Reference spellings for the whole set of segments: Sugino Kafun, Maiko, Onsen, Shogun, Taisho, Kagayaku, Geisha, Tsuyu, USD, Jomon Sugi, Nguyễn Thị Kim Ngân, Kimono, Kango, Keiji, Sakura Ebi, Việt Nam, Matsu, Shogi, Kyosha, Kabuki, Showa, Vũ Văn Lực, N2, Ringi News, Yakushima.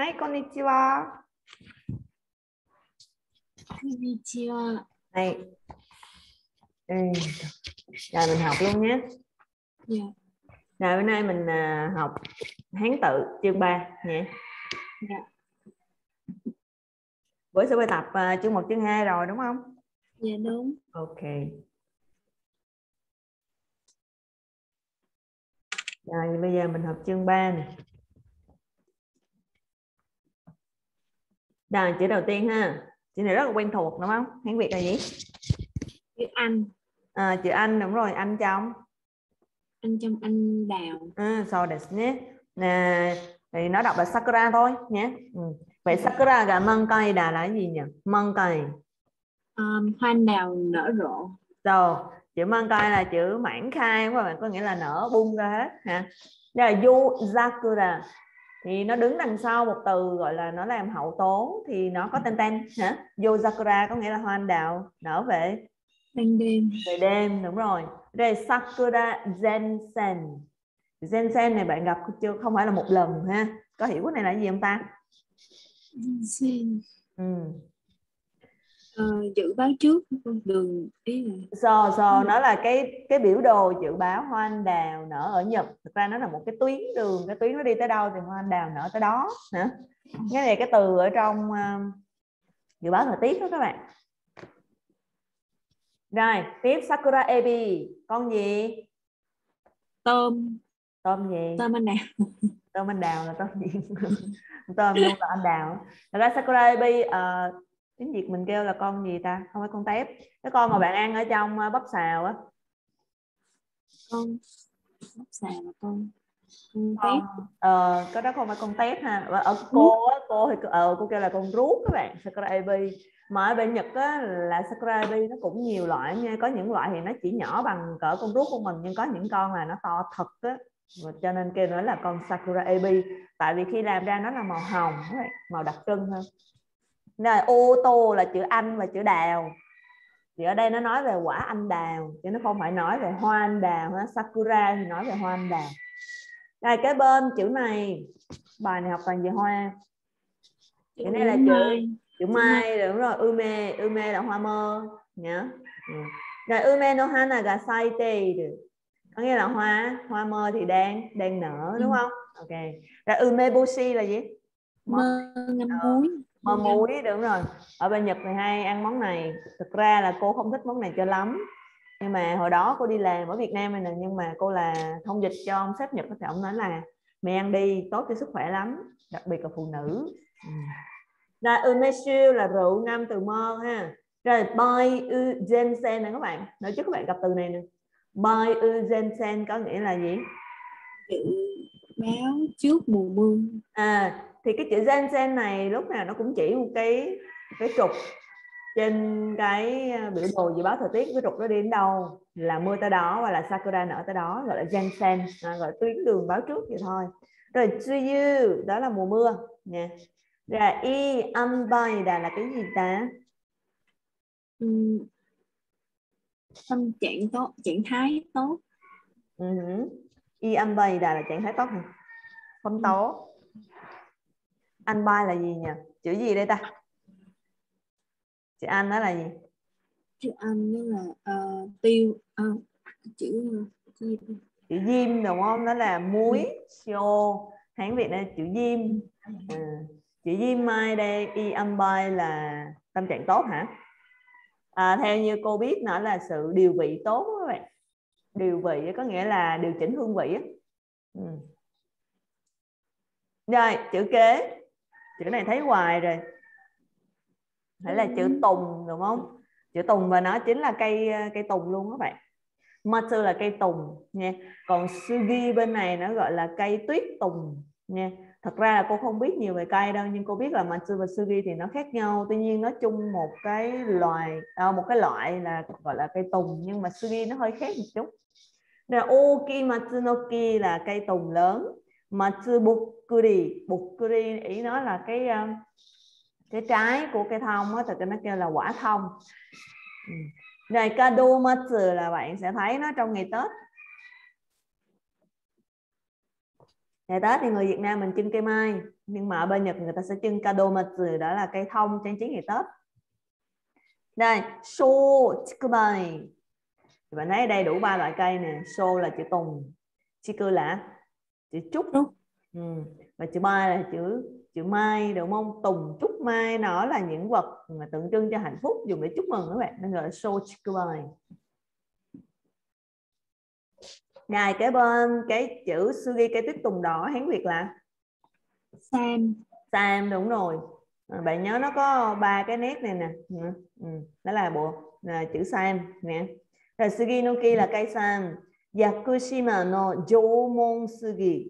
はい、こんにちは。こんにちは。はい。Rồi mình học luôn nhé. Yeah. Rồi bữa nay mình học Hán Tự chương 3 nhé. Yeah. Bữa sẽ bài tập chương 1, chương 2 rồi đúng không? Dạ yeah, đúng. Ok. Rồi bây giờ mình học chương 3 này. Rồi chữ đầu tiên ha. Chữ này rất là quen thuộc đúng không? Hán Việt là gì? Chữ Anh. À, chữ Anh đúng rồi, Anh trong. Anh trong anh đào. À, so desu ne. Nè, thì nó đọc là Sakura thôi nhé. Ừ. Vậy Sakura gà măng cây đà là gì nhỉ? Măng cây. Hoa đào nở rộ. Rồi, chữ măng cây là chữ mãn khai đúng không bạn? Có nghĩa là nở bung ra hết ha. Đây là yu Sakura. Thì nó đứng đằng sau một từ gọi là nó làm hậu tố thì nó có tên hả? Yu Sakura có nghĩa là hoa đào nở về ban đêm. Về đêm đúng rồi. Đây Sakura Zensen. Zensen này bạn gặp chưa? Không phải là một lần ha. Có hiểu cái này là gì không ta? Zensen. Dự báo trước con đường ý là. So nó là cái biểu đồ dự báo hoa anh đào nở ở Nhật. Thực ra nó là một cái tuyến đường, cái tuyến nó đi tới đâu thì hoa anh đào nở tới đó hả? Cái này cái từ ở trong dự báo thời tiết đó các bạn. Rồi, tiếp Sakura Ebi, con gì? Tôm. Tôm gì? Tôm anh đào. Tôm anh đào là tôm gì? Tôm luôn là anh đào. Rồi Sakura Ebi tiếng Việt mình kêu là con gì ta? Không phải con tép. Cái con mà bạn ăn ở trong bắp xào á. Con bắp xào là con tép. Cái đó không phải con tép ha. Ở cô á, cô kêu là con ruốc các bạn, Sakura Ebi. Mà ở bên Nhật á, là Sakura Ebi nó cũng nhiều loại nha. Có những loại thì nó chỉ nhỏ bằng cỡ con ruốc của mình, nhưng có những con là nó to thật á. Cho nên kêu nó là con Sakura Ebi. Tại vì khi làm ra nó là màu hồng, màu đặc trưng hơn. Nên là ô tô là chữ anh và chữ đào. Thì ở đây nó nói về quả anh đào, chứ nó không phải nói về hoa anh đào. Sakura thì nói về hoa anh đào. Đây cái bên chữ này, bài này học toàn về hoa. Cái này là chữ mai đúng rồi. Ume, ume là hoa mơ nhá. Rồi ume no hana ga saiteiru có nghĩa là hoa mơ thì đang nở đúng không? Ok. Rồi umeboshi là gì? Mơ ngâm muối. Mơ muối đúng rồi. Ở bên Nhật thì hay ăn món này. Thực ra là cô không thích món này cho lắm, nhưng mà hồi đó cô đi làm ở Việt Nam này nè, nhưng mà cô là thông dịch cho ông sếp Nhật thì ông nói là mày ăn đi, tốt cho sức khỏe lắm, đặc biệt là phụ nữ. Rồi umeshu là rượu ngâm từ mơ ha. Rồi bai u jensen nè các bạn, nói trước các bạn gặp từ này nè. Bai u jensen có nghĩa là gì? Dự báo trước mùa mưa. À, thì cái chữ jensen này lúc nào nó cũng chỉ một cái trục trên cái biểu đồ dự báo thời tiết. Cái trục nó đi đến đâu là mưa tới đó và là sakura nở tới đó, gọi là jensen, gọi là tuyến đường báo trước vậy thôi. Rồi tsuyu đó là mùa mưa nha. Rồi y ambai là cái gì ta? Tâm trạng tốt, trạng thái tốt. Y ambai là trạng thái tốt hả? Không tốt. Anh bay là gì nhỉ? Chữ gì đây ta? Chữ anh đó là gì? Chữ anh đó là tiêu. Chữ diêm đúng không? Đó là muối. Hán Việt là chữ diêm. Chữ diêm mai đây. Y âm bay là tâm trạng tốt hả? À, theo như cô biết nó là sự điều vị tốt các bạn. Điều vị có nghĩa là điều chỉnh hương vị. Rồi chữ kế, chữ này thấy hoài rồi, phải là chữ tùng đúng không? Chữ tùng và nó chính là cây tùng luôn các bạn. Matsu là cây tùng nha. Còn sugi bên này nó gọi là cây tuyết tùng nha. Thật ra là cô không biết nhiều về cây đâu, nhưng cô biết là matsu và sugi thì nó khác nhau. Tuy nhiên nó chung một cái loài, một cái loại là gọi là cây tùng, nhưng mà sugi nó hơi khác một chút. Rồi oki matsunoki là cây tùng lớn. Matsu bukuri, bukuri ý nó là cái trái của cây thông á, thật nó kêu là quả thông. Rồi kado matsu là bạn sẽ thấy nó trong ngày Tết. Ngày Tết thì người Việt Nam mình trưng cây mai, nhưng mà ở bên Nhật người ta sẽ trưng kado matsu, đó là cây thông trang trí ngày Tết. Đây, so chikubai. Thì bạn thấy đây đủ ba loại cây nè, so là chữ tùng, chiku là chữ trúc, và chữ bai là chữ mai, đúng không? Tùng trúc mai nó là những vật mà tượng trưng cho hạnh phúc, dùng để chúc mừng các bạn, nên gọi là so chikubai. Này, kế bên cái chữ sugi, cây tuyết tùng đỏ, Hán Việt là sam. Sam, đúng rồi. Bạn nhớ nó có ba cái nét này nè. Đó là bộ là chữ sam nè. Rồi Sugino Ki là cây sam. Yakushima no Jomon Sugi.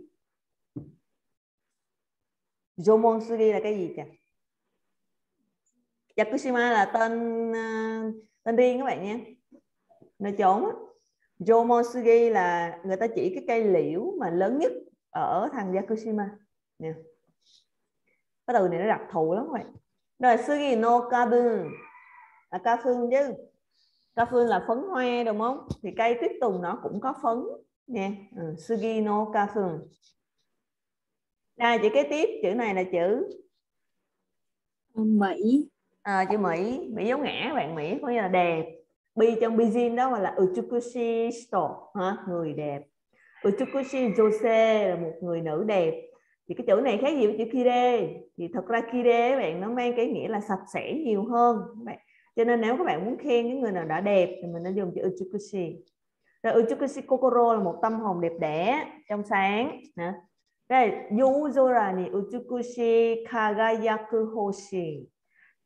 Jomon Sugi là cái gì chà? Yakushima là tên riêng các bạn nhé. Nơi trốn á. Jomon Sugi là người ta chỉ cái cây liễu mà lớn nhất ở thằng Yakushima nè. Cái từ này nó đặc thù lắm các bạn. Rồi Sugino Kafun là Kafun chứ. Kafun là phấn hoa đúng không? Thì cây tuyết tùng nó cũng có phấn nè. Sugino Kafun. Đây chữ kế tiếp, chữ này là chữ Mỹ. À, chữ Mỹ, Mỹ dấu ngã các bạn, Mỹ có nghĩa là đẹp. Bi trong Bijin đó gọi là Utsukushii Shito, người đẹp. Utsukushii Jose là một người nữ đẹp. Thì cái chữ này khác gì với chữ kire? Thì thật ra kire các bạn nó mang cái nghĩa là sạch sẽ nhiều hơn các bạn. Cho nên nếu các bạn muốn khen cái người nào đã đẹp thì mình nên dùng chữ Utsukushii. Rồi Utsukushii Kokoro là một tâm hồn đẹp đẽ, trong sáng. Đây, Yuzora ni Utsukushii Kagayaku Hoshi.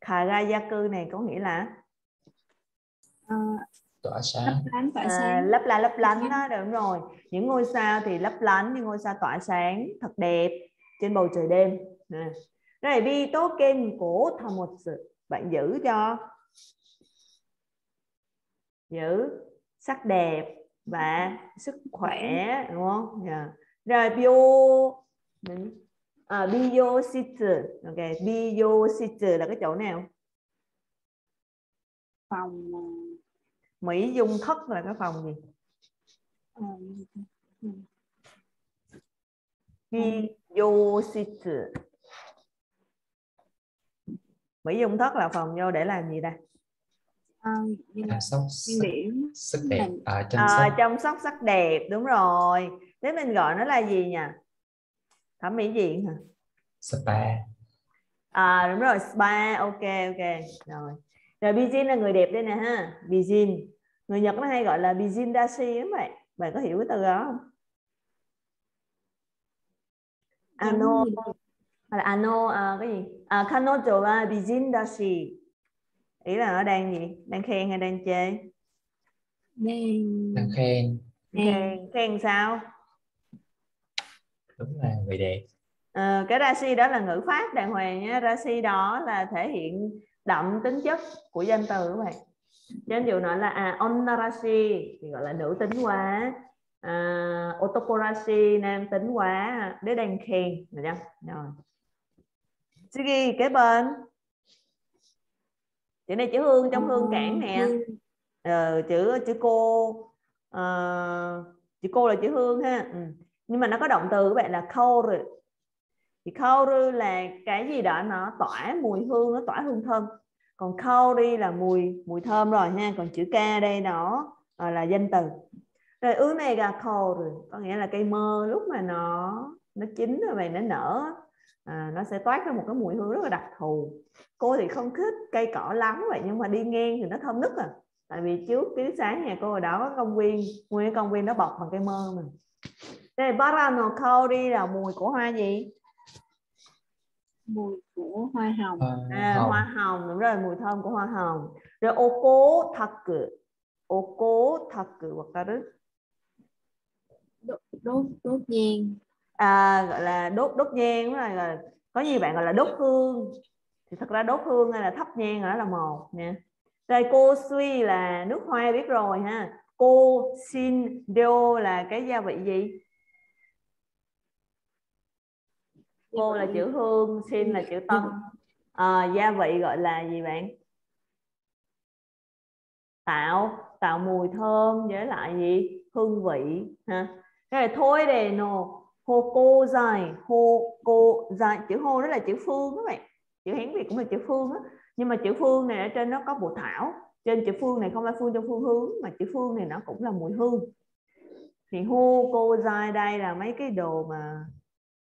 Kagayaku này có nghĩa là tỏa sáng. Lấp lánh, lấp lánh đó, đúng rồi. Những ngôi sao thì lấp lánh, những ngôi sao tỏa sáng thật đẹp trên bầu trời đêm. Rồi bi tố kem cổ thầm một sự, bạn giữ cho giữ sắc đẹp và sức khỏe, đúng không? Rồi biositsu, ok, biositsu là cái chỗ nào? Phòng Mỹ dung thất là cái phòng gì? Biositsu. Mỹ dung thất là phòng vô để làm gì đây? Sắc đẹp. Chăm sóc sắc đẹp, đúng rồi. Thế mình gọi nó là gì nhỉ? Thẩm mỹ viện hả? Spa. À đúng rồi, spa, ok. Rồi. Rồi Bijin là người đẹp đây nè ha. Bijin. Người Nhật nó hay gọi là Bijindashi á mày. Bạn có hiểu cái từ đó không? Ano hay là ano cái gì? Kanojo wa Bijindashi. Ý là nó đang gì? Đang khen hay đang chê? Đang khen. Khen sao? Đúng là người đẹp. Cái rashi đó là ngữ pháp đàng hoàng nhé. Rashi đó là thể hiện đậm tính chất của danh từ các bạn. Ví dụ nói là onnarashi thì gọi là nữ tính quá, otokorashi nam tính quá, để đang khen được chưa? Rồi. Sugi kế bên. Chữ này chữ hương trong hương cảng nè. Chữ cô là chữ hương ha. Nhưng mà nó có động từ các bạn là kaoru. Thì kaoru là cái gì đó nó tỏa mùi hương, nó tỏa hương thơm. Còn kaori là mùi thơm rồi nha. Còn chữ ka đây nó là danh từ. Rồi umega kaoru có nghĩa là cây mơ lúc mà nó chín rồi này, nó nở, nó sẽ toát ra một cái mùi hương rất là đặc thù. Cô thì không thích cây cỏ lắm vậy, nhưng mà đi ngang thì nó thơm nức à. Tại vì trước cái sáng nhà cô hồi đó có công viên, nguyên công viên nó bọc bằng cây mơ mình. Đây barano kaori là mùi của hoa gì? Mùi của hoa hồng. Hoa hồng, đúng rồi, mùi thơm của hoa hồng. Rồi okotaku hoặc là đốt nhang. Gọi là đốt nhang, đúng rồi. Có gì bạn gọi là đốt hương. Thì thật ra đốt hương hay là thắp nhang đó là một nha. Rồi cô suy là nước hoa biết rồi ha. Cô xin đeo là cái gia vị gì? Cô là chữ hương, xin là chữ tân. Gia vị gọi là gì bạn? Tạo mùi thơm với lại gì? Hương vị ha. Cái này thôi đề nồ Hô cô dài, hô cô dài, chữ hô đó là chữ phương các bạn, chữ Hán Việt cũng là chữ phương đó. Nhưng mà chữ phương này ở trên nó có bụi thảo, trên chữ phương này không phải phương trong phương hướng mà chữ phương này nó cũng là mùi hương. Thì hô cô dài đây là mấy cái đồ mà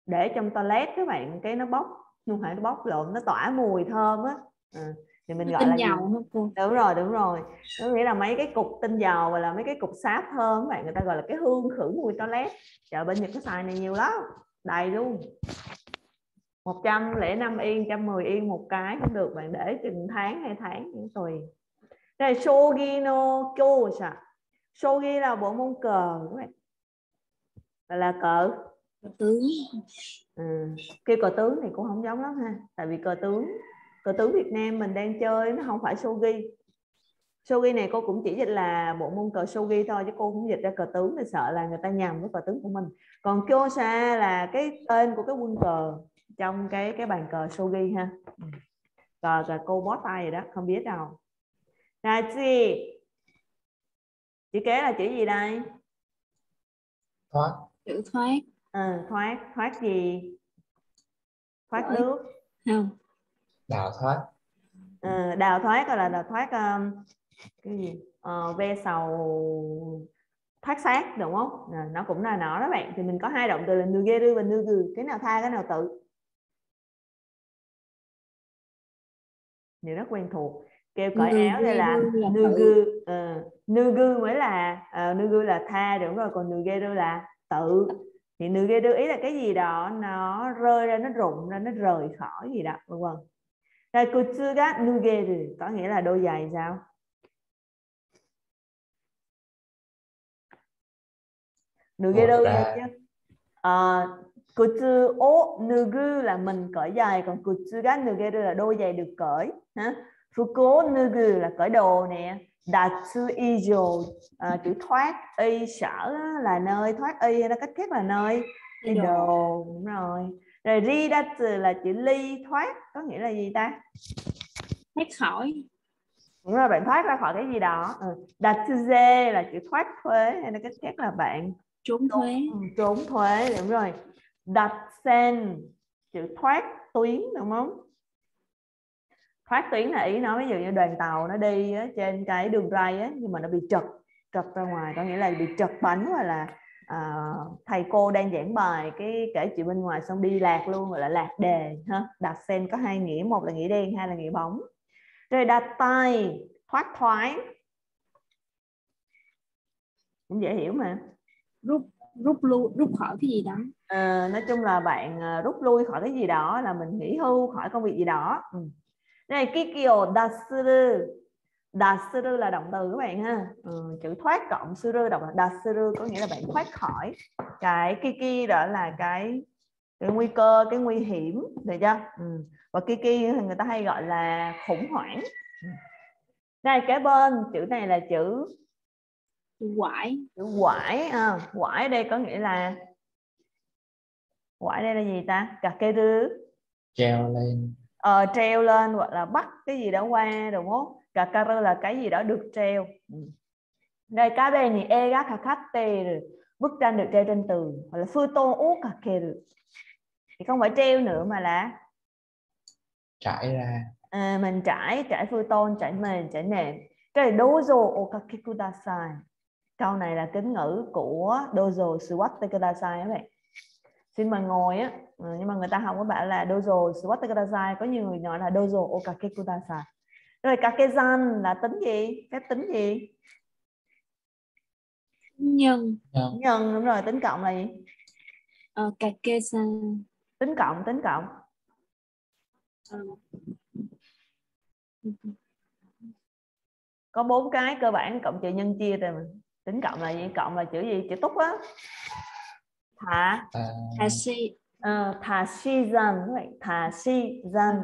để trong toilet các bạn, cái nó bốc, không phải nó bốc lộn, nó tỏa mùi thơm á. À, thì mình gọi tinh là dầu. Đúng rồi. Có nghĩa là mấy cái cục tinh dầu và là mấy cái cục sáp thơm các bạn, người ta gọi là cái hương khử mùi toilet. Chợ bên Nhật cái xài này nhiều lắm, đầy luôn. 105 yên, 110 yên một cái cũng được, bạn để chừng tháng 2 tháng cũng tùy. Đây Sugino Kyosha. Shogi là bộ môn cờ các bạn. Là cờ tướng. Ừ. Cái cờ tướng thì cũng không giống lắm ha, tại vì cờ tướng Việt Nam mình đang chơi nó không phải shogi. Shogi này cô cũng chỉ dịch là bộ môn cờ shogi thôi chứ cô cũng dịch ra cờ tướng thì sợ là người ta nhầm với cờ tướng của mình. Còn Kyosha là cái tên của cái quân cờ trong cái bàn cờ shogi ha. Cờ cô bó tay rồi đó, không biết đâu. Là gì? Chữ kế là chữ gì đây? Thoát. Chữ thoát. Ừ, thoát gì? Thoát nước. Không. Đào thoát. Ừ, đào thoát gọi là đào thoát cái gì? Ve sầu thoát xác đúng không? À, nó cũng là nó đó bạn. Thì mình có hai động từ là nugeru và nugu. Cái nào tha cái nào tự. Điều rất quen thuộc. Kêu cởi áo đây là nugu. Nugu mới là nugu là tha đúng rồi, còn nugeru là tự. Thì nugeru ý là cái gì đó nó rơi ra, nó rụng ra, nó rời khỏi gì đó, vân vân. Rồi kutsu ga nugeru có nghĩa là đôi giày sao? Nugeru chứ. Kutsu o nugu là mình cởi giày, còn kutsu ga nugeru là đôi giày được cởi ha. Fuku nugu là cởi đồ nè. Datsu ijo chữ thoát y sở là nơi, thoát y nó cách khác là nơi, y đồ đúng rồi. Rồi ri datsu là chữ ly thoát có nghĩa là gì ta? Thoát khỏi. Đúng rồi, bạn thoát ra khỏi cái gì đó. Datsu ze là chữ thoát thuế hay là cách khác là bạn trốn thuế. Trốn thuế đúng rồi. Datsen chữ thoát tuyến đúng không? Thoát tuyến là ý nói ví dụ như đoàn tàu nó đi á, trên cái đường ray á, nhưng mà nó bị trật ra ngoài, có nghĩa là bị trật bánh hoặc là thầy cô đang giảng bài cái kể chuyện bên ngoài xong đi lạc luôn, gọi là lạc đề ha. Đặt sen có hai nghĩa, một là nghĩa đen, hai là nghĩa bóng. Rồi đặt tay thoát thoái cũng dễ hiểu mà, rút khỏi cái gì đó. Nói chung là bạn rút lui khỏi cái gì đó là mình nghỉ hưu khỏi công việc gì đó. Đây kikyo dasuru. Dasuru là động từ các bạn ha. Chữ thoát cộng suru đọc là dasuru có nghĩa là bạn thoát khỏi cái kiki đó là cái nguy cơ, cái nguy hiểm, được chưa? Và kiki thì người ta hay gọi là khủng hoảng. Đây kế bên chữ này là chữ quải. Chữ quải à, quải đây có nghĩa là quải đây là gì ta? Kakeru. Treo lên. Treo lên hoặc là bắt cái gì đó qua đúng không? Kakaru là cái gì đó được treo. Đây cá bè này e ga kakate bức tranh được treo trên tường hoặc là futon u kakeru thì không phải treo nữa mà là trải ra. Mình trải futon, trải mền, trải nệm. Cái này dojo okake kudasai. Câu này là kính ngữ của dojo suwatte kudasai các bạn. Xin mời ngồi á. Nhưng mà người ta không có bảo là dojo suwatte kudasai, có nhiều người nói là dojo okake kudasai. Rồi kakezan là tính gì? Phép tính gì? Nhân đúng rồi, tính cộng là gì? Kakezan. Tính cộng. Có 4 cái cơ bản cộng trừ nhân chia rồi mà. Tính cộng là gì? Cộng là chữ gì? Chữ túc á. Thà si dân.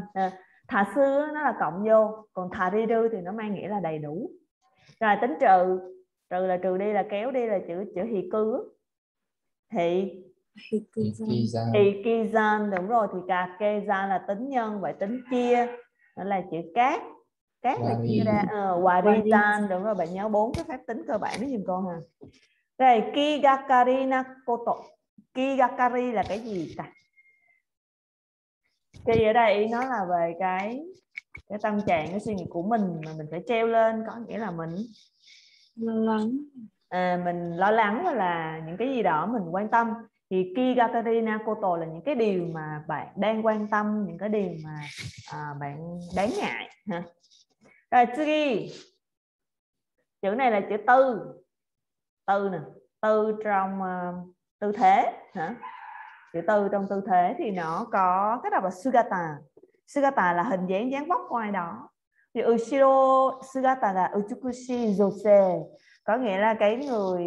Thà sư nó là cộng vô, còn thà đi đư thì nó mang nghĩa là đầy đủ. Rồi tính trừ, trừ là trừ đi là kéo đi là chữ hì cư. Hì kỳ dân đúng rồi, thì cà kê dân là tính nhân, vậy tính chia nó là chữ cát. Cát là chia ra. Wari dân đúng rồi, bạn nhớ 4 cái phép tính cơ bản nó giùm con ha. Rồi kigakari nakoto. Kigakari là cái gì ta? Thì ở đây nó là về cái tâm trạng, cái suy nghĩ của mình mà mình phải treo lên, có nghĩa là mình lo lắng, mình lo lắng hoặc là những cái gì đó mình quan tâm. Thì Kigakari Nakoto là những cái điều mà bạn đang quan tâm, những cái điều mà bạn đáng ngại ha. Rồi Tsugi, chữ này là chữ tư, tư nè, tư trong tư thế hả? Chữ tư trong tư thế thì nó có cái đọc là sugata. Sugata là hình dáng, dáng vóc của ai đó. Thì ushiro sugata là Utsukushii Jose, có nghĩa là cái người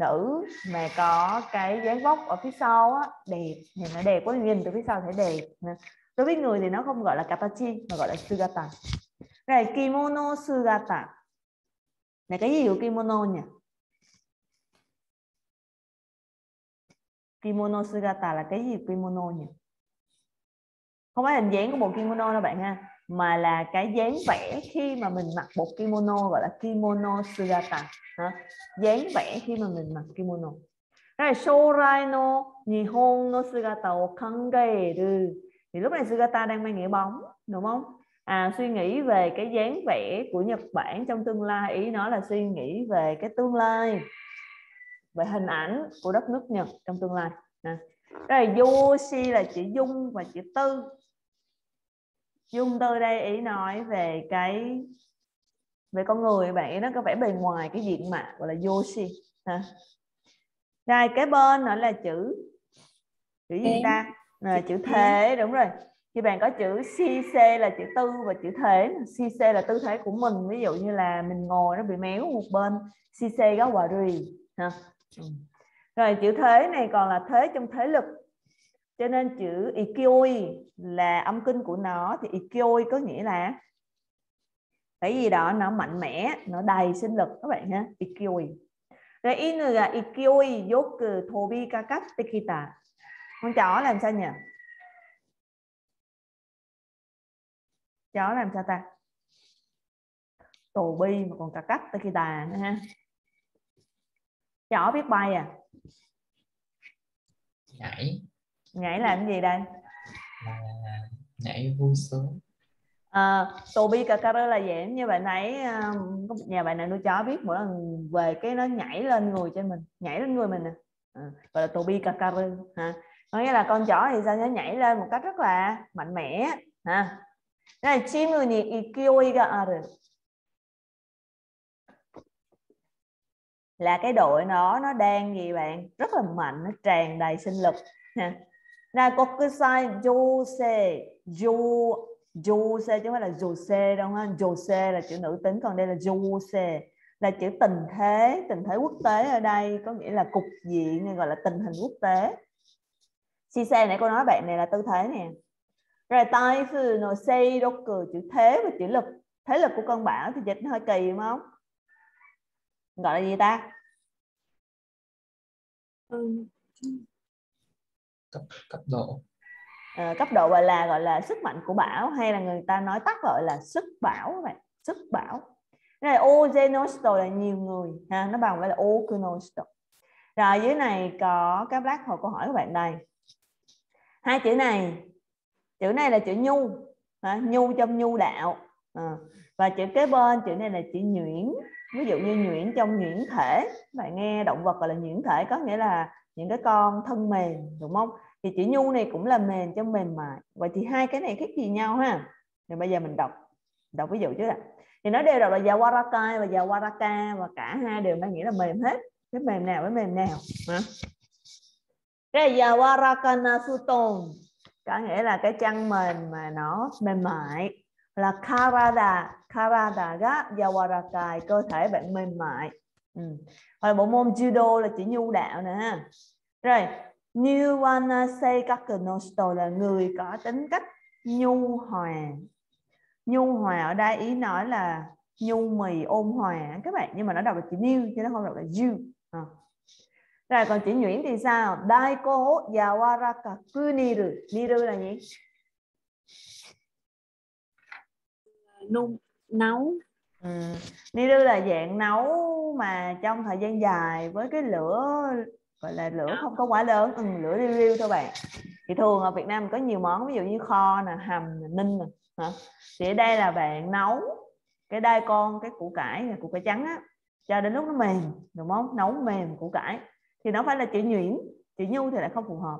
nữ mà có cái dáng vóc ở phía sau á, đẹp, thì nó đẹp quá, nhìn từ phía sau thấy đẹp. Đối với người thì nó không gọi là katachi mà gọi là sugata. Rồi kimono sugata là cái gì của kimono nhỉ? Kimono sugata là cái gì kimono nhỉ? Không phải hình dáng của bộ kimono đâu bạn ha, mà là cái dáng vẻ khi mà mình mặc bộ kimono gọi là kimono sugata. Dáng vẻ khi mà mình mặc kimono. Rồi shorai no nihon no sugata o kangeru. Thì lúc này sugata đang mang nghĩa bóng, đúng không? Suy nghĩ về cái dáng vẻ của Nhật Bản trong tương lai, ý nó là suy nghĩ về cái tương lai, về hình ảnh của đất nước Nhật trong tương lai. Rồi Yoshi là chữ dung và chữ tư. Dung tư đây ý nói về cái về con người bạn, ý nó có vẻ bề ngoài, cái diện mạo gọi là Yoshi. Rồi cái bên nữa là chữ gì ta? Rồi, chữ thế, đúng rồi. Thì bạn có chữ CC là chữ tư và chữ thế. CC là tư thế của mình, ví dụ như là mình ngồi nó bị méo một bên, CC góc quả rì. Rồi chữ thế này còn là thế trong thế lực, cho nên chữ ikioi là âm kinh của nó. Thì ikioi có nghĩa là cái gì đó nó mạnh mẽ, nó đầy sinh lực các bạn ha, ikioi. Rồi inu là ikioi yoku tobi kakatte kita. Con chó làm sao nhỉ? Chó làm sao ta? Tobi mà còn kakatte kita nữa ha. Chó biết bay à? Nhảy. Nhảy làm cái gì đây? Nhảy vui sướng. Tobi Kakara là giảm như bạn ấy. Nhà bạn nào nuôi chó biết mỗi lần về cái nó nhảy lên người trên mình, nhảy lên người mình nè, gọi là Tobi Kakara ha. Có nghĩa là con chó thì sao, nó nhảy lên một cách rất là mạnh mẽ ha. Đây chim người nhỉ, Ikioi ga aru là cái đội nó đang gì bạn, rất là mạnh, nó tràn đầy sinh lực ha. Là Kokusai Jose, Jose chứ không phải là Jose đâu ha. Jose là chữ nữ tính, còn đây là Jose là chữ tình thế. Tình thế quốc tế ở đây có nghĩa là cục diện nên gọi là tình hình quốc tế. Shise nãy cô nói bạn này là tư thế nè. Rồi Taifu no Seiroku, chữ thế và chữ lực. Thế lực của cơn bão thì dịch nó hơi kỳ đúng không? Gọi là gì ta? Cấp độ. Cấp độ gọi là sức mạnh của bão, hay là người ta nói tắt gọi là sức bão này, sức bão. Cái này Ojenosto là nhiều người ha, nó bằng với là Okunosto. Rồi dưới này có cái black hole, câu hỏi các bạn đây. Hai chữ này là chữ nhu, nhu trong nhu đạo. Và chữ kế bên chữ này là chữ nhuyễn. Ví dụ như nhuyễn trong nhuyễn thể, bạn nghe động vật gọi là nhuyễn thể, có nghĩa là những cái con thân mềm đúng không? Thì chữ nhu này cũng là mềm trong mềm mại. Vậy thì hai cái này khác gì nhau ha? Rồi bây giờ mình đọc ví dụ chứ ạ. Thì nó đều đọc là yawarakai và yawaraka, và cả hai đều mang nghĩa là mềm hết. Cái mềm nào với mềm nào hả? Cái yawaraka nasuton có nghĩa là cái chăn mềm mà nó mềm mại. Là karada ga yawaraka, cơ thể bạn mềm mại. Rồi bộ môn judo là chỉ nhu đạo nè ha. Rồi niwana seikaku no shito là người có tính cách nhu hòa. Nhu hòa ở đây ý nói là nhu mì, ôn hòa các bạn, nhưng mà nó đọc là chữ niu chứ nó không đọc là ju. Rồi còn chữ nhuyễn thì sao? Daiko yawarakaku niru. Niru là gì? Nấu. Niru là dạng nấu mà trong thời gian dài với cái lửa gọi là lửa không có quá lớn, lửa riêu riêu thôi bạn. Thì thường ở Việt Nam có nhiều món ví dụ như kho nè, hầm nè, ninh nè. Thì ở đây là bạn nấu cái đai con, cái củ cải trắng á, cho đến lúc nó mềm, rồi món nấu mềm củ cải. Thì nó phải là chữ nhuyễn, chữ nhu thì lại không phù hợp.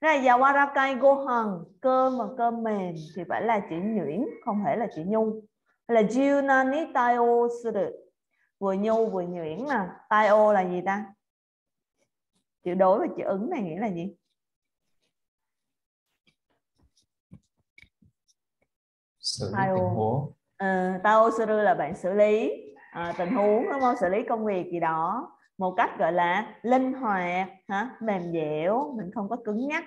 Đây là yawarakai gohan, cơm và cơm mềm thì phải là chữ nhuyễn, không thể là chữ nhu. Là jiunani taio suru, vừa nhu vừa nhuyễn nè. Taio là gì ta? Chữ đối và chữ ứng này nghĩa là gì? Xử lý tình huống. Tao suru là bạn xử lý tình huống, đúng không? Xử lý công việc gì đó một cách gọi là linh hoạt, mềm dẻo, mình không có cứng nhắc.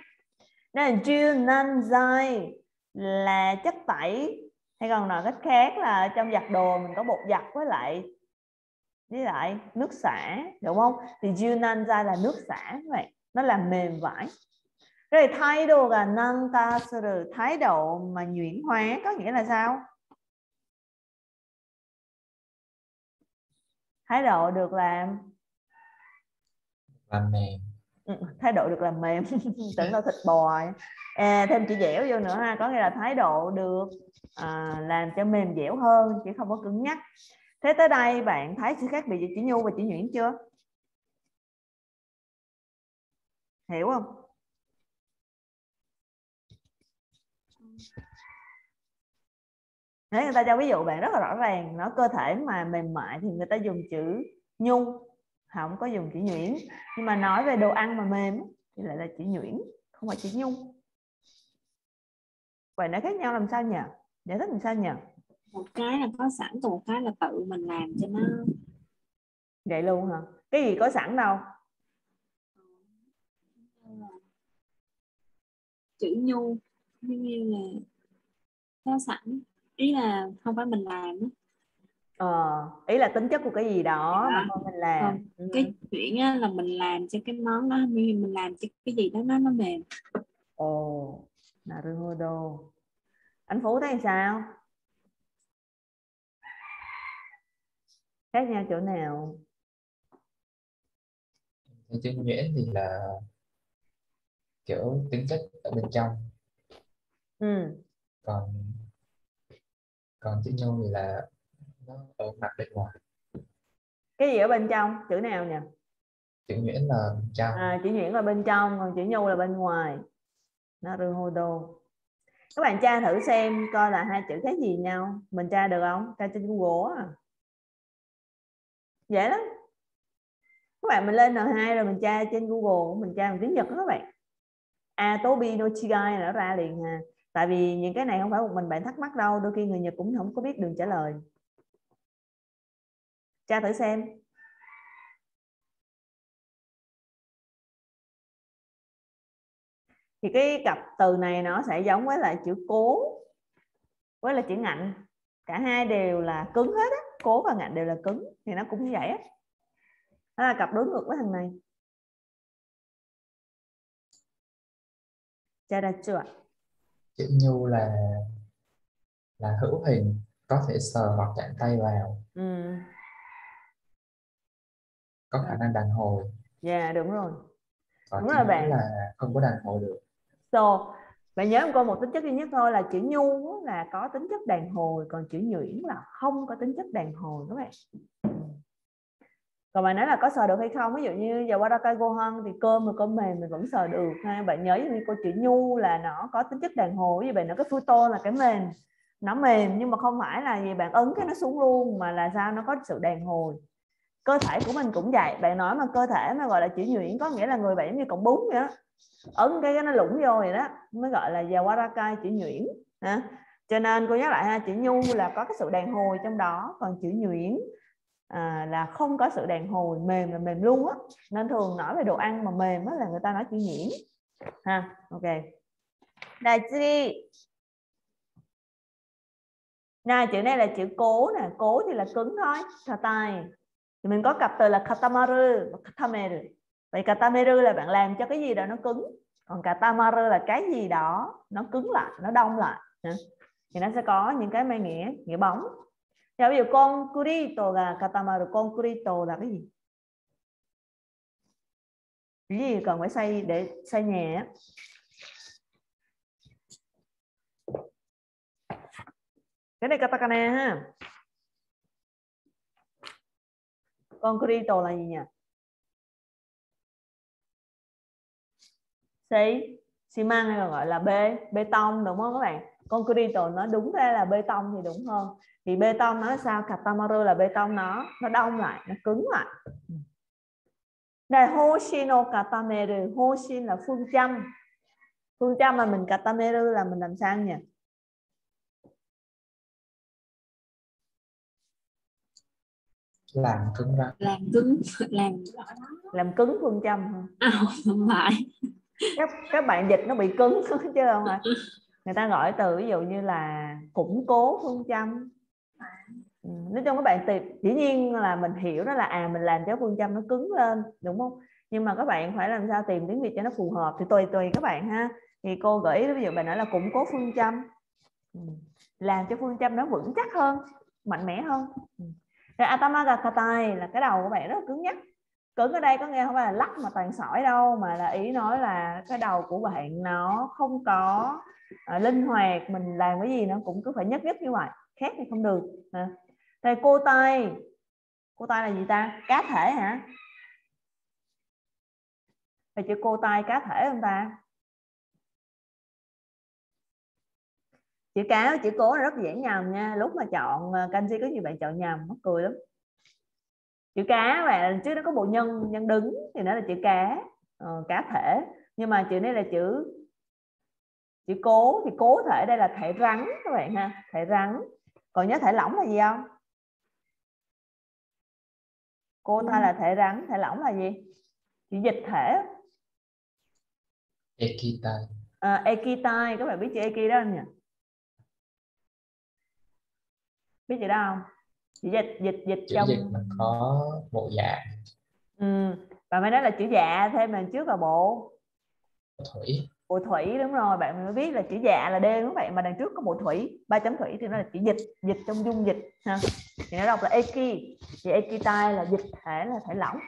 Đây là jiu nanzai là chất tẩy, hay còn nói cách khác là trong giặt đồ mình có bột giặt với lại nước xả, đúng không? Thì jiu nanzai là nước xả vậy, nó làm mềm vải. Rồi thái độ là nanta suru, thái độ mà nhuyễn hóa có nghĩa là sao? Thái độ được làm mềm. Thái độ được làm mềm. Tưởng đâu thịt bò. Thêm chữ dẻo vô nữa ha, có nghĩa là thái độ được làm cho mềm dẻo hơn, chứ không có cứng nhắc. Thế tới đây bạn thấy sự khác biệt giữa chữ nhu và chữ nhuyễn chưa? Hiểu không? Nếu người ta cho ví dụ bạn rất là rõ ràng, nó cơ thể mà mềm mại thì người ta dùng chữ nhu, không có dùng chữ nhuyễn. Nhưng mà nói về đồ ăn mà mềm thì lại là chữ nhuyễn, không phải chữ nhu. Vậy nó khác nhau làm sao nhỉ? Giải thích làm sao nhỉ? Một cái là có sẵn, còn một cái là tự mình làm cho nó. Vậy luôn hả? Cái gì có sẵn đâu? Chữ nhu như là có sẵn, ý là không phải mình làm. Ý là tính chất của cái gì đó mà không mình làm. Cái chuyện là mình làm cho cái món đó, mình làm cho cái gì đó nó mềm. Naruhodo. Anh Phú thấy sao? Khác nhau chỗ nào? Chữ nhuyễn thì là kiểu tính chất ở bên trong. Còn chữ nhu thì là nó ở mặt bên ngoài. Cái gì ở bên trong? Chữ nào nhỉ? Chữ nhuyễn là bên trong. Chữ nhuyễn là bên trong, còn chữ nhu là bên ngoài. Naruhodo. Các bạn tra thử xem coi là hai chữ khác gì nhau. Mình tra được không? Tra trên Google à. Dễ lắm. Các bạn mình lên N2 rồi mình tra trên Google, mình tra bằng tiếng Nhật đó các bạn. Atobi no chigai nó ra liền ha. Tại vì những cái này không phải một mình bạn thắc mắc đâu, đôi khi người Nhật cũng không có biết đường trả lời. Tra thử xem. Thì cái cặp từ này nó sẽ giống với lại chữ cố, với là chữ ngạnh. Cả hai đều là cứng hết á, cố và ngạnh đều là cứng. Thì nó cũng như vậy á. Đó là cặp đối ngược với thằng này. Tra ra chưa ạ? Chữ nhu là hữu hình, có thể sờ hoặc chạm tay vào, có khả năng đàn hồi. Dạ đúng rồi. Còn đúng rồi bạn, là không có đàn hồi được. Bạn nhớ cô một tính chất duy nhất thôi là chữ nhu là có tính chất đàn hồi, còn chữ nhuyễn là không có tính chất đàn hồi các bạn. Còn bạn nói là có sờ được hay không? Ví dụ như yawaraka gohan thì cơm mà cơm mềm mình vẫn sờ được ha. Bạn nhớ như cô chữ nhu là nó có tính chất đàn hồi, như bạn nói cái futo là cái mềm, nó mềm nhưng mà không phải là gì bạn ấn cái nó xuống luôn, mà là sao nó có sự đàn hồi. Cơ thể của mình cũng vậy, bạn nói mà cơ thể mà gọi là chữ nhuyễn có nghĩa là người bạn giống như cọng bún vậy đó, ấn cái nó lủng vô vậy đó mới gọi là yawaraka chữ nhuyễn ha. Cho nên cô nhắc lại ha, chữ nhu là có cái sự đàn hồi trong đó, còn chữ nhuyễn là không có sự đàn hồi, mềm là mềm luôn á. Nên thường nói về đồ ăn mà mềm á là người ta nói chữ nhuyễn ha. Ok. Đây chữ này là chữ cố nè, cố thì là cứng thôi. Katai thì mình có cặp từ là katamaru và katameru. Vậy katameru là bạn làm cho cái gì đó nó cứng, còn katamaru là cái gì đó nó cứng lại, nó đông lại. Thì nó sẽ có những cái mang nghĩa bóng. Ví dụ concrete là katamaru, concrete là cái gì? Cái gì cần phải xây để xây nhà. Cái này katakana ha. Concreto là gì nhỉ? Xây xi măng hay còn gọi là bê tông đúng không các bạn? Concreto nó đúng ra là bê tông thì đúng hơn. Thì bê tông nó sao? Katamaru là bê tông nó đông lại, nó cứng lại. Đây Hoshino Katameru, Hoshin là phương châm. Phương châm mà mình Katameru là mình làm sao nhỉ? Làm cứng ra. Làm cứng phương châm hả? À, không phải. Các bạn dịch nó bị cứng chứ không ạ? Người ta gọi từ ví dụ như là củng cố phương châm. Nói chung các bạn dĩ nhiên là mình hiểu đó là mình làm cho phương châm nó cứng lên đúng không, nhưng mà các bạn phải làm sao tìm tiếng Việt cho nó phù hợp thì tùy các bạn ha. Thì cô gợi ý ví dụ bạn nói là củng cố phương châm, làm cho phương châm nó vững chắc hơn, mạnh mẽ hơn. Rồi atamagakatai là cái đầu của bạn rất là cứng nhắc. Cứng ở đây có nghe không phải là lắc mà toàn sỏi đâu, mà là ý nói là cái đầu của bạn nó không có linh hoạt, mình làm cái gì nó cũng cứ phải nhất như vậy, khác thì không được. Đây cô tay là gì ta? Cá thể hả? Thì chữ cô tay cá thể không ta? Chữ cá chữ cố rất dễ nhầm nha, lúc mà chọn kanji có gì bạn chọn nhầm mắc cười lắm. Chữ cá bạn chứ nó có bộ nhân đứng thì nó là chữ cá, cá thể, nhưng mà chữ này là chữ cố thì cố thể đây là thể rắn các bạn ha, thể rắn. Còn nhớ thể lỏng là gì không? Cô ta là thể rắn, thể lỏng là gì? Chữ dịch thể. Ekitai. À, ekitai, các bạn biết chữ eki đó không nhỉ? Biết chữ đó không? Chữ dịch chữ trong. Dịch mà có bộ dạ. Bạn mới nói là chữ dạ thêm lần trước là bộ. Thủy. Bộ thủy đúng rồi, bạn mới biết là chữ dạ là D đúng không bạn, mà đằng trước có bộ thủy, ba chấm thủy thì nó là chữ dịch, dịch trong dung dịch ha. Thì nó đọc là eki, thì ekitai là dịch thể là thể lỏng.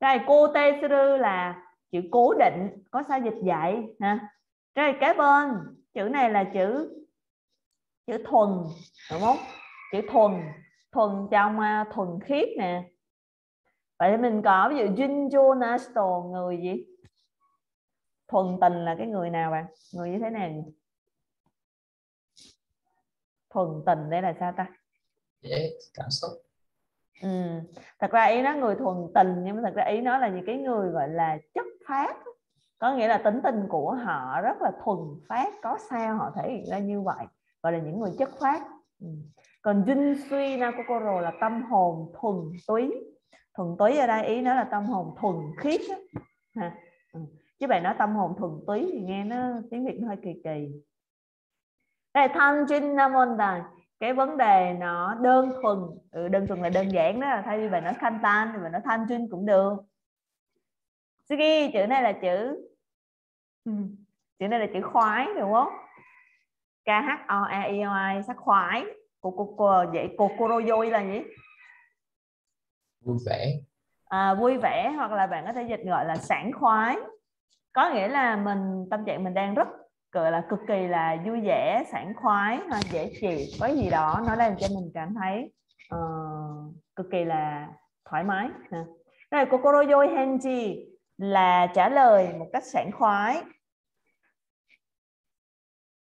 Đây cô tê suru là chữ cố định, có sao dịch dạy ha. Rồi cái bên chữ này là chữ thuần đúng không? Chữ thuần trong thuần khiết nè. Vậy thì mình có ví dụ Jinjo Nasto, người gì? Thuần tình là cái người nào bạn? Người như thế nào nhỉ? Thuần tình đây là sao ta? Dễ cảm xúc. Thật ra ý nó người thuần tình, nhưng mà thật ra ý nó là những cái người gọi là chất phát. Có nghĩa là tính tình của họ rất là thuần phát, có sao họ thể hiện ra như vậy, gọi là những người chất phát. Còn Jinsui Nakokoro là tâm hồn thuần túy. Thuần túy ở đây ý nó là tâm hồn thuần khiết ha. Chứ bạn nói tâm hồn thuần túy thì nghe nó tiếng Việt nó hơi kỳ kỳ. Đây Tanjin Namonda, cái vấn đề nó đơn thuần, đơn thuần là đơn giản đó, thay vì bạn nói Kantan thì bạn nói Tanjin cũng được. Sugi, chữ này là chữ khoái đúng không? KHOAIOI sắc khoái. Vậy kokoroyoi là gì? Vui vẻ. À, vui vẻ, hoặc là bạn có thể dịch gọi là sảng khoái. Có nghĩa là tâm trạng mình đang rất gọi là cực kỳ là vui vẻ, sảng khoái, dễ chịu, có gì đó nó làm cho mình cảm thấy cực kỳ là thoải mái. Đây kokoroyoi henji là trả lời một cách sảng khoái.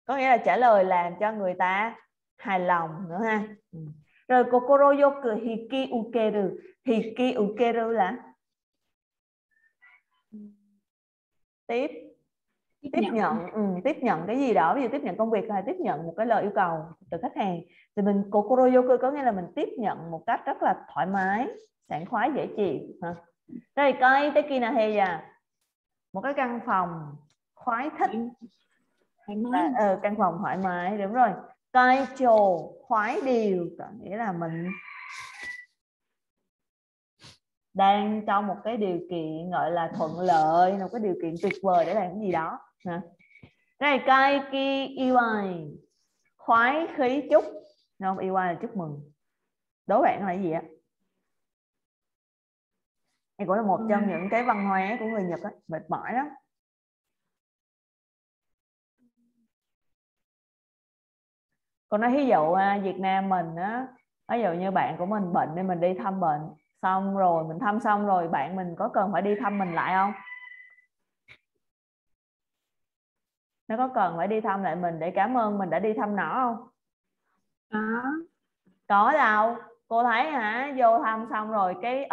Có nghĩa là trả lời làm cho người ta hài lòng nữa ha. Rồi kokoroyoku hikiukeru. Hikiukeru là tiếp nhận cái gì đó, ví dụ tiếp nhận công việc hay tiếp nhận một cái lời yêu cầu từ khách hàng thì mình kokoroyoku có nghĩa là mình tiếp nhận một cách rất là thoải mái, sảng khoái, dễ chịu ha. Đây coi tekinaheya, một cái căn phòng khoái thích. Căn phòng thoải mái đúng rồi. Cái trồ khoái điều có nghĩa là mình đang trong một cái điều kiện gọi là thuận lợi, một cái điều kiện tuyệt vời để làm cái gì đó. Đây cái ki iwai, khoái khí chúc, không iwai là chúc mừng. Đố bạn là gì ạ? Thì cũng là một trong những cái văn hóa của người Nhật á, mệt mỏi lắm. Còn nói ví dụ Việt Nam mình á, ví dụ như bạn của mình bệnh nên mình đi thăm bệnh, xong rồi mình thăm xong rồi bạn mình có cần phải đi thăm mình lại không? Nó có cần phải đi thăm lại mình để cảm ơn mình đã đi thăm nó không? Có đâu. Cô thấy hả, vô thăm xong rồi cái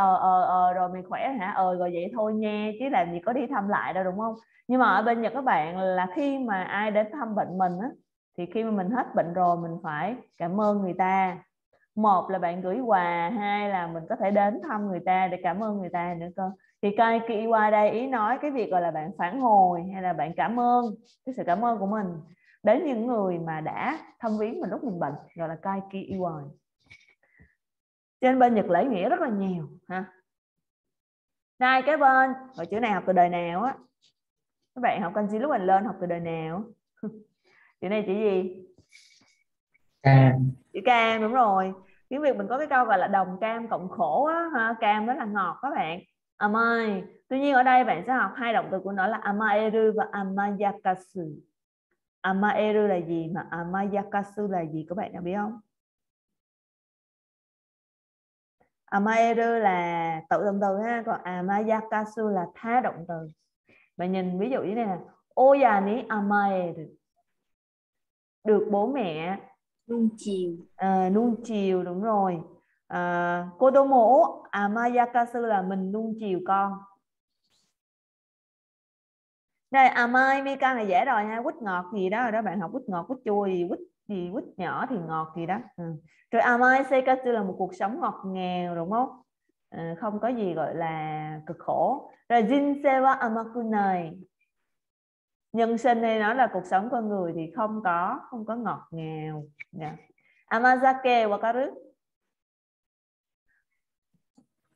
rồi mày khỏe hả, rồi vậy thôi nha, chứ làm gì có đi thăm lại đâu, đúng không? Nhưng mà ở bên Nhật các bạn là khi mà ai đến thăm bệnh mình á, thì khi mà mình hết bệnh rồi mình phải cảm ơn người ta. Một là bạn gửi quà, hai là mình có thể đến thăm người ta để cảm ơn người ta nữa cơ. Thì Kaiki qua đây ý nói cái việc gọi là bạn phản hồi hay là bạn cảm ơn, cái sự cảm ơn của mình đến những người mà đã thăm viếng mình lúc mình bệnh gọi là Kaiki Iwai. Trên bên Nhật lễ nghĩa rất là nhiều ha. Đây cái bên rồi chữ này học từ đời nào á? Các bạn học kanji lúc mình lên học từ đời nào? Chữ này chữ gì? Cam. Chữ cam, đúng rồi. Tiếng Việt mình có cái câu gọi là đồng cam cộng khổ á ha. Cam đó là ngọt các bạn. Amai. Tuy nhiên ở đây bạn sẽ học hai động từ của nó là amaeru và amayakasu. Amaeru là gì mà amayakasu là gì các bạn đã biết không? Amaeru là tự động từ ha, còn amayakasu là tha động từ. Bạn nhìn ví dụ như thế này là oya ni amaeru, được bố mẹ nuông chiều, nuông chiều, đúng rồi. Kodomo amayakasu là mình nuông chiều con. Đây amai mika là dễ rồi ha, quýt ngọt gì đó rồi đó, bạn học quýt ngọt, quýt chua gì, quýt nhỏ thì ngọt gì đó. Rồi amaisekasu là một cuộc sống ngọt ngào, đúng không? Không có gì gọi là cực khổ. Rồi jinsei wa amakunai, nhân sinh hay nói là cuộc sống con người thì không có ngọt ngào. Amazake wakaru,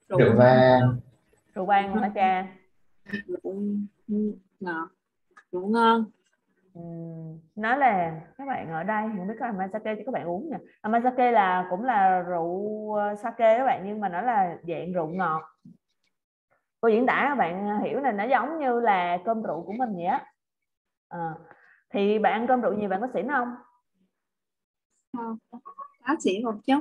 rượu vang. Rượu vang hả cha? Ngọt, rượu ngon. Nó là các bạn ở đây không biết có amazake chứ các bạn uống nha. Amazake là cũng là rượu sake các bạn, nhưng mà nó là dạng rượu ngọt. Cô diễn tả các bạn hiểu là nó giống như là cơm rượu của mình vậy á. Thì bạn ăn cơm rượu nhiều bạn có xỉn không? Không, có xỉn một chút.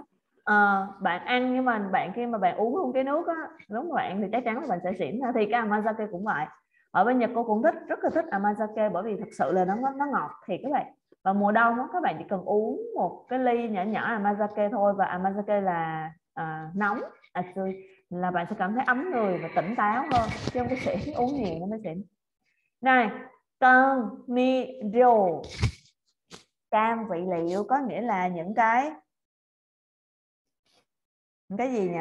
Bạn ăn nhưng mà bạn khi mà bạn uống luôn cái nước á, lúc mà bạn thì chắc chắn là bạn sẽ xỉn. Thì cái amazake cũng vậy. Ở bên Nhật cô cũng thích, rất là thích amazake, bởi vì thật sự là nó ngọt thiệt các bạn. Và mùa đông đó, các bạn chỉ cần uống một cái ly nhỏ nhỏ amazake thôi, và amazake là nóng, là bạn sẽ cảm thấy ấm người và tỉnh táo hơn, chứ không có xỉn, uống nhiều nó mới xỉn. Này, cam mi rô, cam vị liệu có nghĩa là những cái gì nhỉ?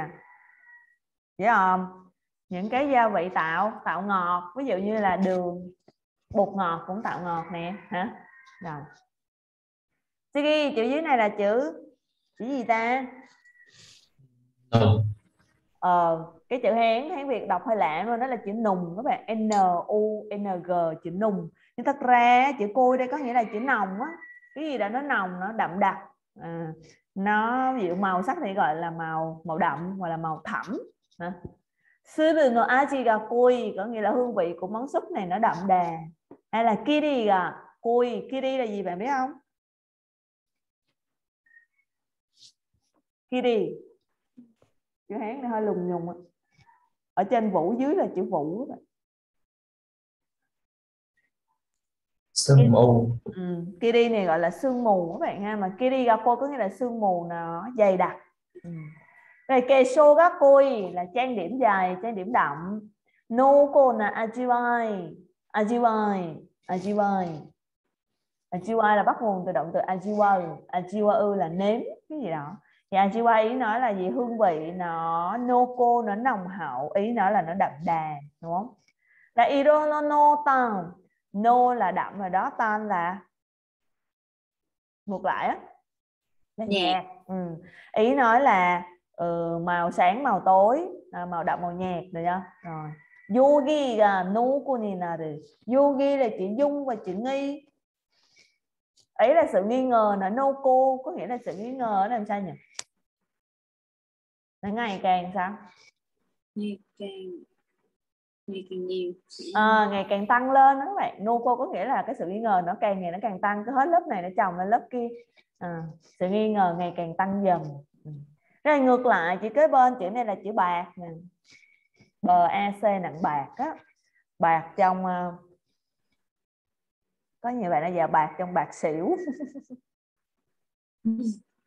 Dễ không? Những cái gia vị tạo ngọt, ví dụ như là đường, bột ngọt cũng tạo ngọt nè hả? Rồi. Sugi, chữ dưới này là chữ gì ta? Cái chữ Hán Việt đọc hơi lạ luôn, đó là chữ nùng các bạn, N-U-N-G, chữ nùng. Nhưng thật ra chữ côi đây có nghĩa là chữ nồng á, cái gì đó nó nồng, nó đậm đặc. Nó ví dụ màu sắc thì gọi là màu đậm hoặc là màu thẫm. Suru no aji ga koi có nghĩa là hương vị của món súp này nó đậm đà. Hay là kiri ga koi, kiri là gì bạn biết không? Kiri, chữ Hán nó hơi lùng nhùng. Ở trên vũ, dưới là chữ vũ. Sương mù. Kiri này gọi là sương mù các bạn ha, mà kiri ga koi có nghĩa là sương mù nó dày đặc. Rồi keisho ga koi là trang điểm dài, trang điểm đậm. Noko na ajiwai, ajiwai là bắt nguồn từ động từ ajiwau, ajiwau là nếm cái gì đó. Thì ajiwai ý nói là gì? Hương vị nó noko, nó nồng hậu, ý nói là nó đậm đà, đúng không? Là iro no no tan, no là đậm rồi đó, tan là ngược lại á, nhạt. Ý nói là màu sáng, màu tối, màu đậm, màu nhạt, được chưa? Rồi. Yogi ga nuku ni naru. Yogi là chữ dung và chữ nghi. Ấy là sự nghi ngờ, là noko có nghĩa là sự nghi ngờ làm sao nhỉ? Nó ngày càng sao? Ngày càng Ngày càng nhiều. À, ngày càng tăng lên đó các bạn. Nuko có nghĩa là cái sự nghi ngờ nó càng ngày nó càng tăng, cứ hết lớp này nó chồng lên lớp kia. À, sự nghi ngờ ngày càng tăng dần. Rồi ngược lại chữ kế bên, chữ này là chữ bạc nè. BAC nặng bạc á. Bạc trong có nhiều bạn đã giờ bạc trong bạc xỉu.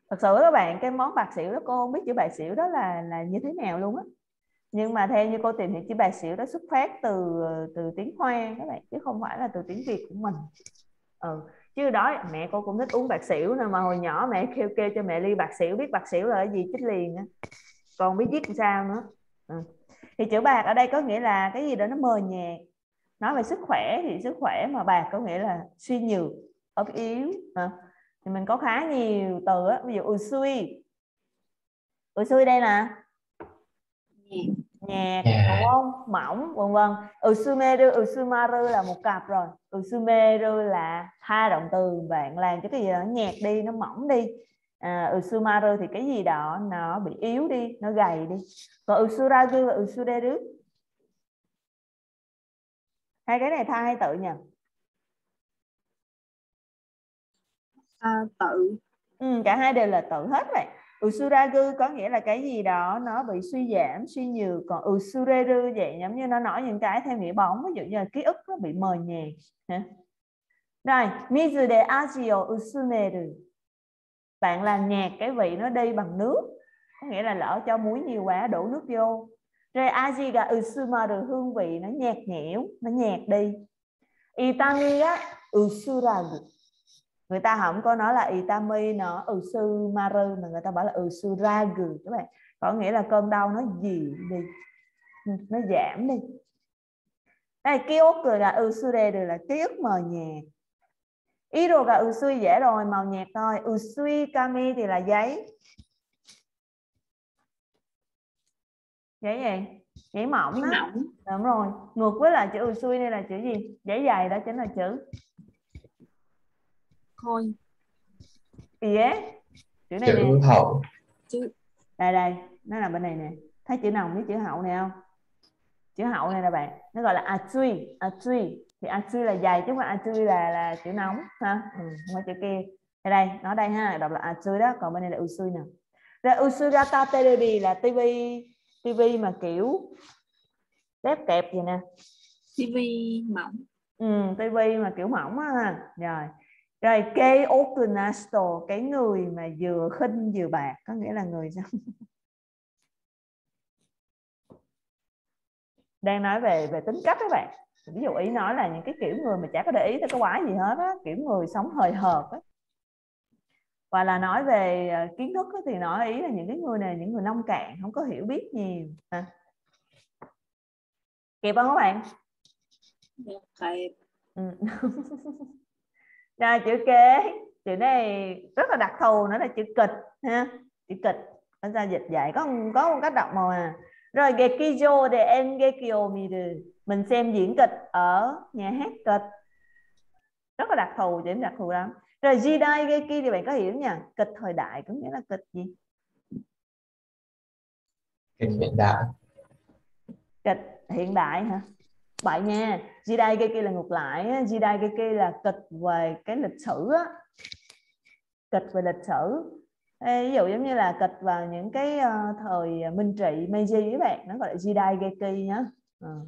Thật sự các bạn, cái món bạc xỉu đó cô không biết chữ bạc xỉu đó là như thế nào luôn á. Nhưng mà theo như cô tìm hiểu chữ bạc xỉu đó xuất phát từ tiếng Hoa các bạn, chứ không phải là từ tiếng Việt của mình. Ừ. Chứ đó mẹ cô cũng thích uống bạc xỉu nè, mà hồi nhỏ mẹ kêu cho mẹ ly bạc xỉu, biết bạc xỉu là cái gì chích liền á. Còn biết viết làm sao nữa. Ừ. Thì chữ bạc ở đây có nghĩa là cái gì đó nó mờ nhạt. Nói về sức khỏe thì sức khỏe, mà bạc có nghĩa là suy nhược, ốm yếu. À, thì mình có khá nhiều từ á, ví dụ usui. Usui đây là nhạt, đúng không? Mỏng, vân vân. Usumeru, usumaru là một cặp rồi. Usumeru là hai động từ bạn làm cho cái gì đó nhạt đi, nó mỏng đi. À, usumaru thì cái gì đó nó bị yếu đi, nó gầy đi. Còn usuragu và usureru, hai cái này thay hay tự nhỉ? À, tự. Ừ, cả hai đều là tự hết vậy. Usuragu có nghĩa là cái gì đó nó bị suy giảm, suy nhược. Còn usureru vậy giống như nó nói những cái theo nghĩa bóng, ví dụ như là ký ức nó bị mờ nhạt. Hả? Rồi, mizu de aji o usumeru. Bạn làm nhạt cái vị nó đi bằng nước, có nghĩa là lỡ cho muối nhiều quá đổ nước vô. Rồi aji ga usumaru, hương vị nó nhạt nhẽo, nó nhạt đi. Itami ga usuragu, người ta không có nói là itami nó usumaru mà người ta bảo là usuragu các bạn. Có nghĩa là cơn đau nó dịu đi, nó giảm đi. Đây ký ức rồi là usureru là ký ức mờ nhạt. Edo ga usui dễ rồi, màu nhạt thôi. Usui kami thì là giấy. Giấy gì? Giấy mỏng á. Đúng rồi. Ngược với là chữ usui đây là chữ gì? Giấy dày đó chính là chữ khôi. Yeah. Chữ này chữ nè. Hậu. Chữ... Đây đây, nó là bên này nè. Thấy chữ nồng với chữ hậu này không? Chữ hậu này nè bạn. Nó gọi là atsui. Atsui. Thì atsui là dày chứ không phải atsui là chữ nóng ha. Ừ, không phải chữ kia. Đây đây, nó đây ha, đọc là atsui đó, còn bên này là usui nè. Rồi usurata terebi là tivi mà kiểu đép kẹp vậy nè. Tivi mỏng. Ừ, tivi mà kiểu mỏng á. Rồi. Rồi kei okunasto, cái người mà vừa khinh vừa bạc, có nghĩa là người sao? Đang nói về tính cách các bạn. Ví dụ ý nói là những cái kiểu người mà chả có để ý tới cái quái gì hết á, kiểu người sống hời hợt á. Và là nói về kiến thức thì nói ý là những cái người này, những người nông cạn, không có hiểu biết nhiều. À. Kịp không các bạn? Kịp. Ừ. Rồi chữ kế, chữ này rất là đặc thù, nó là chữ kịch ha. Chữ kịch, nó ra dịch vậy, có một cách đọc mà. Rồi gekijo de engekyo miru, mình xem diễn kịch ở nhà hát kịch, rất là đặc thù, diễn đặc thù lắm. Rồi jidai geki thì bạn có hiểu nha, kịch thời đại có nghĩa là kịch gì? Kịch hiện đại. Kịch hiện đại hả? Vậy nha, jidai geki là ngược lại, jidai geki là kịch về cái lịch sử á. Kịch về lịch sử. Ví dụ giống như là kịch vào những cái thời Minh Trị, Meiji với bạn, nó gọi là jidai geki nhá.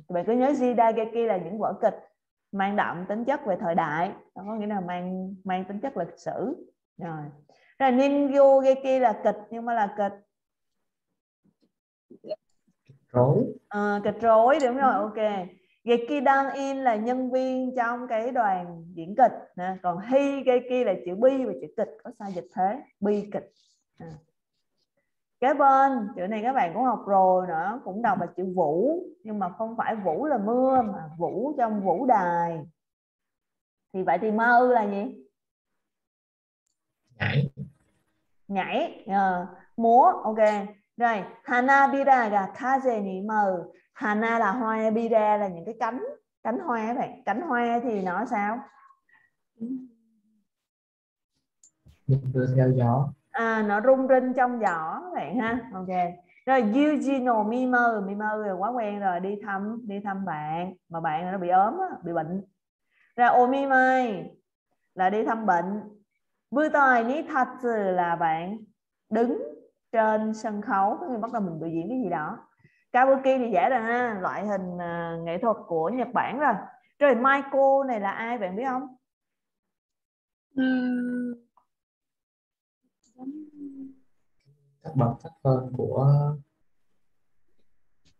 Bạn cứ nhớ jidai-geki là những vở kịch mang đậm tính chất về thời đại, đó có nghĩa là mang tính chất lịch sử. Rồi ningyo-geki là kịch, nhưng mà là kịch rối. À, kịch rối đúng rồi, ok. Geki-dan-in là nhân viên trong cái đoàn diễn kịch nè. Còn hi-geki là chữ bi và chữ kịch, có sao dịch thế, bi kịch. À. Kế bên, chữ này các bạn cũng học rồi nữa, cũng đọc là chữ vũ, nhưng mà không phải vũ là mưa mà vũ trong vũ đài. Thì vậy thì ma ư là gì? Nhảy. Nhảy, múa, ok. Rồi, hanabira ga kaze ni mau. Hana là hoa, bira là những cái cánh hoa các bạn. Cánh hoa thì nó sao? Đưa theo gió. À, nó rung rinh trong giỏ vậy ha, ok. Rồi Yuji no Mimaru, Mimaru là quá quen rồi, đi thăm bạn mà bạn nó bị ốm, bị bệnh. Rồi Omimai là đi thăm bệnh. Butai ni tatsu là bạn đứng trên sân khấu, có nghĩa bắt đầu mình biểu diễn cái gì đó. Kabuki thì dễ rồi ha, loại hình nghệ thuật của Nhật Bản rồi. Rồi Maiko này là ai bạn biết không? Các bậc thấp hơn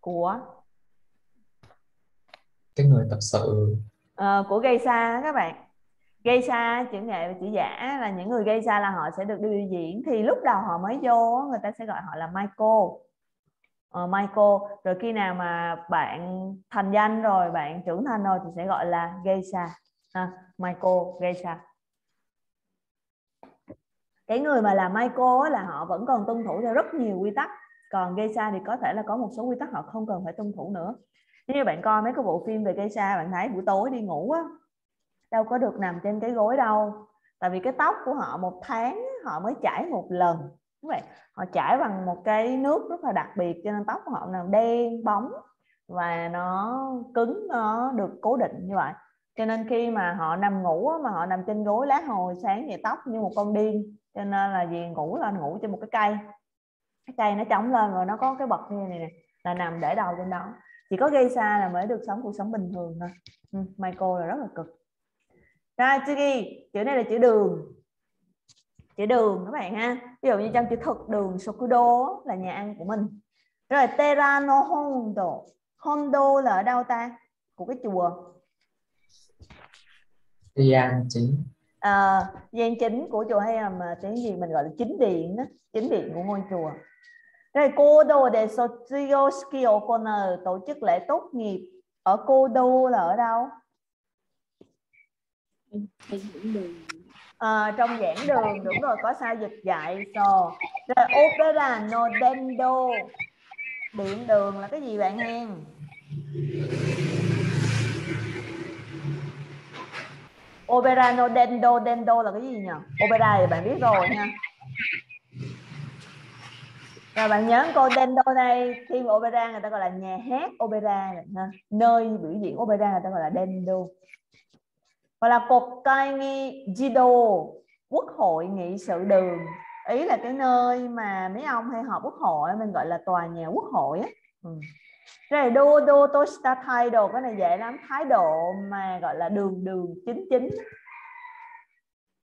của cái người tập sự của Geisha các bạn. Geisha chữ nghệ và chữ giả là những người Geisha là họ sẽ được đi biểu diễn, thì lúc đầu họ mới vô người ta sẽ gọi họ là Maiko. Maiko, rồi khi nào mà bạn thành danh rồi, bạn trưởng thành rồi thì sẽ gọi là Geisha. Maiko, Geisha. Cái người mà làm Maiko là họ vẫn còn tuân thủ theo rất nhiều quy tắc. Còn Geisha thì có thể là có một số quy tắc họ không cần phải tuân thủ nữa. Nếu như bạn coi mấy cái bộ phim về Geisha, bạn thấy buổi tối đi ngủ á, đâu có được nằm trên cái gối đâu. Tại vì cái tóc của họ một tháng họ mới chải một lần. Đúng vậy. Họ chải bằng một cái nước rất là đặc biệt cho nên tóc của họ nào đen bóng và nó cứng, nó được cố định như vậy. Cho nên khi mà họ nằm ngủ mà họ nằm trên gối lá hồi, sáng dậy tóc như một con điên. Cho nên là gì, ngủ trên một cái cây nó trống lên rồi nó có cái bậc như này nè, là nằm để đầu trên đó. Chỉ có Geisha là mới được sống cuộc sống bình thường thôi. Michael là rất là cực. Rồi Tsugi, chữ này là chữ đường. Chữ đường các bạn ha. Ví dụ như trong chữ thực đường Shokudo là nhà ăn của mình. Rồi Terano Hondo. Hondo là ở đâu ta? Của cái chùa. Gian chính. Gian chính của chùa, hay là tiếng gì mình gọi là chính điện đó. Chính điện của ngôi chùa. Rồi Kodo de Sotsuyuki Okono, tổ chức lễ tốt nghiệp. Ở Kodo là ở đâu? Trong giảng đường, đúng rồi, có sao dịch dạy so. Rồi opera no dendo, điện đường là cái gì bạn hen? Opera no dendo, dendo là cái gì nhỉ? Opera thì bạn biết rồi nha. Rồi bạn nhớ cô dendo đây, khi mà opera người ta gọi là nhà hát opera, nơi biểu diễn opera người ta gọi là dendo. Hoặc là Kokkai ni Jido, quốc hội nghị sự đường, ý là cái nơi mà mấy ông hay họp quốc hội, mình gọi là tòa nhà quốc hội á. Rồi Dodo Toshita Taido, cái này dễ lắm, thái độ mà gọi là đường chính.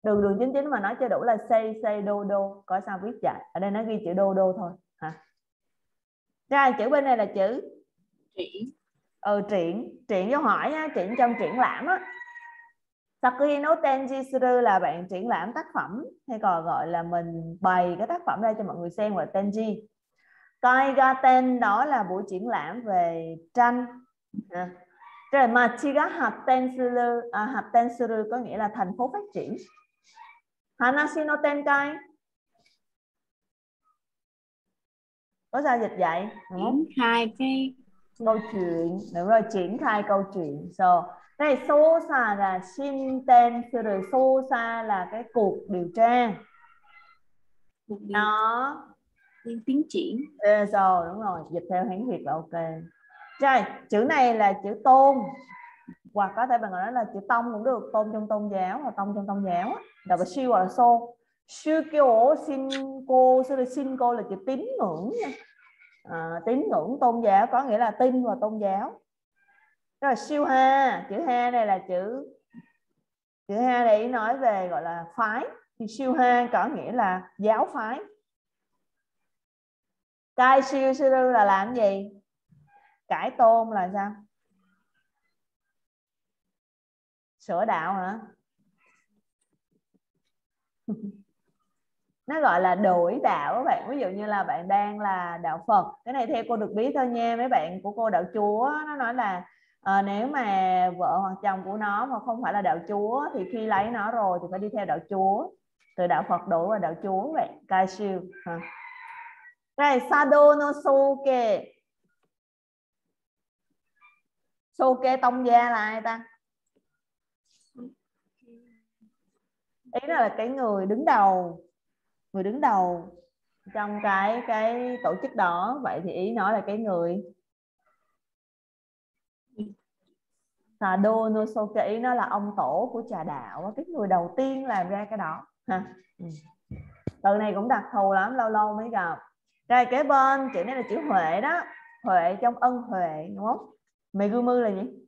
Đường chính mà nói cho đủ là Sei Dodo, có sao viết vậy? Ở đây nó ghi chữ Dodo thôi hả? Rồi chữ bên này là chữ triển. Triển dấu hỏi á, triển trong triển lãm á. Sakuhi no tenji suru là bạn triển lãm tác phẩm, hay còn gọi là mình bày cái tác phẩm ra cho mọi người xem, gọi tenji. Kaigaten đó là buổi triển lãm về tranh. Rồi machiga hatten suru có nghĩa là thành phố phát triển. Hanashi no tenkai có sao dịch vậy? Triển khai cái câu chuyện, đúng rồi, triển khai câu chuyện. So đây sosa là shinten, rồi sosa là cái cuộc điều tra. Nó tiến triển. Rồi đúng rồi, dịch theo Hán Việt là ok. Rồi chữ này là chữ tôn, hoặc có thể bạn gọi nó là chữ tông cũng được, tôn trong tôn giáo hoặc tông trong tôn giáo. Đọc là siêu hoặc là so. Shukyo shinko, rồi shinko là chữ tín ngưỡng nha. Tín ngưỡng tôn giáo có nghĩa là tin vào tôn giáo. Rồi siêu ha, chữ ha này là chữ ha để nói về gọi là phái, thì siêu ha có nghĩa là giáo phái. Cai siêu sư là làm gì? Cải tôn là sao? Sửa đạo hả? Nó gọi là đổi đạo các bạn. Ví dụ như là bạn đang là đạo Phật, cái này theo cô được biết thôi nha, mấy bạn của cô đạo Chúa nó nói là nếu mà vợ hoặc chồng của nó mà không phải là đạo Chúa thì khi lấy nó rồi thì phải đi theo đạo Chúa, từ đạo Phật đổi qua đạo Chúa vậy. Cai siêu hả? Đây sado no soke, soke tông gia là ai ta? Ý là cái người đứng đầu trong cái tổ chức đó. Vậy thì ý nói là cái người Sado Nosoke, ý nó là ông tổ của trà đạo, cái người đầu tiên làm ra cái đó ha. Từ này cũng đặc thù lắm, lâu lâu mới gặp. Rồi kế bên chữ này là chữ Huệ đó, Huệ trong ân huệ đúng không? Megumi là gì?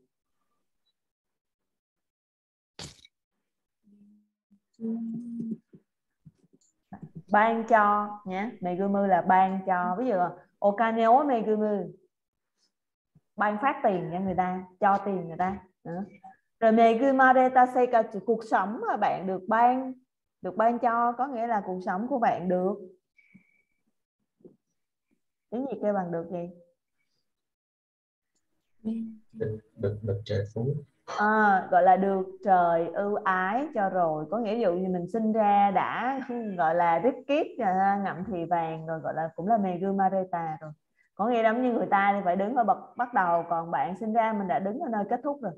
Ban cho nhé, Megumi là ban cho. Ví dụ Okane wa Megumi, ban phát tiền cho người ta, cho tiền người ta. Rồi Megumare Tasei Katsu, cuộc sống mà bạn được ban cho, có nghĩa là cuộc sống của bạn được. Tiếng gì kêu bằng được gì? Được trời phú. À, gọi là được trời ưu ái cho rồi. Có nghĩa dụ như mình sinh ra đã gọi là rít kiếp ngậm thì vàng rồi, gọi là cũng là Megumareta rồi. Có nghĩa giống như người ta thì phải đứng ở bậc bắt đầu, còn bạn sinh ra mình đã đứng ở nơi kết thúc rồi.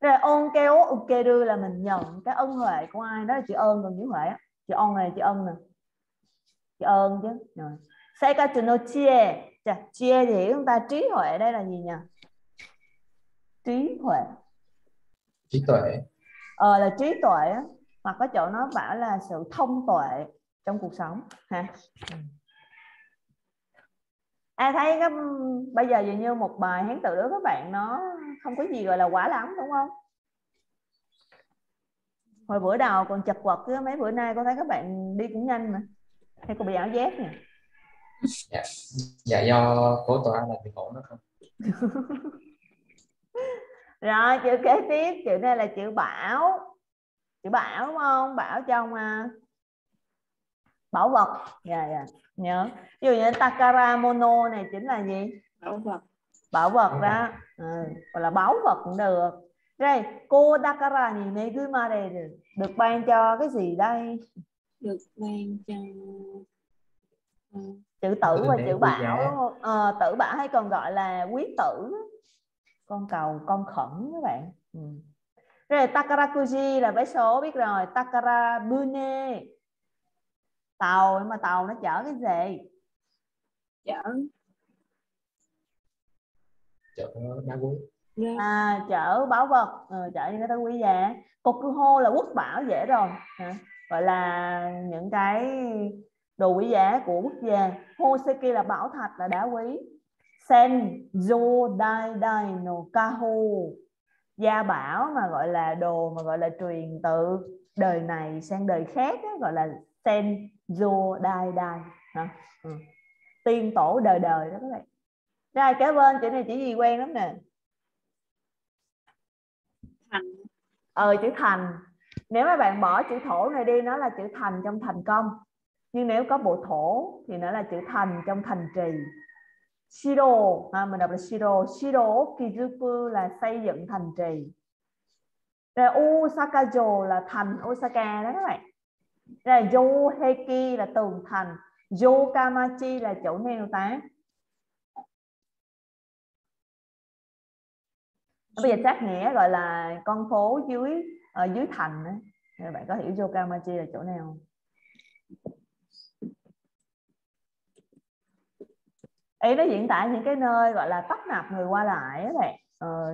Rồi ôn kéo ukeru là mình nhận cái ân huệ của ai, đó là chữ ơn còn chữ huệ. Chữ ơn này, chữ ân nè, chữ ơn chứ. Rồi Seikatsu no chie, chie thì chúng ta trí huệ, đây là gì nhỉ? Trí huệ, trí tuệ. Là trí tuệ, hoặc có chỗ nó bảo là sự thông tuệ trong cuộc sống ha. Ai thấy cái, bây giờ dường như một bài Hán Tự đối các bạn nó không có gì gọi là quá lắm đúng không? Hồi bữa đầu còn chật quật, chứ mấy bữa nay con thấy các bạn đi cũng nhanh mà. Hay còn bị ảo giác nè. Dạ do cố tỏa là bị khổ nó không. Rồi chữ kế tiếp, chữ này là chữ bảo. Chữ bảo đúng không? Bảo trong bảo vật. Dạ dạ. Nhớ. Ví dụ như Takara Mono này chính là gì? Bảo vật. Bảo vật đó. Ừ, gọi là báu vật cũng được. Rồi cô Takara này Megumare được ban cho cái gì đây? Được ban cho chữ tử và chữ bảo đúng không? Tử bảo hay còn gọi là quý tử, con cầu, con khẩn các bạn. Ừ. Rồi Takarakuji là vé số biết rồi. Takarabune tàu, mà tàu nó chở cái gì? Chở bảo vật, chở những cái thứ quý giá. Kokuho là quốc bảo, dễ rồi. Gọi là những cái đồ quý giá của quốc gia. Hoseki là bảo thạch, là đá quý. Senjo dai dai no kaho, gia bảo mà gọi là đồ mà gọi là truyền từ đời này sang đời khác đó, gọi là senjo dai dai. Tiên tổ đời đời đó các bạn. Rồi kế bên chữ này chữ gì quen lắm nè? Thành. Chữ thành. Nếu mà bạn bỏ chữ thổ này đi, nó là chữ thành trong thành công. Nhưng nếu có bộ thổ thì nó là chữ thành trong thành trì. Shiro, mình đọc là shiro. Shiro kizuku là xây dựng thành trì. Rồi Osaka-jo là thành Osaka đó các bạn. Rồi Yoheki là tường thành. Yokamachi là chỗ neo tá. Bây giờ sát nghĩa gọi là con phố dưới thành đó. Rồi bạn có hiểu Yokamachi là chỗ nào không? Ý nó diễn tả những cái nơi gọi là tấp nập người qua lại các bạn.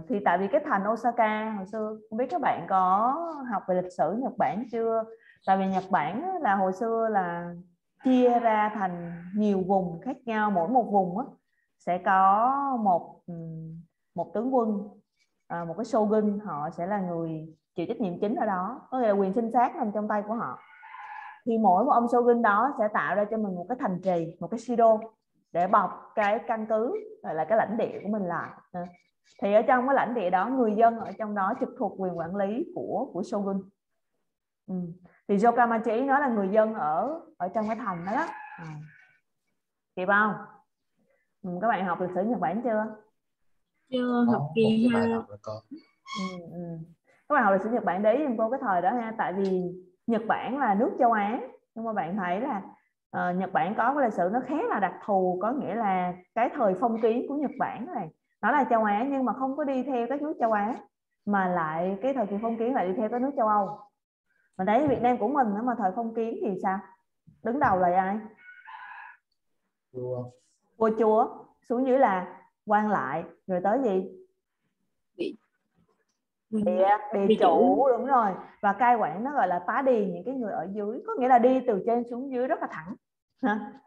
Thì tại vì cái thành Osaka hồi xưa, không biết các bạn có học về lịch sử Nhật Bản chưa? Tại vì Nhật Bản là hồi xưa là chia ra thành nhiều vùng khác nhau, mỗi một vùng đó sẽ có một tướng quân, một cái shogun, họ sẽ là người chịu trách nhiệm chính ở đó, có nghĩa là quyền sinh sát nằm trong tay của họ. Thì mỗi một ông shogun đó sẽ tạo ra cho mình một cái thành trì, một cái shiro để bọc cái căn cứ gọi là cái lãnh địa của mình lại. Thì ở trong cái lãnh địa đó, người dân ở trong đó trực thuộc quyền quản lý của shogun. Thì Yokamachi nói là người dân ở trong cái thành đó. Kịp không? Các bạn học lịch sử Nhật Bản chưa? Chưa học kỳ ha. Các bạn học lịch sử Nhật Bản đấy dùm cô cái thời đó ha. Tại vì Nhật Bản là nước châu Á, nhưng mà bạn thấy là Nhật Bản có cái lịch sử nó khá là đặc thù, có nghĩa là cái thời phong kiến của Nhật Bản này nó là châu Á, nhưng mà không có đi theo các nước châu Á, mà lại cái thời kỳ phong kiến lại đi theo các nước châu Âu. Mà đấy Việt Nam của mình nữa mà thời phong kiến thì sao? Đứng đầu là ai? vua chúa, xuống dưới là quan lại, rồi tới gì? Địa chủ, đúng rồi. Và cai quản nó gọi là tá đi, những cái người ở dưới, có nghĩa là đi từ trên xuống dưới rất là thẳng.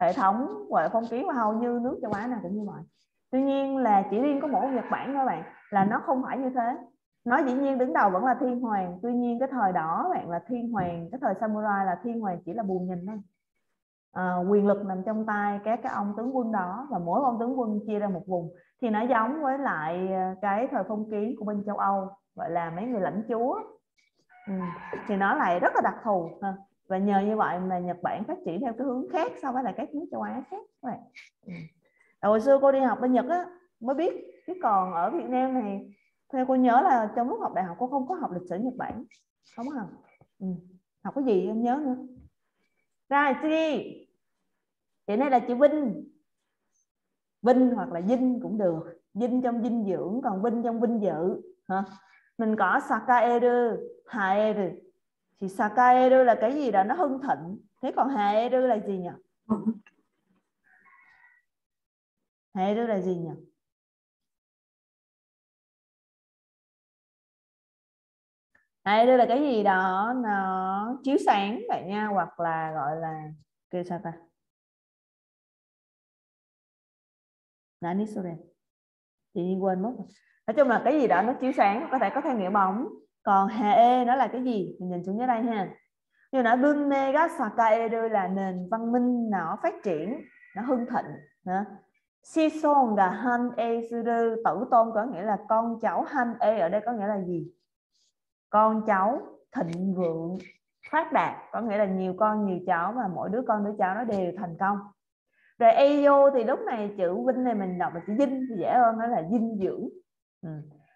Hệ thống và phong kiến và hầu như nước châu Á nào cũng như vậy. Tuy nhiên là chỉ riêng có mỗi Nhật Bản thôi bạn là nó không phải như thế. Nó dĩ nhiên đứng đầu vẫn là thiên hoàng, tuy nhiên cái thời đó bạn là thiên hoàng, cái thời samurai là thiên hoàng chỉ là bù nhìn thôi. Quyền lực nằm trong tay các cái ông tướng quân đó, và mỗi ông tướng quân chia ra một vùng. Thì nó giống với lại cái thời phong kiến của bên châu Âu, gọi là mấy người lãnh chúa. Thì nó lại rất là đặc thù. Và nhờ như vậy mà Nhật Bản phát triển theo cái hướng khác so với là các nước châu Á khác các bạn. Hồi xưa cô đi học bên Nhật á, mới biết, chứ còn ở Việt Nam này theo cô nhớ là trong lúc học đại học cô không có học lịch sử Nhật Bản, không có học. Học cái gì em nhớ nữa. Rồi chị này là chị Vinh, Vinh hoặc là Vinh cũng được, Vinh trong dinh dưỡng, còn Vinh trong vinh dự. Mình có Sakaeru, Haeru. Thì Sakaeru là cái gì đó nó hưng thịnh, thế còn Haeru là gì nhỉ? Haeru là gì nhỉ? Haeru là cái gì đó nó chiếu sáng vậy nha, hoặc là gọi là kêu sao ta? Nani sure. Tự nhiên quên mất. Nói chung là cái gì đó nó chiếu sáng, có thể có theo nghĩa bóng. Còn Hae nó là cái gì? Mình nhìn xuống dưới đây ha. Như nó Bunmega Sakaeru là nền văn minh nó phát triển, nó hưng thịnh. Sison là Han E Suru, tử tôn có nghĩa là con cháu. Han E ở đây có nghĩa là gì? Con cháu thịnh vượng, phát đạt, có nghĩa là nhiều con nhiều cháu mà mỗi đứa con đứa cháu nó đều thành công. Rồi Eyo thì lúc này chữ Vinh này mình đọc là chữ Vinh thì dễ hơn, nó là dinh dưỡng.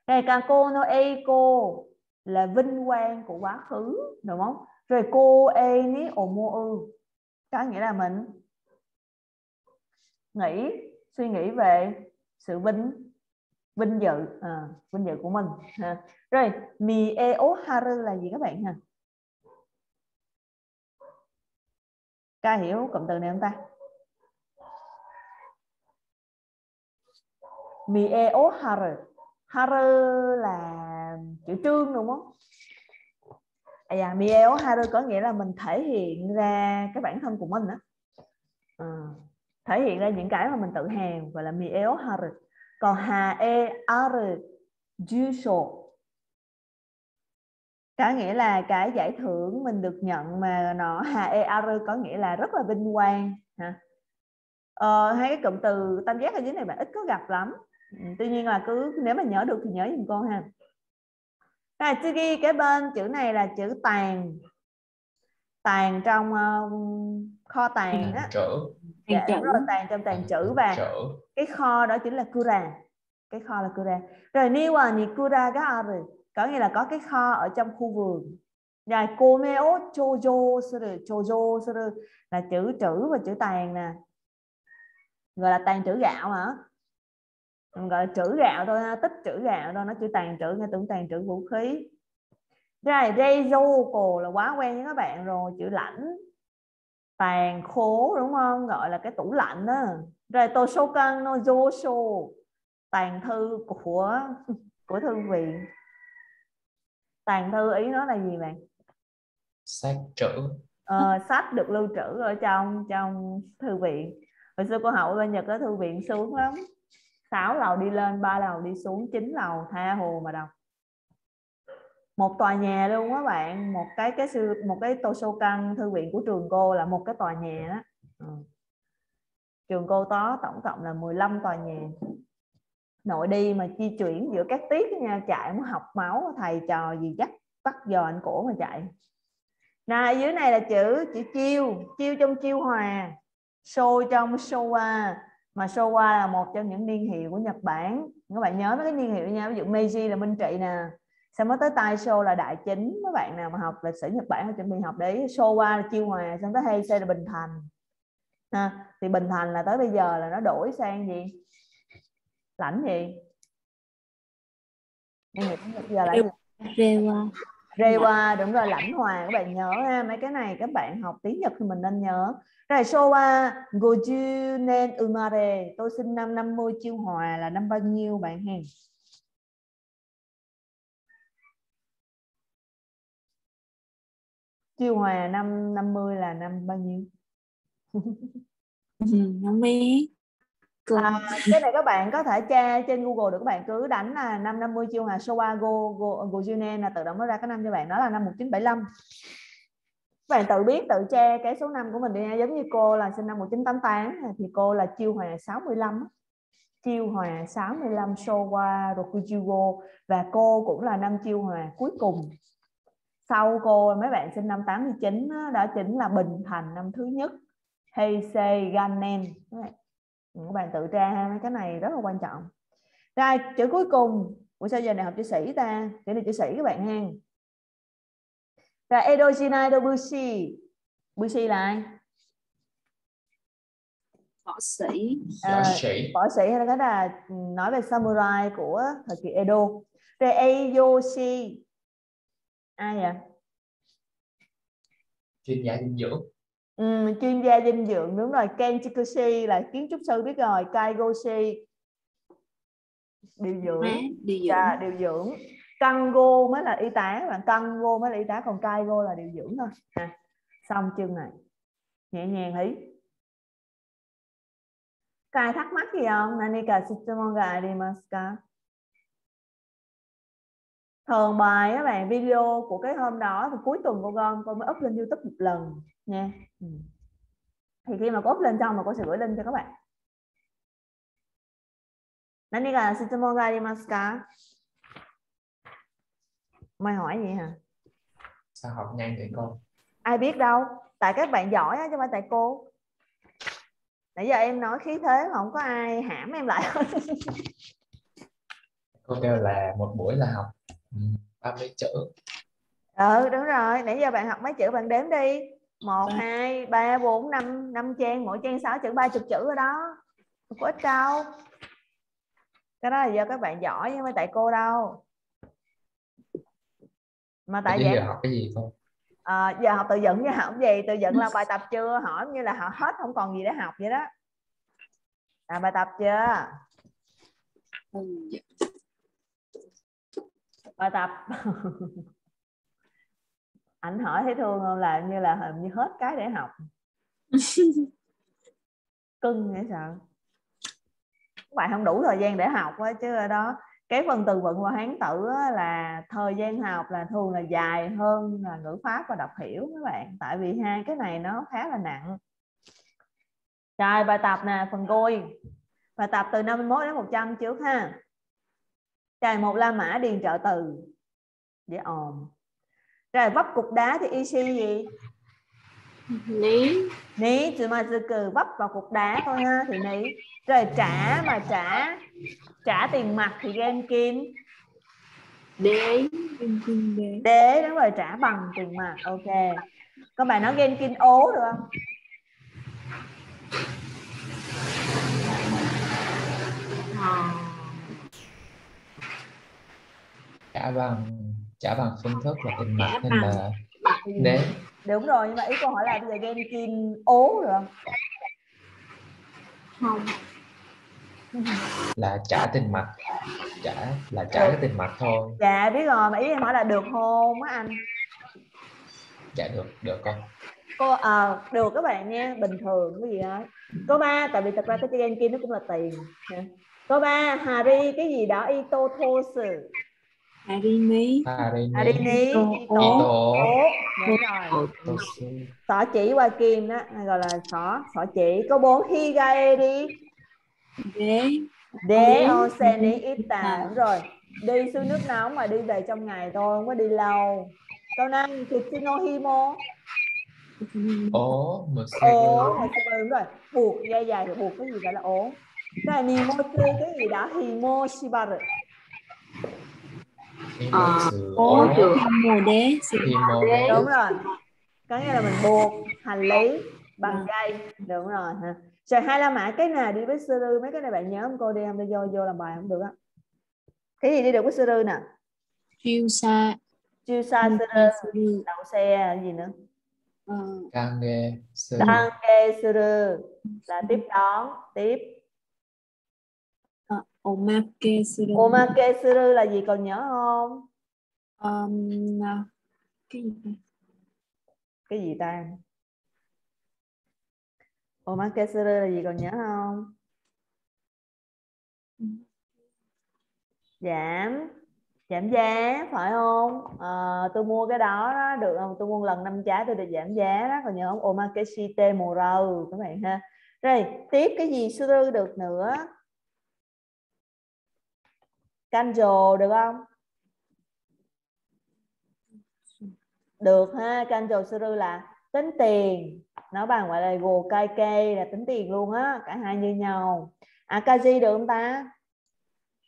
Rồi Kango no Eiko là vinh quang của quá khứ, đúng không? Rồi cô e ni omo'u có nghĩa là mình nghĩ, suy nghĩ về sự vinh dự của mình. Rồi mi e o haru là gì các bạn hả? Ca hiểu cụm từ này không ta? Mi e o haru, haru là chữ trương đúng không? Mieo haru có nghĩa là mình thể hiện ra cái bản thân của mình đó. Thể hiện ra những cái mà mình tự hào gọi là mieo haru. Còn hae aru jusho có nghĩa là cái giải thưởng mình được nhận mà nó hae aru có nghĩa là rất là vinh quang ha. Hay cái cụm từ tam giác ở dưới này bạn ít có gặp lắm. Tuy nhiên là cứ nếu mà nhớ được thì nhớ giùm cô ha. Rồi Tsugi, cái bên chữ này là chữ tàng. Tàng trong kho tàng á. Dạ, tàng trong tàng trữ và cái kho đó chính là kura. Cái kho là kura. Rồi niwa ni kura ga aru có nghĩa là có cái kho ở trong khu vườn. Rồi komeo chojo suru là chữ trữ và chữ tàng nè. Gọi là tàng trữ gạo hả? Gọi là trữ gạo thôi, tích trữ gạo thôi, nó chữ tàn trữ, nghe tưởng tàn trữ vũ khí. Rồi reizouko là quá quen với các bạn rồi, chữ lạnh, tàn khố đúng không, gọi là cái tủ lạnh đó. Rồi toshokan no josho, tàn thư của thư viện. Tàn thư ý nó là gì bạn? Sách trữ. Sách được lưu trữ ở trong thư viện. Hồi xưa cô học ở bên Nhật ở thư viện sướng lắm. 6 lầu đi lên, 3 lầu đi xuống, 9 lầu tha hồ mà đọc. Một tòa nhà luôn các bạn, một cái toshokan thư viện của trường cô là một cái tòa nhà đó. Trường cô có tổng cộng là 15 tòa nhà. Nội đi mà di chuyển giữa các tiết nha, chạy muốn học máu, thầy trò gì dắt bắt giò anh cổ mà chạy. Này dưới này là chữ chiêu, chiêu trong chiêu hòa, show trong showa. Mà Showa là một trong những niên hiệu của Nhật Bản. Các bạn nhớ mấy cái niên hiệu nha. Ví dụ Meiji là Minh Trị nè. Sau mới tới Taisho là Đại Chính. Các bạn nào mà học lịch sử Nhật Bản chuẩn bị học đấy. Showa là Chiêu Hòa. Xong tới Heisei là Bình Thành. Thì Bình Thành là tới bây giờ là nó đổi sang gì? Lãnh gì? Bây giờ là Reiwa. Reiwa, đúng rồi, lãnh hòa. Các bạn nhớ ha, mấy cái này các bạn học tiếng Nhật thì mình nên nhớ. Rồi Showa, Goju nen umare, tôi sinh năm 50 chiêu hòa là năm bao nhiêu bạn ha? Chiêu hòa năm 50 là năm bao nhiêu? 50. À, cái này các bạn có thể tra trên Google được, các bạn cứ đánh là năm 50 chiêu hòa Showa Gojunen là tự động nó ra cái năm cho bạn, đó là năm 1975. Các bạn tự biết tự tra cái số năm của mình đi, giống như cô là sinh năm 1988 thì cô là chiêu hòa 65. Chiêu hòa 65 Showa Rokujugo, và cô cũng là năm chiêu hòa cuối cùng. Sau cô mấy bạn sinh năm 89 đó chính là Bình Thành năm thứ nhất, Heisei Ganen. Các bạn tự tra mấy cái này rất là quan trọng. Rồi chữ cuối cùng, buổi sau giờ này học chữ sĩ ta, chữ này chữ sĩ các bạn hen. Rồi Edo Jinai Dobushi, Bushi là ai? Võ sĩ. Võ sĩ hay là cái nói về Samurai của thời kỳ Edo. Rồi Eiyoshi, ai vậy? Chuyên gia dinh dưỡng. Ừ, chuyên gia dinh dưỡng đúng rồi. Kenchikushi là kiến trúc sư biết rồi. Kaigoshi điều dưỡng, điều dưỡng. Kango mới là y tá, bạn Kango mới là y tá, còn Kaigo là điều dưỡng thôi. À, xong chương này nhẹ nhàng thấy. Cài thắc mắc gì không? Nanika Suzumoga Dimaska. Thường bài các bạn video của cái hôm đó thì cuối tuần cô gom cô mới up lên YouTube một lần nha. Thì khi mà cô up lên xong mà cô sẽ gửi link cho các bạn. Nani ga shitsumon ga arimasu ka? Mày hỏi gì hả? Sao học nhanh vậy cô? Ai biết đâu, tại các bạn giỏi á chứ không tại cô. Nãy giờ em nói khí thế mà không có ai hãm em lại. Cô kêu là một buổi là học 30 chữ. Ừ đúng rồi, nãy giờ bạn học mấy chữ bạn đếm đi. 1, 2, 3, 4, 5, 5 trang, mỗi trang 6 chữ, 30 chữ ở đó. Không có ít đâu. Cái đó là do các bạn giỏi nhưng mà tại cô đâu. Mà tại vậy giờ học cái gì không? À, giờ học tự dựng chứ học gì, tự dựng là bài tập chưa, hỏi như là họ hết không còn gì để học vậy đó. À, bài tập chưa? Bài tập. Ảnh hỏi thấy thương không, là như là hình như hết cái để học. Cưng hay sao? Các bạn không đủ thời gian để học á chứ đó. Cái phần từ vựng và Hán Tự là thời gian học là thường là dài hơn là ngữ pháp và đọc hiểu các bạn. Tại vì hai cái này nó khá là nặng. Rồi bài tập nè, phần cuối. Bài tập từ 51 đến 100 trước ha. Trời một la mã điền trợ từ. Dễ ồn. Rồi vấp cục đá thì ishi gì? Ní. Ní, từ mà từ cừ vấp vào cục đá thôi ha, thì ní. Rồi trả mà trả tiền mặt thì genkin. Đế. Đế, đúng rồi, trả bằng tiền mặt. Ok. Các bạn nói genkin ố được không? Trả bằng phương thức là tiền mặt nên là đế. Đúng rồi, nhưng mà ý câu hỏi là bây giờ genkin ố được không? Không. Là trả tiền mặt. Trả là trả cái tiền mặt thôi. Dạ biết rồi, mà ý em hỏi là được hôn á anh. Dạ được con. Cô được các bạn nha, bình thường cái gì đó. Cô ba, tại vì thật ra cái genkin nó cũng là tiền. Cô ba, hari cái gì đó ito thosu. Harini Ito. Đúng rồi. Sỏ chỉ qua kim đó, gọi là sỏ chỉ. Câu 4 Higaeri. Đế Oseni Ita. Đúng rồi. Đi xuống nước nóng mà đi về trong ngày thôi, không có đi lâu. Câu 5 Kitsinohimo. Ố đúng rồi. Buộc dây dài thì buộc cái gì gọi là ố. Cái này Nimochi cái gì đó Himoshibaru. Ố được mùa đế. Đúng rồi. Có nghĩa là mình buộc hành lý bằng dây. Đúng rồi ha. Rồi hai la mã cái nào đi với suru, mấy cái này bạn nhớ không cô, đi không đi vô làm bài không được á. Cái gì đi được với suru nè? Kyosha. Jusasuru, đậu xe gì nữa? Kangesuru là tiếp đón, tiếp. Omakesuru. Omakesuru là gì còn nhớ không? Cái gì ta? Cái gì ta? Omakesuru là gì còn nhớ không? Giảm giá phải không? Tôi mua cái đó, đó được không? Tôi mua lần 5 trái tôi được giảm giá đó, còn nhớ không? Omakeshite morau các bạn ha. Rồi tiếp cái gì suru được nữa? Kanjo được không? Được ha. Kanjo suru là tính tiền, nó bằng gọi là gokaike là tính tiền luôn á, cả hai như nhau. Akaji được không ta?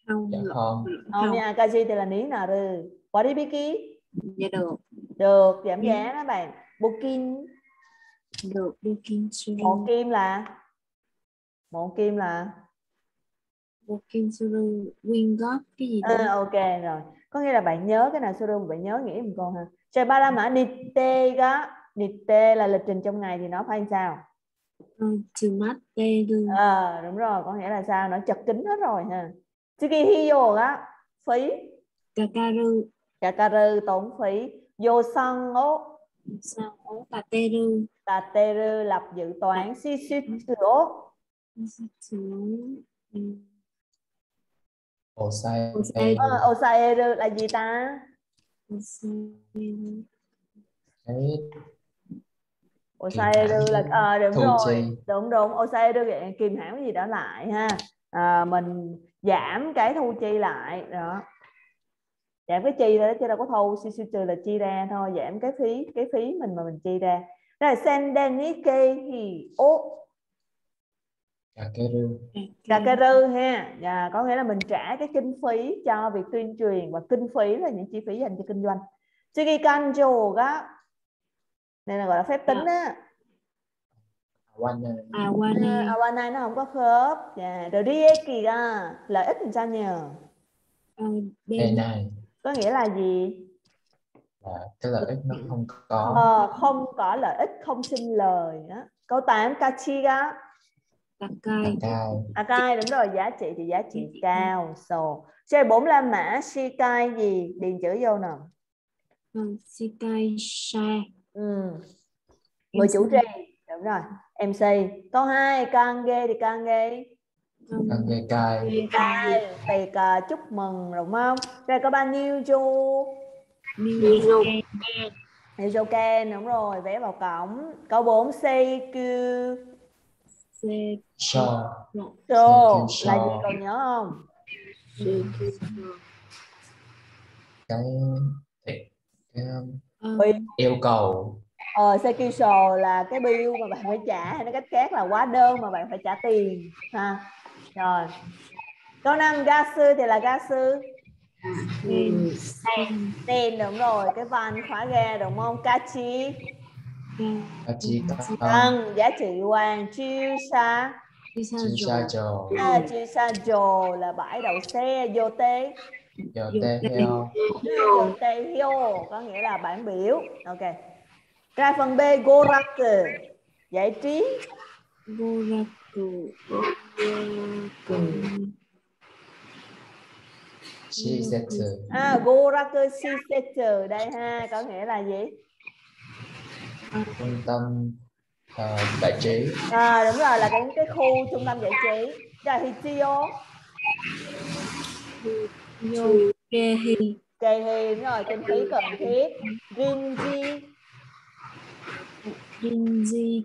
Không, dạ không. Không nha, Kaji thì là ní nà rư. Waribiki? Dạ được. Được, giảm giá đó bạn. Bukin? Được, bukin. Một kim là? Một kim là? Bukin suru win góp cái gì đó. Ok rồi. Có nghĩa là bạn nhớ cái nào suru bạn nhớ nghĩa mình còn ha. Trời ba la mã nite đó. Nite là lịch trình trong ngày thì nó phải sao? Đúng rồi, có nghĩa là sao? Nó chật kín hết rồi ha. Tsukihiyo á, phí. Kakaru. Kakaru, tốn phí. Yosan o. Yosan o, tateru. Tateru, lập dự toán. Shishitsuo. Osaeru. Osaeru là gì ta? Osaeru là... đúng rồi. Đúng đúng. Osaeru kìm hãm cái gì đó lại ha. Mình giảm cái thu chi lại đó, giảm cái chi ra đó chứ đâu có thu, suy trừ là chi ra thôi, giảm cái phí mình mà mình chi ra. Rồi sendenike hi o kakeru, kakeru ha, và có nghĩa là mình trả cái kinh phí cho việc tuyên truyền, và kinh phí là những chi phí dành cho kinh doanh. Tsugi kanjo ga, đây là gọi là phép tính á. Awanai nó không có khớp. Rồi rieki ra lợi ích làm sao nhờ? Có nghĩa là gì? Cái lợi ích nó không có. Không có lợi ích, không xin lời. Câu 8 kachi ga. Akai đúng rồi, giá trị thì giá trị cao. Chơi 4 la mã shikai gì? Điền chữ vô nào. Shikai sha. Người chủ trì. Đúng rồi, MC. Câu 2, kange thì kange. Kange kai. Kai, thì chúc mừng đúng không? Rồi có ba Niujoken đúng rồi, vé vào cổng. Câu 4, seikyu. Show. Show là gì còn nhớ không? Cái yêu cầu. Sekisho là cái bill mà bạn phải trả, hay nói cách khác là hóa đơn mà bạn phải trả tiền ha. Rồi câu 5 gasu thì là gasu tiền đúng rồi, cái van khóa ga đúng không? Kachi giá trị quan. Kyosha Kyosha-jo là bãi đậu xe. Yote-hyo có nghĩa là bản biểu. Ok. Ra phần B, Goraku, giải trí. Goraku Shisetsu, đây ha, có nghĩa là gì? Trung tâm giải trí. Đúng rồi, là cái khu trung tâm giải trí. Rồi Hichiyo. Keiji, đúng rồi, kinh phí cần thiết. Rinji.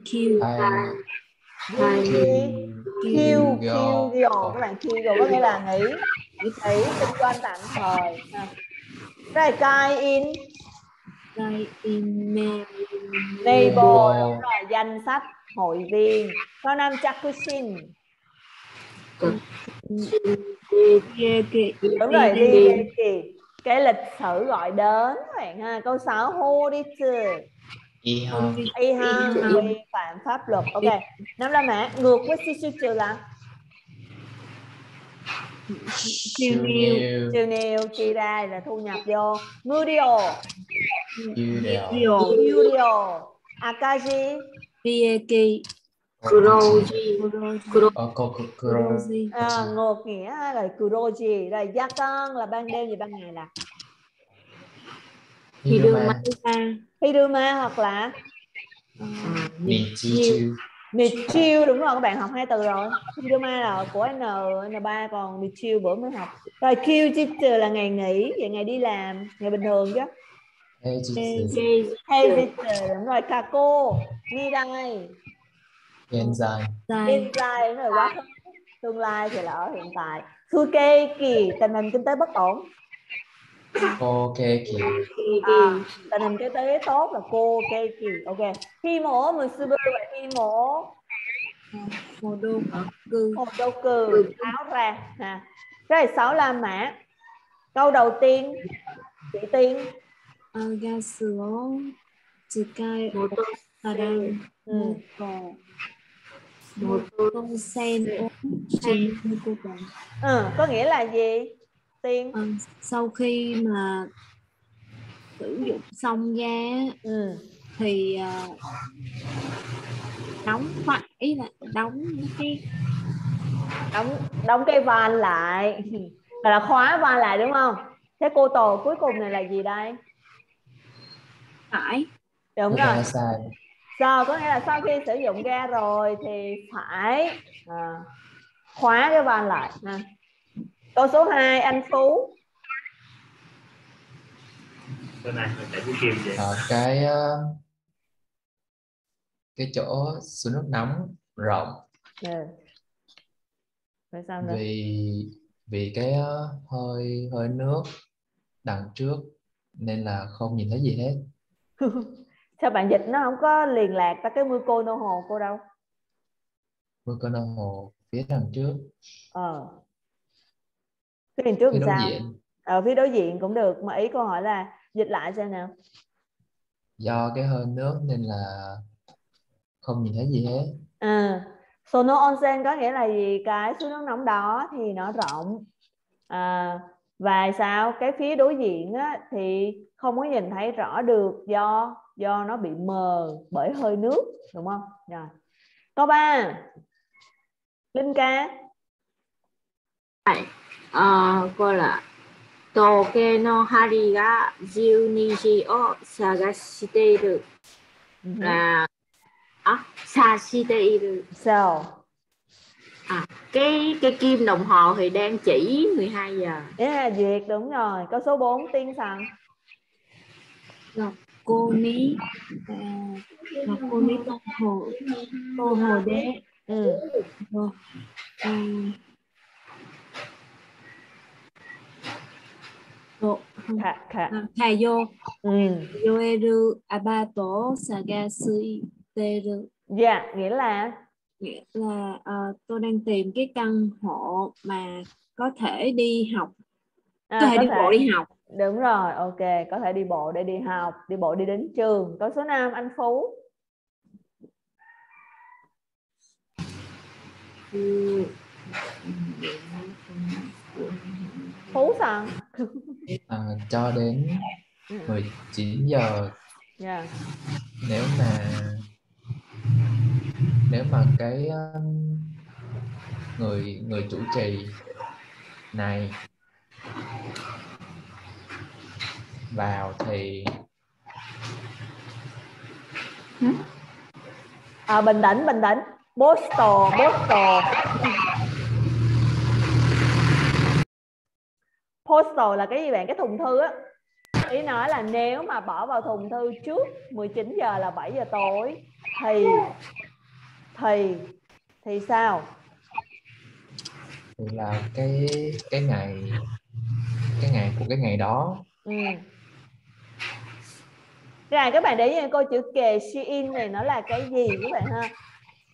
Q các bạn, Q có nghĩa là nghỉ, nghỉ kinh doanh tạm thời. Rồi Kai in label đúng rồi, danh sách hội viên. Câu 5 Chakushin đúng rồi, cái lịch sử gọi đến các bạn ha. Câu 6 Horitsu I ha vi phạm pháp luật. Ok. Năm la mã ngược với Shichu là Chiêu niêu chia ra là thu nhập vô. Murio, Murio, Akaji, Rieki, Kuroji, Kuroji. Ngột nghĩa là Kuroji. Rồi gia con là ban đêm gì ban ngày là Hiruma hoặc là Michiu. Michiu đúng rồi, các bạn học hai từ rồi. Hiruma là của N3, còn Michiu bữa mới học. Rồi Kyujitsu là ngày nghỉ, vậy ngày đi làm, ngày bình thường chứ. Heijitsu đúng rồi. Kako, Mirai, Genzai. Genzai đúng rồi, quá khứ. Tương lai thì là ở hiện tại. Tsukeki, tình hình kinh tế bất ổn. Cô Keiji. Tình hình kinh tế tốt là cô Keiji. Ok. Kimono Musubu và Kimono Hodoku, áo ra nè. Rồi 6 là mã. Câu đầu tiên chị Tiên. Gasuo Tsukai Otosaru Moko. Có nghĩa là gì? Tiên. Sau khi mà sử dụng xong ra thì đóng khoản, ý là đóng cái van lại, là khóa van lại đúng không? Thế cô tổ cuối cùng này là gì đây? Phải. Đúng rồi. Sao có nghĩa là sau khi sử dụng ra rồi thì phải khóa cái van lại ha. Câu số 2, anh Phú. Cái chỗ xuống nước nóng rộng. Vậy sao nữa? Vì cái hơi nước đằng trước nên là không nhìn thấy gì hết. Sao bạn dịch nó không có liền lạc với cái mưa cô nô hồ cô đâu? Mưa cô nô hồ phía đằng trước. Phía trước làm sao? Ở phía đối diện cũng được, mà ý câu hỏi là dịch lại xem nào. Do cái hơi nước nên là không nhìn thấy gì hết. Sono onsen có nghĩa là gì? Cái suối nước nóng đó thì nó rộng, và sao cái phía đối diện á, thì không có nhìn thấy rõ được do nó bị mờ bởi hơi nước, đúng không? Rồi. Câu 3, Linh Ca. Cô là Toke no hari ga 12時 o sagashiteiru. Sagashiteiru. Sao? Cái kim đồng hồ thì đang chỉ 12 giờ. Yeah, duyệt đúng rồi. Câu số 4, Tiên Sẵn. Cô ní đồng hồ đế. Thầy vô Yoeru Abato Sagasiteru. Dạ, nghĩa là tôi đang tìm cái căn hộ mà có thể đi học, có thể đi bộ đi học. Đúng rồi, ok, có thể đi bộ để đi học, đi bộ đi đến trường. Câu số 5, anh Phú. Phú sao? Cho đến 19 giờ. Nếu mà cái người chủ trì này vào thì bình tĩnh. Postal. Postal là cái gì bạn? Cái thùng thư á. Ý nói là nếu mà bỏ vào thùng thư trước 19 giờ là 7 giờ tối thì sao? Thì là cái ngày của cái ngày đó. Rồi các bạn để ý coi chữ kề in này nó là cái gì các bạn ha?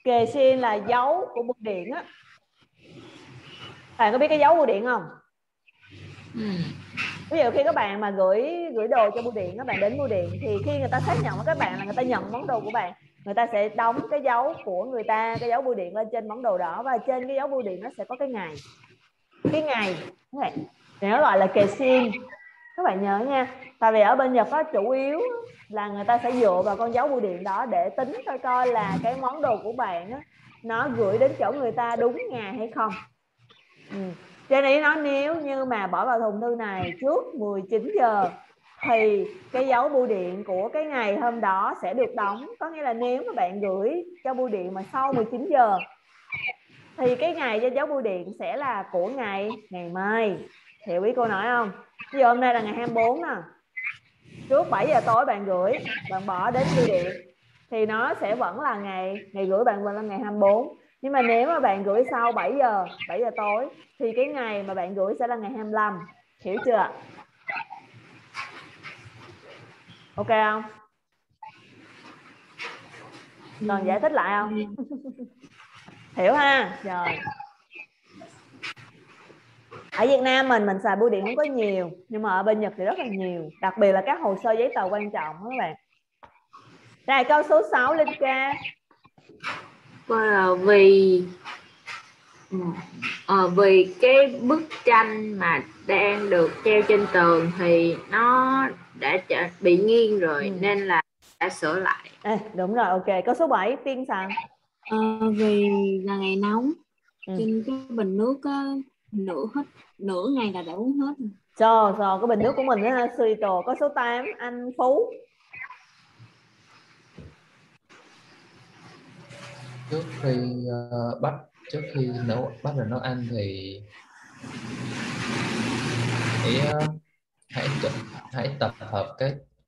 Kề in là dấu của bưu điện á. Bạn có biết cái dấu bưu điện không? Ví dụ khi các bạn mà gửi đồ cho bưu điện, các bạn đến bưu điện thì khi người ta xác nhận với các bạn là người ta nhận món đồ của bạn, người ta sẽ đóng cái dấu của người ta, cái dấu bưu điện lên trên món đồ đó, và trên cái dấu bưu điện nó sẽ có cái ngày. cái ngày thì nó gọi là kề xiên, các bạn nhớ nha. Tại vì ở bên Nhật có chủ yếu là người ta sẽ dựa vào con dấu bưu điện đó để tính coi coi là cái món đồ của bạn đó, nó gửi đến chỗ người ta đúng ngày hay không. Cho nên nói nếu như mà bỏ vào thùng thư này trước 19 giờ thì cái dấu bưu điện của cái ngày hôm đó sẽ được đóng. Có nghĩa là nếu mà bạn gửi cho bưu điện mà sau 19 giờ thì cái ngày cho dấu bưu điện sẽ là của ngày mai. Hiểu ý cô nói không? Ví dụ hôm nay là ngày 24 nè, trước 7 giờ tối bạn gửi, bạn bỏ đến bưu điện thì nó sẽ vẫn là ngày gửi bạn là ngày 24. Nhưng mà nếu mà bạn gửi sau 7 giờ tối thì cái ngày mà bạn gửi sẽ là ngày 25. Hiểu chưa? Ok không? Còn giải thích lại không? Hiểu ha? Rồi. Ở Việt Nam mình xài bưu điện không có nhiều, nhưng mà ở bên Nhật thì rất là nhiều, đặc biệt là các hồ sơ giấy tờ quan trọng các bạn. Đây câu số 6 Linh Ca. Vì cái bức tranh mà đang được treo trên tường thì nó đã bị nghiêng rồi, nên là đã sửa lại. Đúng rồi, ok. Câu số 7 Tiên Sẵn. Vì là ngày nóng, trên cái bình nước nửa ngày là đã uống hết. Rồi cái bình nước của mình nó suy trồ. Có số 8 Anh Phú. Trước khi nấu ăn thì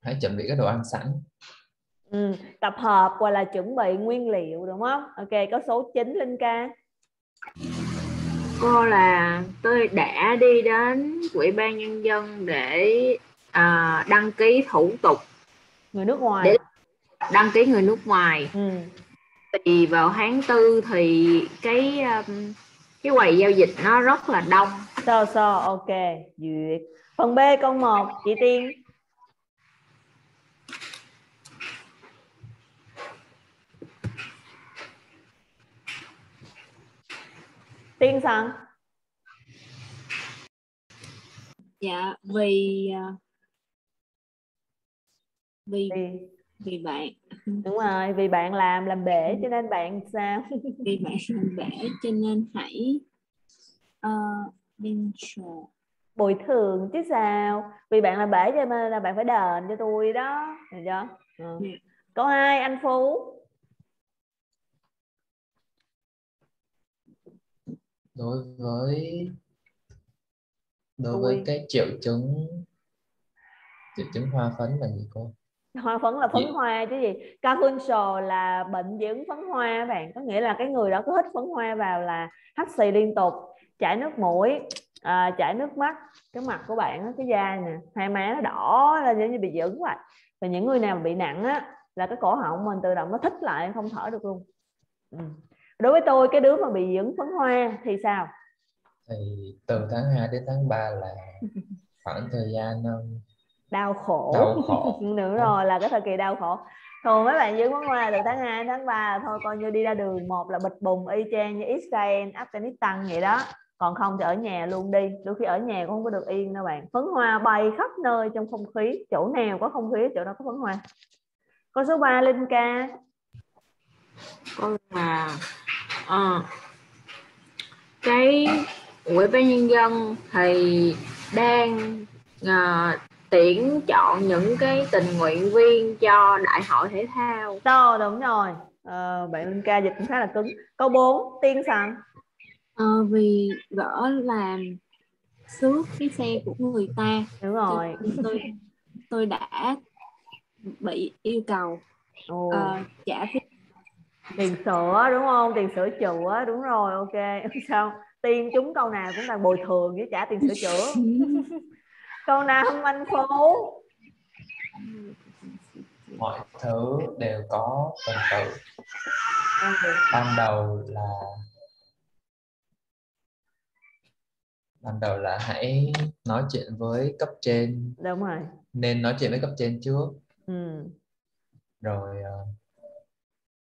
hãy chuẩn bị cái đồ ăn sẵn. Tập hợp hoặc là chuẩn bị nguyên liệu, đúng không? Ok, có số 9 Linh Ca. Cô là tôi đã đi đến Ủy ban Nhân dân để đăng ký thủ tục người nước ngoài. Để đăng ký người nước ngoài. Thì vào tháng 4 thì cái quầy giao dịch nó rất là đông. Ok, duyệt. Phần B câu 1 chị Tiên. Tiên Sẵn. Dạ, vì bạn. Đúng rồi, vì bạn làm bể cho nên bạn sao? Vì bạn làm bể cho nên hãy bồi thường chứ sao? Vì bạn làm bể cho nên là bạn phải đền cho tôi đó, được chưa? Câu 2 Anh Phú. Đối với cái triệu chứng hoa phấn là gì cô? Hoa phấn là phấn hoa chứ gì. Cancel là bệnh dị ứng phấn hoa bạn. Có nghĩa là cái người đó cứ hít phấn hoa vào là hắt xì liên tục, chảy nước mũi, chảy nước mắt, cái mặt của bạn đó, cái da nè, hai má nó đỏ lên giống như bị dị ứng vậy. Và những người nào mà bị nặng á là cái cổ họng mình tự động nó thích lại không thở được luôn. Đối với tôi cái đứa mà bị dị ứng phấn hoa thì sao? Thì từ tháng 2 đến tháng 3 là khoảng thời gian đau khổ. Đúng rồi, là cái thời kỳ đau khổ. Thường mấy bạn dưỡng phấn hoa từ tháng 2 đến tháng 3 thôi, coi như đi ra đường một là bịch bùng y chang như Israel, Afghanistan vậy đó. Còn không thì ở nhà luôn đi. Đôi khi ở nhà cũng không có được yên đâu bạn. Phấn hoa bay khắp nơi trong không khí. Chỗ nào có không khí, chỗ đó có phấn hoa. Câu số 3 Linh Ca. Con là cái Ủy ban Nhân dân thì đang tuyển chọn những cái tình nguyện viên cho đại hội thể thao. Đúng rồi. Bạn Linh Ca dịch cũng khá là cứng. Câu 4 Tiên Sẵn. Vì gỡ làm xước cái xe của người ta. Đúng rồi. Tôi đã bị yêu cầu trả tiền sữa, đúng không? Tiền sữa chữa, đúng rồi, ok. Sao? Tiên chúng câu nào cũng là bồi thường với trả tiền sữa chữa. Câu nào không Anh Phú? Mọi thứ đều có tuần tự. Ban đầu là hãy nói chuyện với cấp trên. Đúng rồi. Nên nói chuyện với cấp trên trước.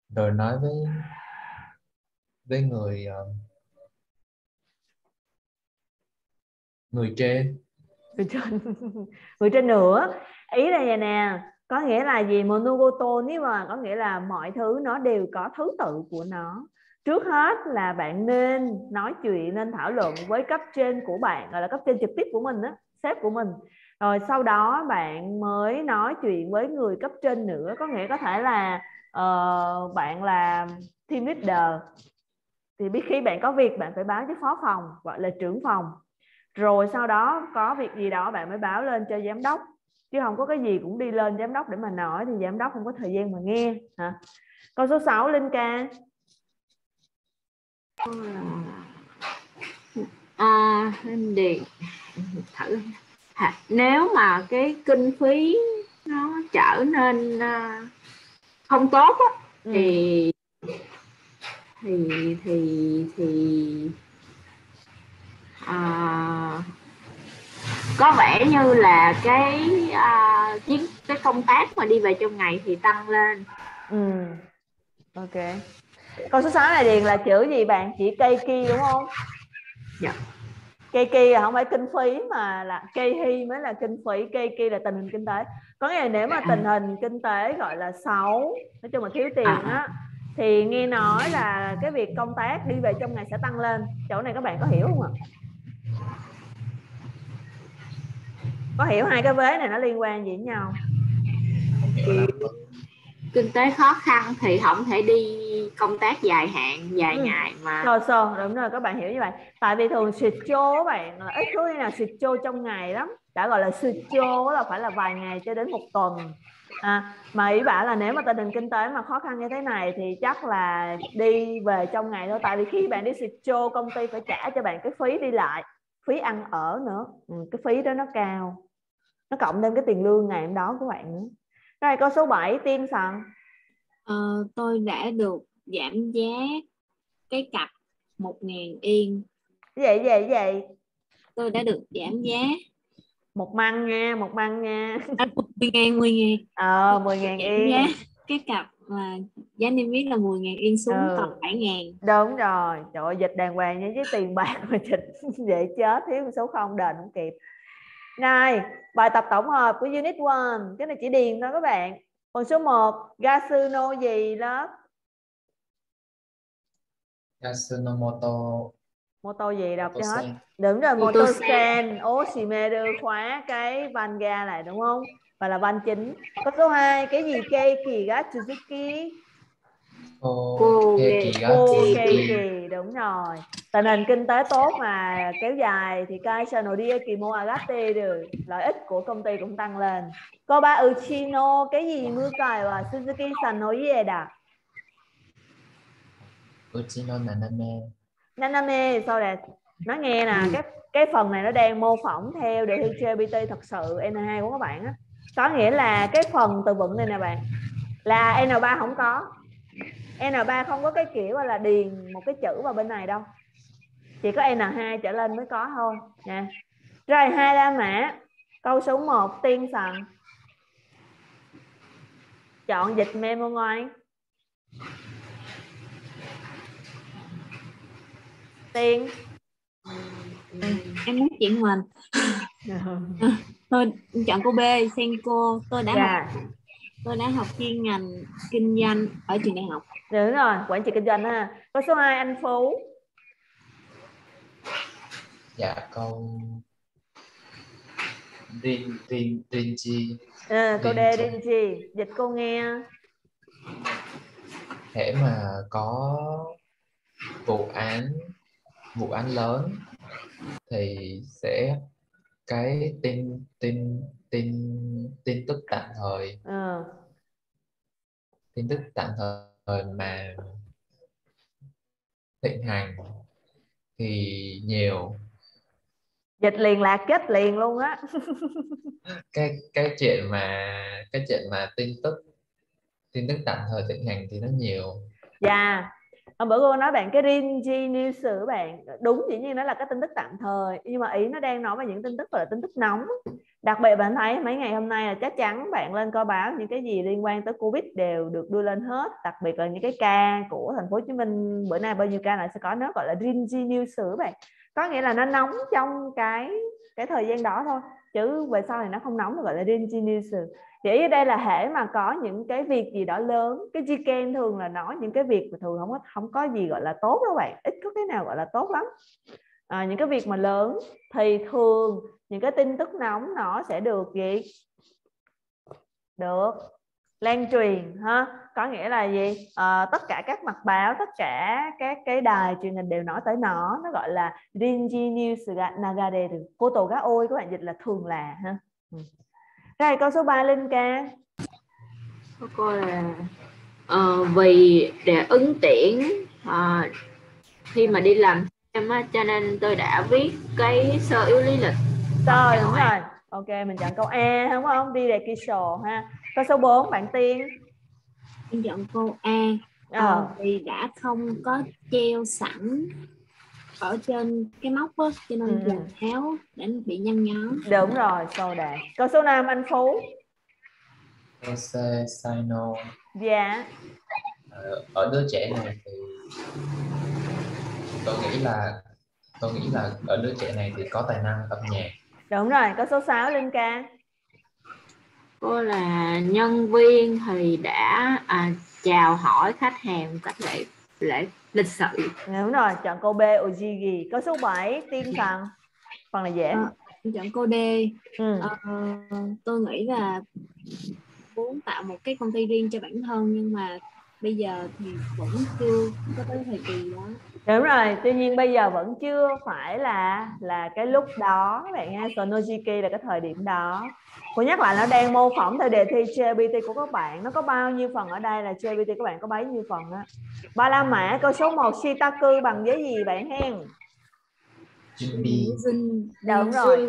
Rồi nói với người Người trên nữa. Ý là vậy nè, có nghĩa là gì? Monogoto nếu mà có nghĩa là mọi thứ nó đều có thứ tự của nó. Trước hết là bạn nên nói chuyện, nên thảo luận với cấp trên của bạn, gọi là cấp trên trực tiếp của mình á, sếp của mình. Rồi sau đó bạn mới nói chuyện với người cấp trên nữa. Có nghĩa có thể là bạn là team leader, thì biết khi bạn có việc bạn phải báo với phó phòng, gọi là trưởng phòng. Rồi sau đó có việc gì đó bạn mới báo lên cho giám đốc. Chứ không có cái gì cũng đi lên giám đốc để mà nói, thì giám đốc không có thời gian mà nghe hả? Câu số 6 Linh Ca. Để thử hả? Nếu mà cái kinh phí nó trở nên không tốt á, thì có vẻ như là cái công tác mà đi về trong ngày thì tăng lên. Ok. Câu số 6 này điền là chữ gì bạn? Chỉ Keiki đúng không? Dạ. Keiki là không phải kinh phí mà là Keihi mới là kinh phí. Keiki là tình hình kinh tế. Có nghĩa là nếu mà tình hình kinh tế gọi là xấu, nói chung là thiếu tiền á, thì nghe nói là cái việc công tác đi về trong ngày sẽ tăng lên. Chỗ này các bạn có hiểu không ạ? Có hiểu hai cái vế này nó liên quan gì với nhau? Kinh tế khó khăn thì không thể đi công tác dài hạn, dài ngày mà. Đúng rồi, các bạn hiểu như vậy. Tại vì thường shicho bạn là ít thứ nào shicho trong ngày lắm. Đã gọi là shicho là phải là vài ngày cho đến một tuần. Mà ý bảo là nếu mà tình hình kinh tế mà khó khăn như thế này thì chắc là đi về trong ngày thôi. Tại vì khi bạn đi shicho, công ty phải trả cho bạn cái phí đi lại, phí ăn ở nữa. Cái phí đó nó cao, nó cộng thêm cái tiền lương ngày hôm đó của bạn nữa. Rồi câu số 7 Tiên Sẵn. Tôi đã được giảm giá cái cặp 1.000 yên. Vậy tôi đã được giảm giá một măng nha 10.000 10.000 yên giá. Cái cặp mà giá niêm yết là 10.000 yên xuống còn 7.000. Đúng rồi, trời ơi, dịch đàng hoàng với tiền bạc mà dịch dễ chết, thiếu một số không đền không kịp. Này, bài tập tổng hợp của Unit 1, cái này chỉ điền thôi các bạn. Phần số 1, Gasuno gì lớp? Gasunomoto. Moto gì đọc cho hết? Đúng rồi, Motosen. Oshimeru khóa cái van ga này đúng không? Và là van chính. Câu số 2, cái gì Keikiga Tsuzuki? Keikiga. Đúng rồi. Tình hình kinh tế tốt mà kéo dài thì Kaisha no die kimo agate được, lợi ích của công ty cũng tăng lên. Câu 3 Uchino cái gì mưa cài và Suzuki san no ieda. Uchino naname. Naname sao đẹp. Nó nghe nè, cái phần này nó đang mô phỏng theo đề thi JPT thật sự N2 của các bạn á. Có nghĩa là cái phần từ vựng này nè bạn. Là N3 không có. N3 không có cái kiểu là điền một cái chữ vào bên này đâu. Chỉ có N2 trở lên mới có thôi nè. Rồi hai la mã. Câu số 1 Tiên Sẵn. Chọn dịch memo ngoài. Tiên. Em muốn chuyển mình. Tôi chọn cô B Senko. Tôi đã học chuyên ngành kinh doanh ở trường đại học. Đúng rồi, quản trị kinh doanh ha. Câu số 2 Anh Phú. Dạ câu Rinji. Câu D Rinji. Dịch cô nghe. Thế mà có vụ án lớn thì sẽ cái tin tức tạm thời. Tin tức tạm thời mà thịnh hành thì nhiều. Dịch liền là kết liền luôn á. cái chuyện mà tin tức tạm thời thịnh hành thì nó nhiều. Dạ. Bữa cô nói bạn cái Ringi News của bạn đúng, dĩ nhiên nó là cái tin tức tạm thời, nhưng mà ý nó đang nói về những tin tức gọi là tin tức nóng. Đặc biệt bạn thấy mấy ngày hôm nay là chắc chắn bạn lên coi báo, những cái gì liên quan tới Covid đều được đưa lên hết, đặc biệt là những cái ca của thành phố Hồ Chí Minh bữa nay bao nhiêu ca lại sẽ có, nó gọi là Ringi News của bạn. Có nghĩa là nó nóng trong cái cái thời gian đó thôi, chứ về sau này nó không nóng, gọi là Ringi News. Vậy ở đây là hễ mà có những cái việc gì đó lớn, cái Jiken thường là nói những cái việc mà thường không có gì gọi là tốt đó bạn, ít có cái nào gọi là tốt lắm. Những cái việc mà lớn thì thường những cái tin tức nóng nó sẽ được gì? Được lan truyền ha, có nghĩa là gì? Tất cả các mặt báo, tất cả các cái đài truyền hình đều nói tới nó gọi là Ringi News ga nagare koto ga oi, các bạn dịch là thường là ha. Rồi câu số 3 Linh ca. Cô là vì để ứng tuyển khi mà đi làm em á, cho nên tôi đã viết cái sơ yếu lý lịch. Rồi đúng rồi. Ok, mình chọn câu A đúng không? Đi đề kisho ha. Câu số 4 bạn Tiên. Mình chọn câu A. Vì đã không có treo sẵn ở trên cái móc đó, cho nên là tháo để bị nhăn nhó. Đúng rồi, câu đề. Câu số 5 anh Phú. Heisei Saino. Dạ. Ở đứa trẻ này thì tôi nghĩ là ở đứa trẻ này thì có tài năng âm nhạc. Đúng rồi, có số 6 Linh ca. Cô là nhân viên thì đã chào hỏi khách hàng một cách lịch sự. Đúng rồi, chọn cô B Ojigi. Có số 7 Tiên Thần. Phần này dễ. Chọn cô D. Tôi nghĩ là muốn tạo một cái công ty riêng cho bản thân, nhưng mà bây giờ thì vẫn chưa có tới thời kỳ đó. Đúng rồi, tuy nhiên bây giờ vẫn chưa phải là cái lúc đó các bạn nha. Sonojiki là cái thời điểm đó. Cô nhắc lại nó đang mô phỏng theo đề thi JPT của các bạn. Nó có bao nhiêu phần ở đây là JPT các bạn có bấy nhiêu phần á. Ba la mã câu số 1 Shitaku bằng với gì bạn hen? Đúng rồi.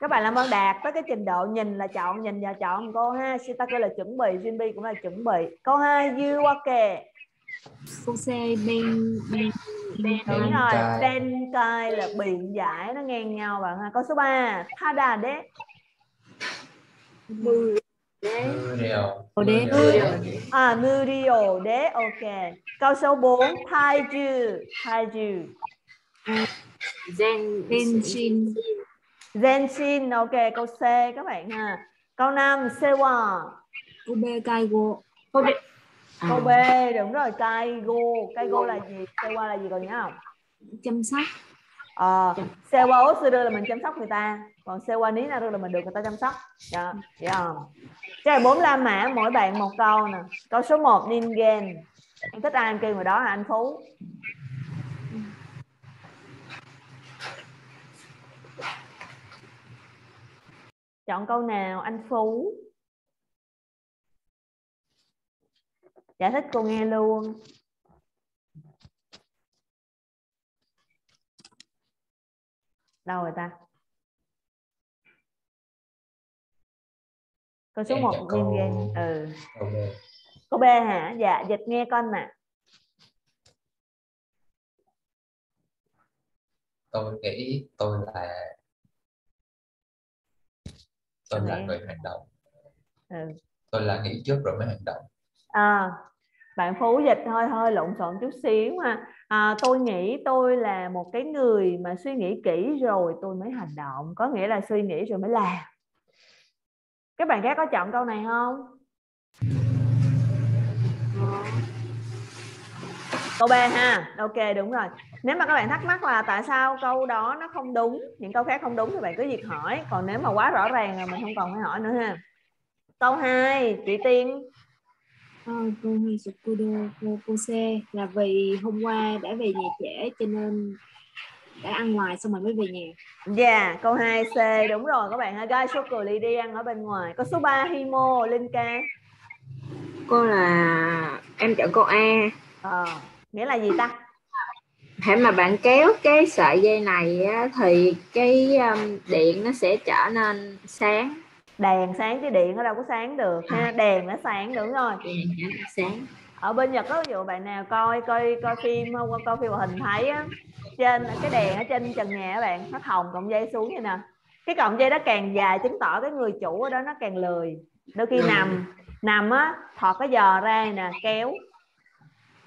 Các bạn làm ơn đạt với cái trình độ nhìn là chọn, nhìn và chọn. Cô ha, Shitaku là chuẩn bị, Jinbi cũng là chuẩn bị. Câu 2 Yuwake. Đúng rồi, Tenkai là biện giải, nó ngang nhau bạn ha. Câu số 3 Tada de. Murio de. Ok. Câu số 4 Taiju. Zenshin. Ok, câu C các bạn ha. Câu 5 Sewa. Ube Kaigo. Câu B đúng rồi, Kaigo là gì? Sewa là gì còn nhớ không? Chăm sóc. Sewa Otsuru là mình chăm sóc người ta, còn Sewa Ninaru là mình được người ta chăm sóc. Đó, hiểu không? Cái 4 la mã mỗi bạn một câu nè. Câu số 1 Ningen. Em thích ai em kêu người đó hả anh Phú? Chọn câu nào anh Phú? Giải thích cô nghe luôn. Đâu rồi ta? Câu số 1 Ningen. Câu B hả? Dạ, dịch nghe con nè. Tôi nghĩ tôi là người hành động. Tôi là nghĩ trước rồi mới hành động. Bạn Phú dịch hơi lộn xộn chút xíu ha. Tôi nghĩ tôi là một cái người mà suy nghĩ kỹ rồi tôi mới hành động, có nghĩa là suy nghĩ rồi mới làm. Các bạn khác có chọn câu này không? Câu B ha. Ok đúng rồi. Nếu mà các bạn thắc mắc là tại sao câu đó nó không đúng, những câu khác không đúng thì bạn cứ việc hỏi. Còn nếu mà quá rõ ràng là mình không còn phải hỏi nữa ha. Câu 2 chị Tiên. Cô Huy Sukudo cô xe là vì hôm qua đã về nhà trễ cho nên đã ăn ngoài xong rồi mới về nhà. Dạ, câu 2 C đúng rồi các bạn ha. Gaishoku ly đi ăn ở bên ngoài. Câu số 3 Himo. Linh ca. Cô là em chọn cô A. Nghĩa là gì ta? Hãy mà bạn kéo cái sợi dây này á, thì cái điện nó sẽ trở nên sáng. Đèn sáng chứ điện nó đâu có sáng được ha. Đèn nó sáng đúng rồi. Đèn nó sáng. Ở bên Nhật có ví dụ bạn nào coi phim không, coi phim hoạt hình thấy á, trên cái đèn ở trên trần nhà các bạn nó thòng cọng dây xuống vậy nè. Cái cọng dây đó càng dài chứng tỏ cái người chủ ở đó nó càng lười. Đôi khi nằm á, thọt cái giò ra nè, kéo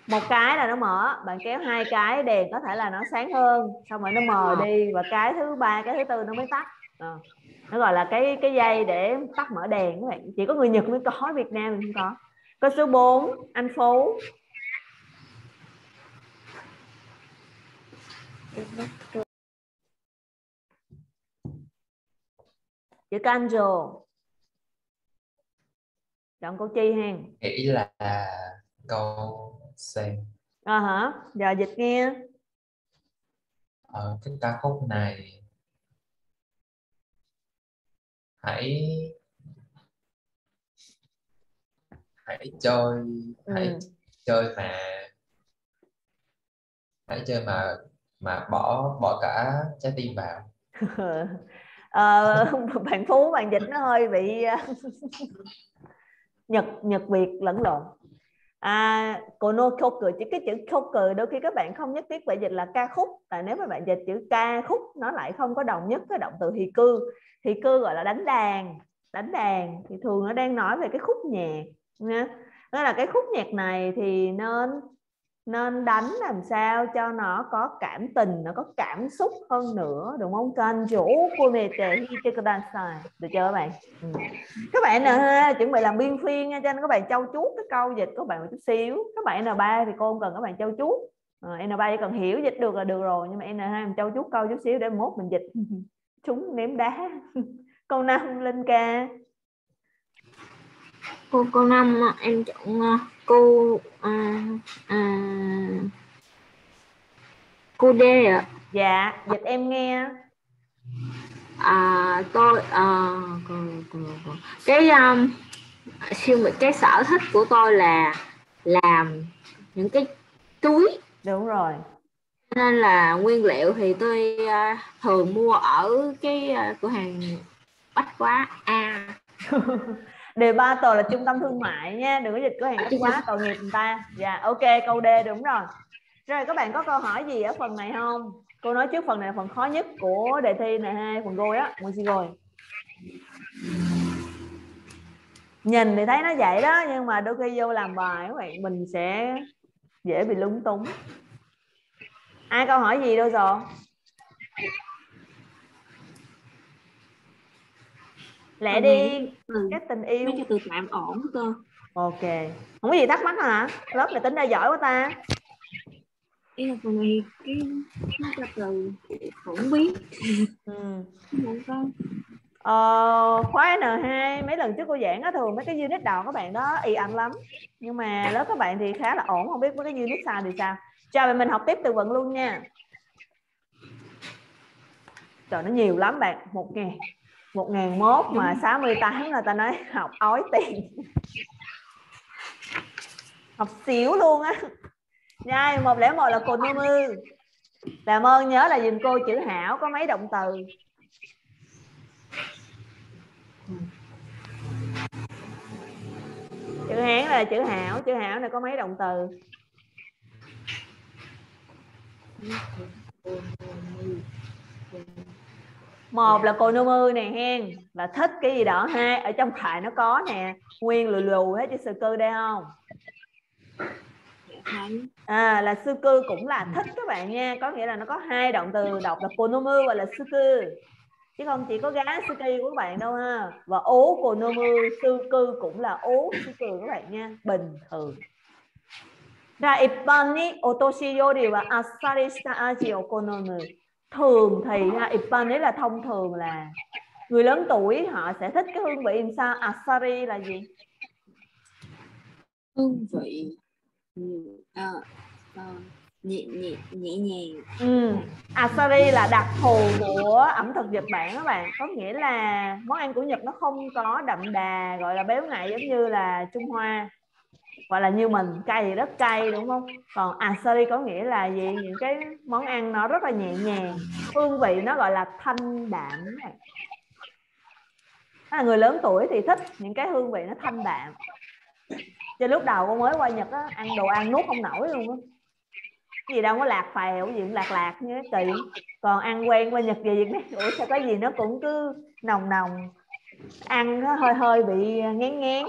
một cái là nó mở, bạn kéo hai cái đèn có thể là nó sáng hơn, xong rồi nó mờ đi và cái thứ ba, cái thứ tư nó mới tắt. Nó gọi là cái dây để tắt mở đèn các bạn. Chỉ có người Nhật mới có, Việt Nam không có. Câu số 4, anh Phú. Chữ Kanjo. Chọn câu chi hen? Nghĩ là câu xem. Giờ dịch nghe. Cái ca khúc này hãy chơi mà bỏ cả trái tim vào. Bạn Phú, bạn dịch nó hơi bị Nhật Việt lẫn lộn. Kono koku, chỉ cái chữ koku đôi khi các bạn không nhất thiết phải dịch là ca khúc, tại nếu mà bạn dịch chữ ca khúc nó lại không có đồng nhất cái động từ hì cư. Hì cư gọi là đánh đàn thì thường nó đang nói về cái khúc nhạc nha. Đó là cái khúc nhạc này thì nên đánh làm sao cho nó có cảm tình, nó có cảm xúc hơn nữa, đúng không? Kanjo komete hite kudasai, được chưa các bạn? Các bạn N2 chuẩn bị làm biên phiên nha, cho nên các bạn trau chuốt cái câu dịch các bạn một chút xíu. Các bạn N3 thì cô không cần các bạn trau chuốt, N3 chỉ cần hiểu dịch được là được rồi, nhưng mà N2 mình trau chuốt câu chút xíu để mốt mình dịch trúng ném đá. Câu 5, Linh Ca. Câu 5 em chọn cô D ạ. Dạ, dịch em nghe. Cái sở thích của tôi là làm những cái túi. Đúng rồi. Nên là nguyên liệu thì tôi thường mua ở cái cửa hàng Bách Hóa A. Đề ba tờ là trung tâm thương mại nha, đừng có dịch cửa hàng Bách Hóa, tội nghiệp người ta. Dạ, ok, câu D đúng rồi. Rồi các bạn có câu hỏi gì ở phần này không? Cô nói trước, phần này là phần khó nhất của đề thi này ha, phần gôi á, môn si gôi. Nhìn thì thấy nó vậy đó, nhưng mà đôi khi vô làm bài các bạn mình sẽ dễ bị lúng túng. Ai câu hỏi gì đâu rồi? Lẽ đi cái tình yêu cho từ tạm ổn cơ. Ok, không có gì thắc mắc hả? Lớp này tính ra giỏi quá ta. Ý là phần này cái từ không biết. Khóa N2 mấy lần trước cô giảng á, thường mấy cái unit đầu các bạn đó y ạch lắm, nhưng mà lớp các bạn thì khá là ổn, không biết mấy cái unit sau thì sao. Chào bạn, mình học tiếp từ vựng luôn nha. Trời, nó nhiều lắm bạn. 1001 mà 68 là ta nói học ói tiền. Học xíu luôn á. Rồi, 101 là cột 50. Làm ơn nhớ là dùm cô chữ hảo có mấy động từ. Chữ Hán là chữ hảo này có mấy động từ? Một là cô nô mư nè hen, là thích cái gì đó ha, ở trong thoại nó có nè, nguyên lù lù hết chứ sư cư đây không? Là sư cư cũng là thích các bạn nha, có nghĩa là nó có hai động từ đọc là cô nô mư và là sư cư, chứ không chỉ có gá sư cư của các bạn đâu ha. Và ố cô nô mư, sư cư cũng là ố sư cư các bạn nha, bình thường. Ra ippan ni otoshi yori wa asari shita aji okonomu. Thường thì ha, ippan ấy là thông thường, là người lớn tuổi họ sẽ thích cái hương vị làm sao. Asari là gì? Hương vị nhẹ nhàng. Asari là đặc thù của ẩm thực Nhật Bản các bạn, có nghĩa là món ăn của Nhật nó không có đậm đà gọi là béo ngậy giống như là Trung Hoa, gọi là như mình cay thì rất cay đúng không? Còn asari có nghĩa là gì? Những cái món ăn nó rất là nhẹ nhàng, hương vị nó gọi là thanh đạm. Là người lớn tuổi thì thích những cái hương vị nó thanh đạm. Cho lúc đầu cô mới qua Nhật á, ăn đồ ăn nuốt không nổi luôn á, gì đâu có lạc phèo gì cũng lạc như cái kỳ. Còn ăn quen qua Nhật về Việt Nam, ủa sao cái gì nó cũng cứ nồng, ăn nó hơi bị ngán.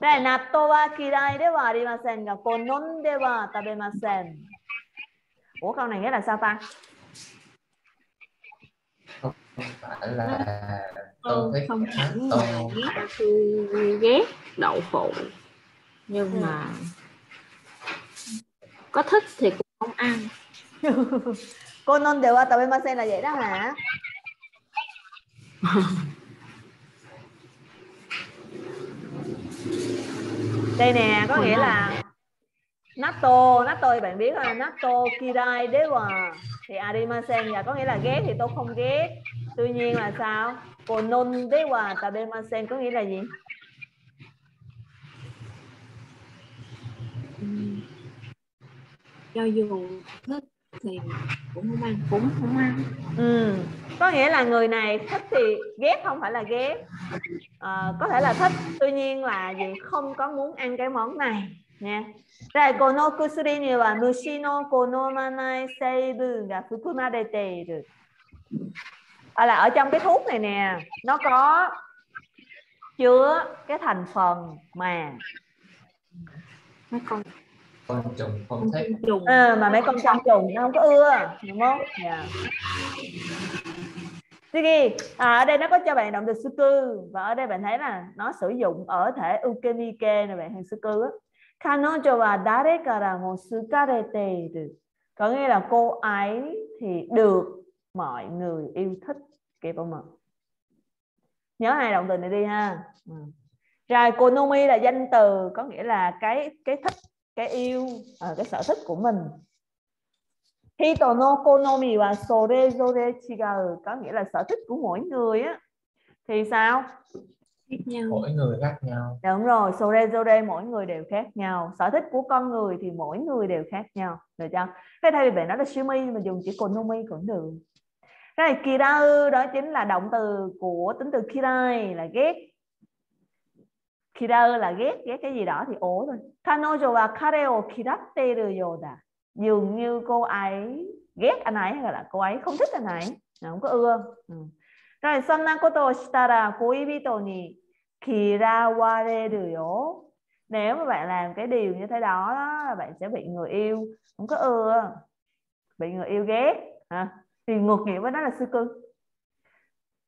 Đây là natto wa kirai de wa arimasen ga konon de wa tabemasen. Ủa câu này nghĩa là sao ta? không phải là tôi thích, không hẳn là ghét, tôi ghét đậu phụ nhưng mà có thích thì cũng không ăn. Cô non đều tabemasen là vậy đó hả? Đây nè, có nghĩa là natto, natto thì bạn biết là natto kirai dewa thì arimasen là có nghĩa là ghét thì tôi không ghét. Tuy nhiên là sao? Konon dewa tabemasen có nghĩa là gì? Cho dù thích thì cũng không ăn, có nghĩa là người này thích thì ghét không phải là ghét, có thể là thích, tuy nhiên là gì, không có muốn ăn cái món này nha. Rồi kono kusuri ni wa mushi no konomanai seibun ga fukumadeteiru. Là ở trong cái thuốc này nè, nó có chứa cái thành phần mà mấy con trùng không thích, mà mấy con trong trùng nó không có ưa, đúng không? Ở đây nó có cho bạn động từ suku và ở đây bạn thấy là nó sử dụng ở thể ukenike này bạn, hàng suku á. Kanojo wa dare kara mo sukareteru có nghĩa là cô ấy thì được mọi người yêu thích, kịp không ạ? Nhớ hai động từ này đi ha. Rồi konomi là danh từ, có nghĩa là cái thích, cái yêu, cái sở thích của mình. Hito no konomi wa sorezore chigau có nghĩa là sở thích của mỗi người á thì sao? Mỗi người khác nhau. Đúng rồi, sorezore mỗi người đều khác nhau. Sở thích của con người thì mỗi người đều khác nhau, được chưa? Thế thay vì bạn nói là shimi mà dùng chỉ konomi cũng được. Cái này kirau đó chính là động từ của tính từ kirai là ghét. Kira là ghét, ghét cái gì đó thì ố thôi. Kanojo wa kare o kiratteru yoda dường như cô ấy ghét anh ấy, hay là cô ấy không thích anh ấy, không có ưa. Rồi sonna koto o shitara koibito ni kirawareru yo nếu mà bạn làm cái điều như thế đó, đó bạn sẽ bị người yêu không có ưa, bị người yêu ghét. Thì ngược nghĩa với nó là suku.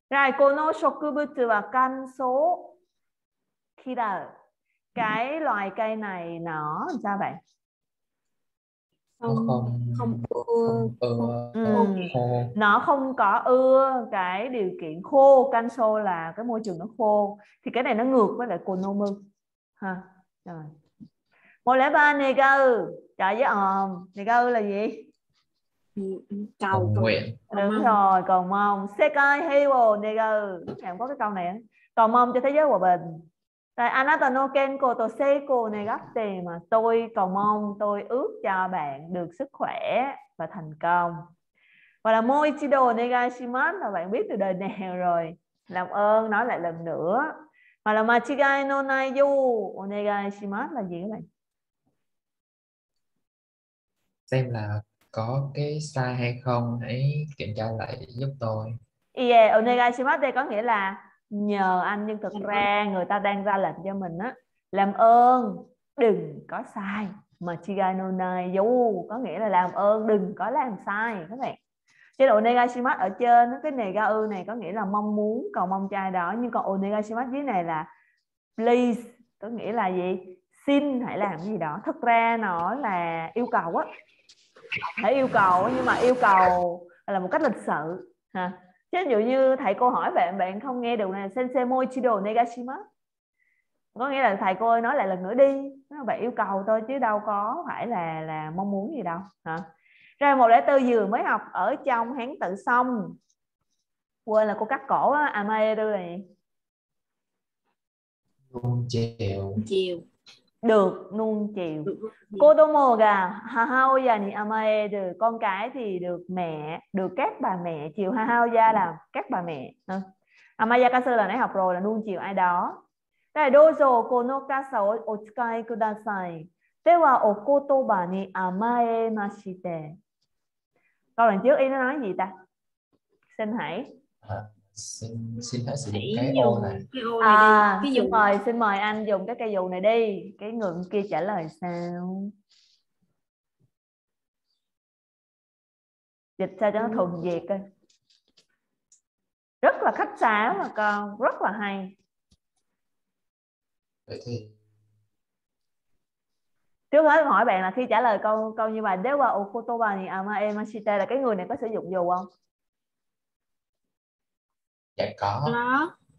Rồi kono shokubutsu wa kanso Kira, cái loài cây này nó làm sao vậy? Không ưa. Nó không có ưa cái điều kiện khô, kanso là cái môi trường nó khô. Thì cái này nó ngược với lại konomu. Một lẽ ba negau, trời với ồn, negau là gì? Cầu nguyện. Đúng rồi, cầu mong. Sekai heiwo negau, em có cái câu này, cầu mong cho thế giới hòa bình. Tại anata no kenko to seiko negatte mà tôi cầu mong, tôi ước cho bạn được sức khỏe và thành công. Và là moichido negashimasu là bạn biết từ đời nào rồi. Làm ơn nói lại lần nữa. Mà là machigai no naiyu onegashimasu là gì các bạn? Xem là có cái sai hay không, hãy kiểm tra lại giúp tôi. Yeah, onegashimasu đây có nghĩa là nhờ anh, nhưng thực ra người ta đang ra lệnh cho mình á, làm ơn đừng có sai. Mà chigano này dù có nghĩa là làm ơn đừng có làm sai các bạn. Chế độ negashimasu ở trên cái negau này có nghĩa là mong muốn, cầu mong trai đó, nhưng còn onegashimasu dưới này là please có nghĩa là gì, xin hãy làm cái gì đó. Thực ra nó là yêu cầu á, hãy yêu cầu, nhưng mà yêu cầu là một cách lịch sự ha. Chứ ví dụ như thầy cô hỏi bạn, bạn không nghe được này, sensei moichido negashimasu có nghĩa là thầy cô ơi nói lại lần nữa đi, bạn yêu cầu tôi chứ đâu có phải là mong muốn gì đâu. Rồi 104 vừa mới học ở trong Hán Tự xong, quên là cô cắt cổ á, amaeru này nuông chiều, được nuông chiều. Kodomo ga hahaoya ni amaeru con cái thì được mẹ, được các bà mẹ chiều. Hahaoya là các bà mẹ. Amazake là nãy học rồi, là nuông chiều ai đó. Đây dozo kono kasa o otsukai kudasai dewa o kotoba ni amaemashite. Câu lần trước ý nó nói gì ta? Xin hãy xin hãy sử dụng cái ô này. Ví dụ mời, xin mời anh dùng cái cây dù này đi. Cái người kia trả lời sao? Dịch sao cho nó thuần Việt coi. là khách sáo mà còn rất là hay. Vậy thì trước hết hỏi bạn là khi trả lời câu như vậy, nếu mà Okotoba thì Amaemashite là cái người này có sử dụng dù không? Dạ có.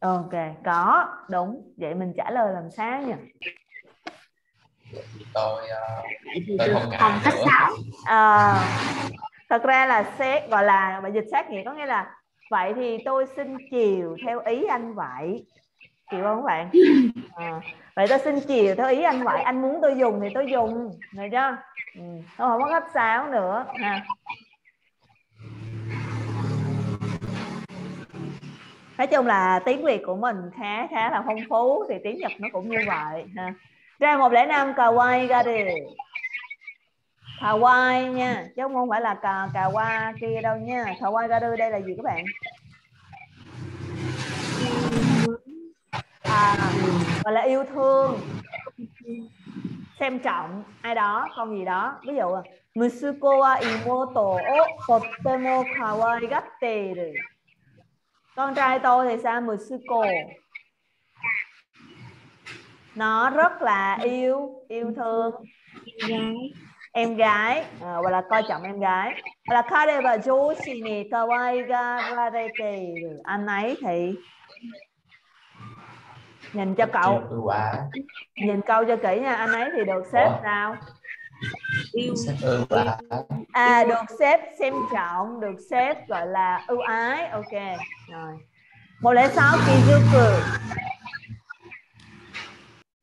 Ok, có, đúng. Vậy mình trả lời làm sao nhỉ? Tôi không ngại nữa. Thật ra là xét gọi là bài dịch sát nghĩa có nghĩa là vậy thì tôi xin chiều theo ý anh vậy. Chịu không các bạn? Vậy tôi xin chiều theo ý anh vậy. Anh muốn tôi dùng thì tôi dùng. Được chưa? Tôi không có khách sáo nữa. Ha. Nói chung là tiếng Việt của mình khá là phong phú, thì tiếng Nhật nó cũng như vậy ha. Ra 105 kawaii ra đi. Kawaii nha, chứ không phải là kawaii kia đâu nha. Kawaii ra đây là gì các bạn? Gọi là yêu thương, xem trọng ai đó, con gì đó. Ví dụ Musuko wa imoto o totemo kawaigatte. Con trai tôi thì sao? Musuko. Nó rất là yêu thương em gái, hoặc là coi trọng em gái. Là kare wa joushi ni kawaigararete. Anh ấy thì nhìn cho cậu, nhìn câu cho kỹ nha. Anh ấy thì được xếp sao? Được xếp xem trọng, được xếp gọi là ưu ái. Ok rồi. 106 Kizuku.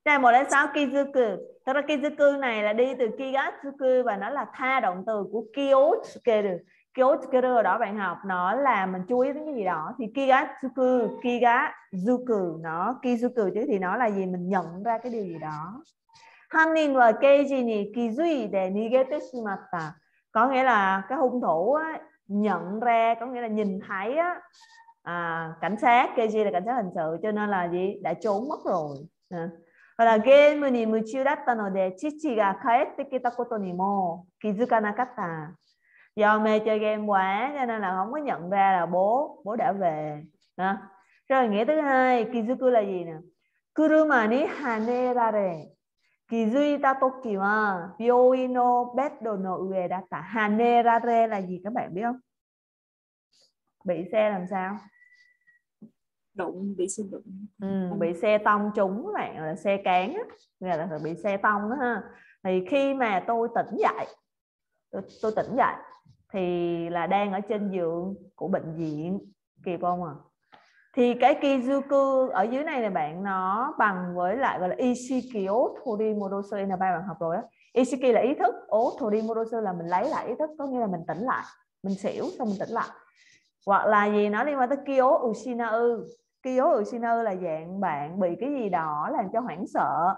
Đây 106 Kizuku. Thật ra Kizuku này là đi từ Kigatsuku và nó là tha động từ của Kyotsukeru. Kyotsukeru đó bạn học, nó là mình chú ý đến cái gì đó. Thì Kigatsuku, Kigazuku, nó Kizuku chứ thì nó là gì, mình nhận ra cái điều gì đó. Hanin và Keiji ni kizui de nigete shimatta. Có nghĩa là cái hung thủ á, nhận ra, có nghĩa là nhìn thấy á, cảnh sát, Keiji là cảnh sát hình sự cho nên là gì? Đã trốn mất rồi. Hoặc là game ni muchiu datta no de chichi ga kaette kita koto ni mo kizukanakatta. Do mê chơi game quá cho nên là không có nhận ra là bố đã về. Rồi nghĩa thứ hai, kizuku là gì nè? Kuruma ni hanerare. Kizuita toki wa byouin no beddo no ue datta. Hanerare là gì các bạn biết không? Bị xe làm sao? Đụng, bị xe đụng. Bị xe tông trúng này, là xe cán, là bị xe tông đó ha. Thì khi mà tôi tỉnh dậy, tôi tỉnh dậy thì là đang ở trên giường của bệnh viện, kịp không ạ? Thì cái Kizuku ở dưới này là bạn nó bằng với lại gọi là Ishiki Otori Morosu. N3 bạn học rồi đó. Ishiki là ý thức, Otori Morosu là mình lấy lại ý thức, có nghĩa là mình tỉnh lại, mình xỉu xong mình tỉnh lại. Hoặc là gì nó liên quan tới Kyo Ushinau. Kyo Ushinau là dạng bạn bị cái gì đó làm cho hoảng sợ,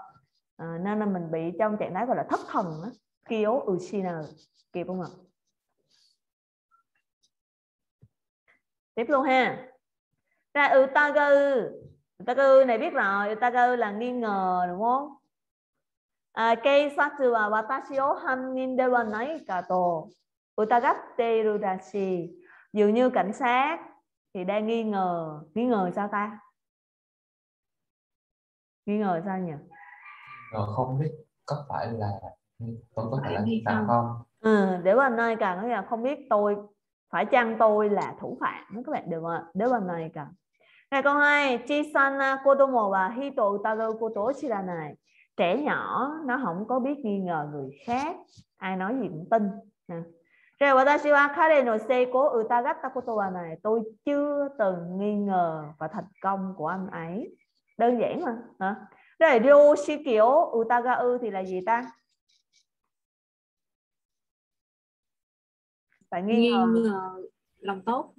nên là mình bị trong trạng thái gọi là thất thần đó. Kyo Ushinau, kịp không ạ? Tiếp luôn ha. Ra Utagau. Utagau này biết rồi. Utagau là nghi ngờ đúng không? Keisatsu wa watashi o hanin de wa nai kato utagatte dashi. Dường như cảnh sát thì đang nghi ngờ. Nghi ngờ sao ta? Nghi ngờ sao nhỉ? Không biết có phải là không có phải là nghi phạm không? Để bên này cả nghĩa là không biết tôi phải chăng tôi là thủ phạm các bạn được ạ. Để bên này cả. Ngày câu 2, Chisana kodomo wa hito utagau koto shiranai. Trẻ nhỏ nó không có biết nghi ngờ người khác, ai nói gì cũng tin. Rồi watashi wa kare no seiko utagatta koto wa nai. Tôi chưa từng nghi ngờ và thành công của anh ấy. Đơn giản mà. Rồi ryoshikyo utagau thì là gì ta? Phải nghi ngờ lòng tốt.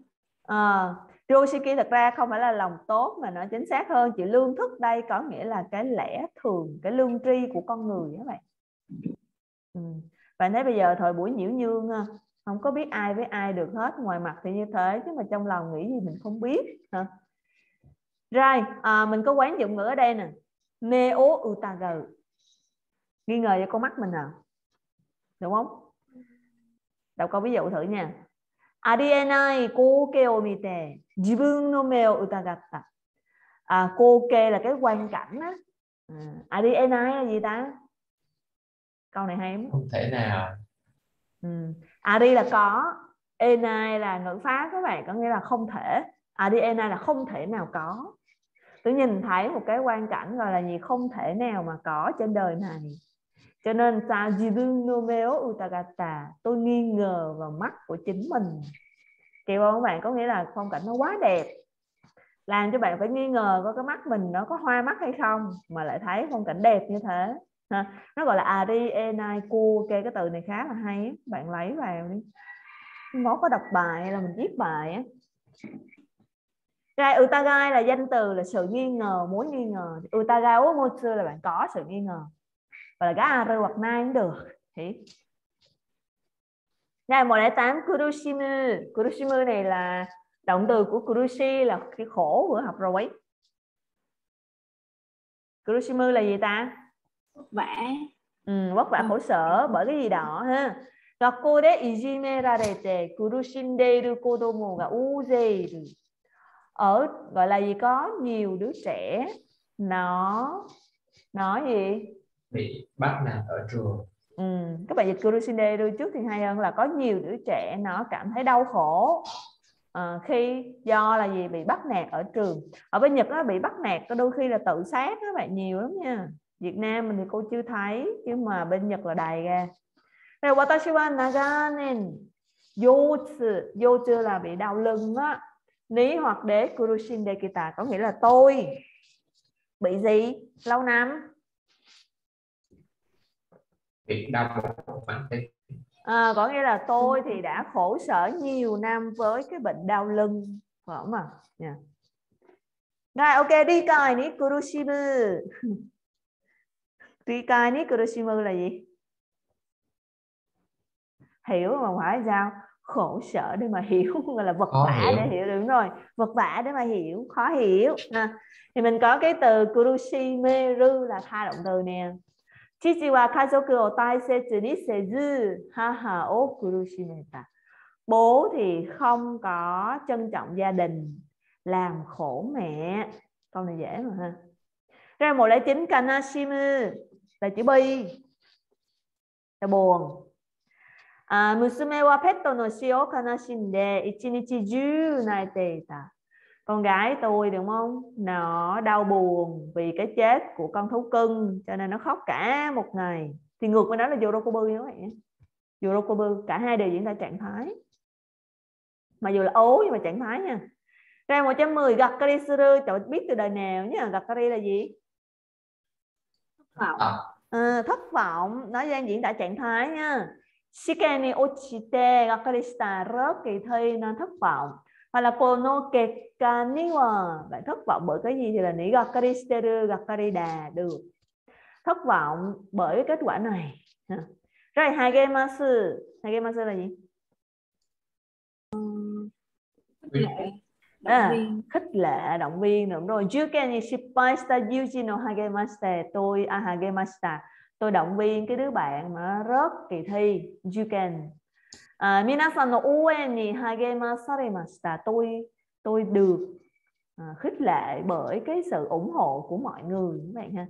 Furoshiki thật ra không phải là lòng tốt mà nó chính xác hơn chữ lương thức đây, có nghĩa là cái lẽ thường, cái lương tri của con người các bạn. Bạn thấy bây giờ thời buổi nhiễu nhương ha, không có biết ai với ai được hết, ngoài mặt thì như thế chứ mà trong lòng nghĩ gì mình không biết ha. Rồi mình có quán dụng ngữ ở đây nè. Neo utagau, nghi ngờ cho con mắt mình à, đúng không? Đọc câu ví dụ thử nha. ありえない光景を見て自分の目を疑った。À, cô kê là cái quan cảnh á. Arienai là gì ta? Câu này hay lắm. Không thể nào. Ari là có, enai là ngữ pháp các bạn, có nghĩa là không thể. Arienai là không thể nào có. Tôi nhìn thấy một cái quan cảnh gọi là gì không thể nào mà có trên đời này. Cho nên sao jibun no meo utagata, tôi nghi ngờ vào mắt của chính mình. Kìa các bạn, có nghĩa là phong cảnh nó quá đẹp, làm cho bạn phải nghi ngờ có cái mắt mình nó có hoa mắt hay không mà lại thấy phong cảnh đẹp như thế ha. Nó gọi là arienai ku. Cái từ này khá là hay, bạn lấy vào đi, nó có đọc bài là mình viết bài. Gai utagai là danh từ, là sự nghi ngờ, muốn nghi ngờ. Utagai o motsu là bạn có sự nghi ngờ, và là cái ari hoặc nai cũng được. Thì ngày 108 kurushimu, kurushimu này là động từ của kurushi, là cái khổ. Vừa học rồi. Kurushimu là gì ta? Vất vả. Vất vả, khổ sở bởi cái gì đó ha. Gakkou de ijimerarete kurushinderu kodomo ga uuzeiru. Ở gọi là gì, có nhiều đứa trẻ nó gì bị bắt nạt ở trường. Các bạn dịch kurushinderu trước thì hay hơn, là có nhiều đứa trẻ nó cảm thấy đau khổ. Khi do là gì bị bắt nạt ở trường. Ở bên Nhật nó bị bắt nạt có đôi khi là tự sát các bạn, nhiều lắm nha. Việt Nam mình thì cô chưa thấy, nhưng mà bên Nhật là đầy ra. Rồi watashi wa naganen yotsu, yotsu là bị đau lưng á. Ní hoặc đế kurushin dekita có nghĩa là tôi bị gì lâu năm, bị đau một bản thân. À, có nghĩa là tôi thì đã khổ sở nhiều năm với cái bệnh đau lưng, phải không ạ? Yeah. Rồi, ok, rikai ni kurushimu. Rikai ni kurushimu là gì? Hiểu mà hỏi sao? Khổ sở để mà hiểu, gọi là vật vả để hiểu, đúng rồi. Vật vả để mà hiểu, khó hiểu. À, thì mình có cái từ kurushimeru là hai động từ nè. Chichi wa kazoku o taisetsu ni sezu, haha o kurushimeta. Bố thì không có trân trọng gia đình, làm khổ mẹ. Câu này dễ mà ha. Rồi 109 kanashimu là chữ bi, là buồn. Musume wa petto no shi o kanashinde ichinichi juu naiteita. Con gái tôi đúng không? Nó đau buồn vì cái chết của con thú cưng, cho nên nó khóc cả một ngày. Thì ngược với đó là yorokobu các bạn. Yorokobu cả hai đều diễn ra trạng thái. Mà dù là ố nhưng mà trạng thái nha. Rồi 110 gakkari suru, cháu biết từ đời nào nhá. Gakkari là gì? Thất vọng. Thất vọng, nó đang diễn tả trạng thái nha. Shiken ni ochite gakkari shita, rớt kỳ thi nên thất vọng. Hoặc là kono kekaniwa, bạn thất vọng bởi cái gì thì là ni gakkari shiteru, gakkari da được. Thất vọng bởi kết quả này. Rồi hagemasu, hagemasu là gì? Khích lệ, động viên, đúng rồi. Juken ni shippai shita yuji no hagemashita, tôi hagemashita. Tôi động viên cái đứa bạn mà rớt kỳ thi, juken. Minasan no uen ni hagemasarimashita, tôi được khích lệ bởi cái sự ủng hộ của mọi người các bạn ha.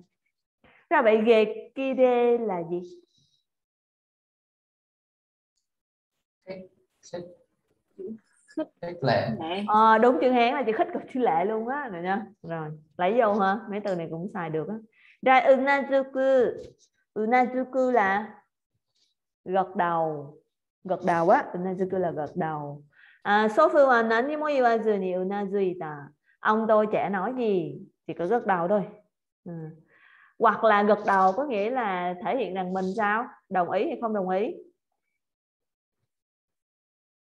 Rồi vậy gekide là gì? Khích lệ. Đúng, chữ Hán là chữ khích cực chữ lệ luôn á rồi nha. Rồi, lấy vô hả? Mấy từ này cũng xài được á. Rồi unazuku. Unazuku là gật đầu. Gật đầu á, unazuku là gật đầu. Sofu wa nani mo iwazu ni unazuita. Ông tôi chả nói gì, chỉ có gật đầu thôi. Hoặc là gật đầu có nghĩa là thể hiện rằng mình sao? Đồng ý hay không đồng ý?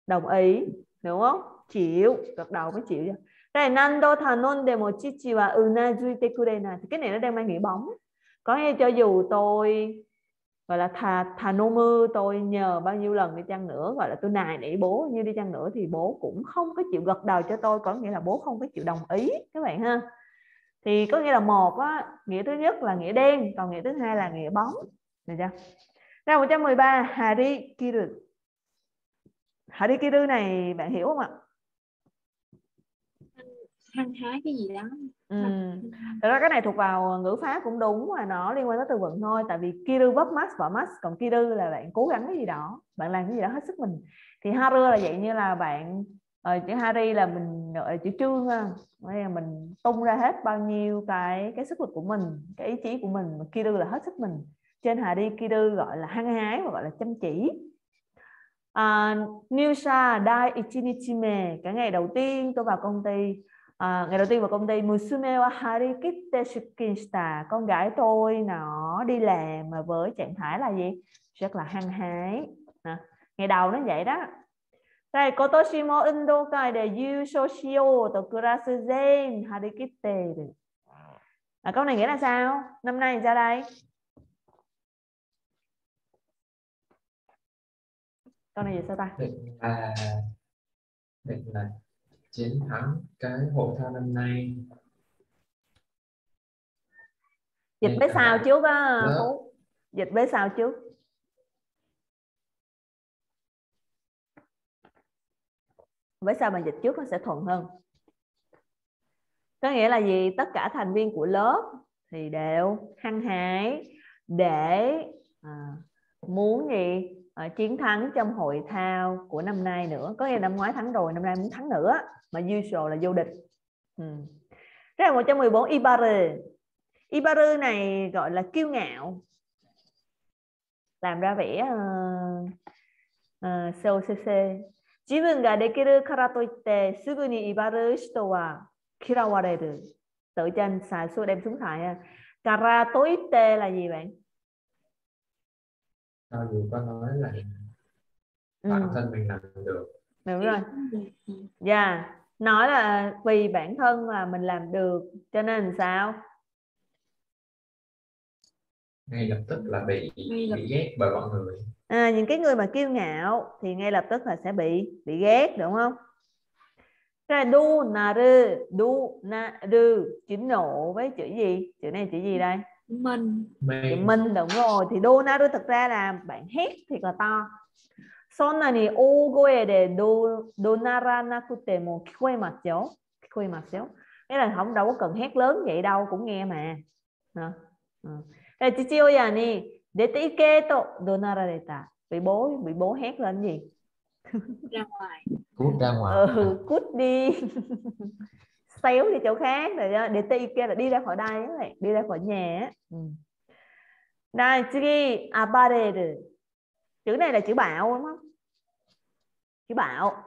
Đồng ý, đúng không? Chịu, gật đầu mới chịu chứ. Đây nando tanon de mochichi wa unazuite kurena. Cái này nó đang mang nghĩa bóng. Có nghĩa cho dù tôi gọi là thanomu, tôi nhờ bao nhiêu lần đi chăng nữa, gọi là tôi nài nỉ bố như đi chăng nữa thì bố cũng không có chịu gật đầu cho tôi, có nghĩa là bố không có chịu đồng ý các bạn ha. Thì có nghĩa là một á, nghĩa thứ nhất là nghĩa đen, còn nghĩa thứ hai là nghĩa bóng, được chưa? Ra 113 hari kiru. Harikiru này bạn hiểu không ạ? Hăng hái cái gì đó. Thật ra cái này thuộc vào ngữ pháp cũng đúng mà nó liên quan tới từ vựng thôi. Tại vì kiru vấp mắt vỏ mắt, còn kiru là bạn cố gắng cái gì đó, bạn làm cái gì đó hết sức mình. Thì haru là vậy, như là bạn chữ hari là mình gọi chữ trương ha. Mình tung ra hết bao nhiêu cái sức lực của mình, cái ý chí của mình. Kiru là hết sức mình. Trên hari kiru gọi là hăng hái và gọi là chăm chỉ. Newsha dai ichinichime, cái ngày đầu tiên tôi vào công ty. Ngày đầu tiên vào công ty, musume wa harikitte shukinshita, con gái tôi nó đi làm mà với trạng thái là gì? Rất là hăng hái. Ngày đầu nó vậy đó. Đây, kotoshi mo undokai de yūshō shiyō to kurasu zen harikitte. Câu này nghĩa là sao? Năm nay ra đây. Câu này gì sao ta? Định là chiến thắng cái hội thao năm nay. Dịch với sao trước á? Dịch với sao trước? Với sao mà dịch trước nó sẽ thuận hơn. Có nghĩa là gì? Tất cả thành viên của lớp thì đều hăng hái để muốn gì? Chiến thắng trong hội thao của năm nay nữa. Có nghĩa năm ngoái thắng rồi, năm nay muốn thắng nữa. Mà usual là vô địch. Rất là 114. Ibaru. Ibaru này gọi là kiêu ngạo. Làm ra vẻ COCC. Jibun ga dekiru kara toitte sugu ni ibaru shito wa kirawareru. Tự trên xài xua đem xuống thải. Kara toitte là gì bạn? Dù có nói là bản thân mình làm được. Đúng rồi. Dạ, nói là vì bản thân mà mình làm được, cho nên sao? Ngay lập tức là bị ghét bởi mọi người. Những cái người mà kiêu ngạo thì ngay lập tức là sẽ bị ghét, đúng không? Cái du naru chính nộ với chữ gì? Chữ này chữ gì đây? Mình đúng rồi. Thì do naru thực ra là bạn hét thiệt là to. Sonna ni ogoe de donara nakute mo kikoemasu. Nghĩa là không đâu có cần hét lớn vậy đâu, cũng nghe mà. Chichioya ni dete ike to donarareta. Bị bố hét lên gì? Ra ngoài. Cút ra ngoài. Cút đi. Xéo đi chỗ khác, rồi dete ike là đi ra khỏi đây, đi ra khỏi nhà. Đây, chữ abareru. Chữ này là chữ bạo đúng không? Chữ bạo.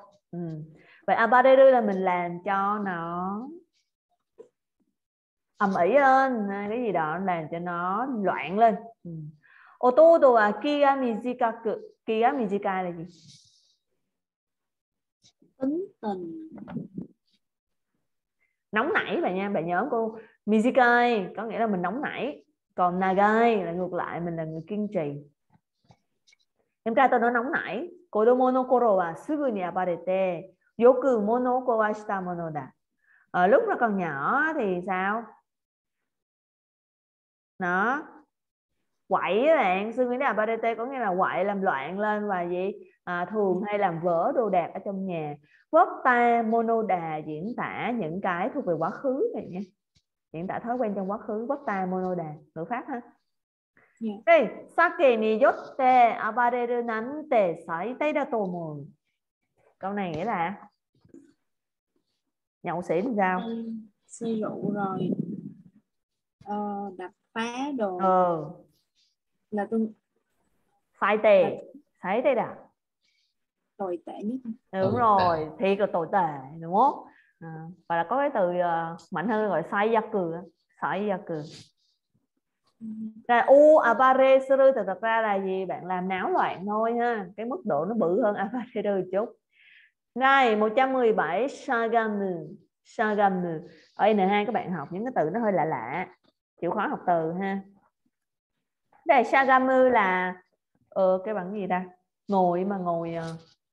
Vậy abareru là mình làm cho nó ầm ĩ lên, cái gì đó làm cho nó loạn lên. Otodo wa kigamijikaku. Kigamijika là gì? Tính tình nóng nảy bạn nha, bạn nhớ cô Mizikai có nghĩa là mình nóng nảy, còn Nagai là ngược lại, mình là người kiên trì. Em trai tôi nó nóng nảy. Kodomo no koro wa sugu ni abarete yoku mono kowashita mono da. Ở lúc nó còn nhỏ thì sao? Nó quậy các bạn, sugu ni abarete có nghĩa là quậy, làm loạn lên và gì? Thường hay làm vỡ đồ đạc ở trong nhà. Votta monoda diễn tả những cái thuộc về quá khứ này nha. Diễn tả thói quen trong quá khứ. Votta monoda, ngữ pháp ha. Đây, sake ni yotte abareru nante saitai da tomo. Câu này nghĩa là nhậu xỉn sao? Say rượu rồi. Đập phá đồ. Là tôi sai tệ. Sai tệ đã. Tồi tệ nhất. Đúng rồi, thiệt là tồi tệ, đúng không? Và là có cái từ mạnh hơn gọi sai yaku. Là u abareru thật ra là gì? Bạn làm náo loạn thôi ha. Cái mức độ nó bự hơn abareru chút. Này, 117 shagamu. Ở N2 các bạn học những cái từ nó hơi lạ lạ, chịu khó học từ ha. Đây shagamu là cái bằng gì ta?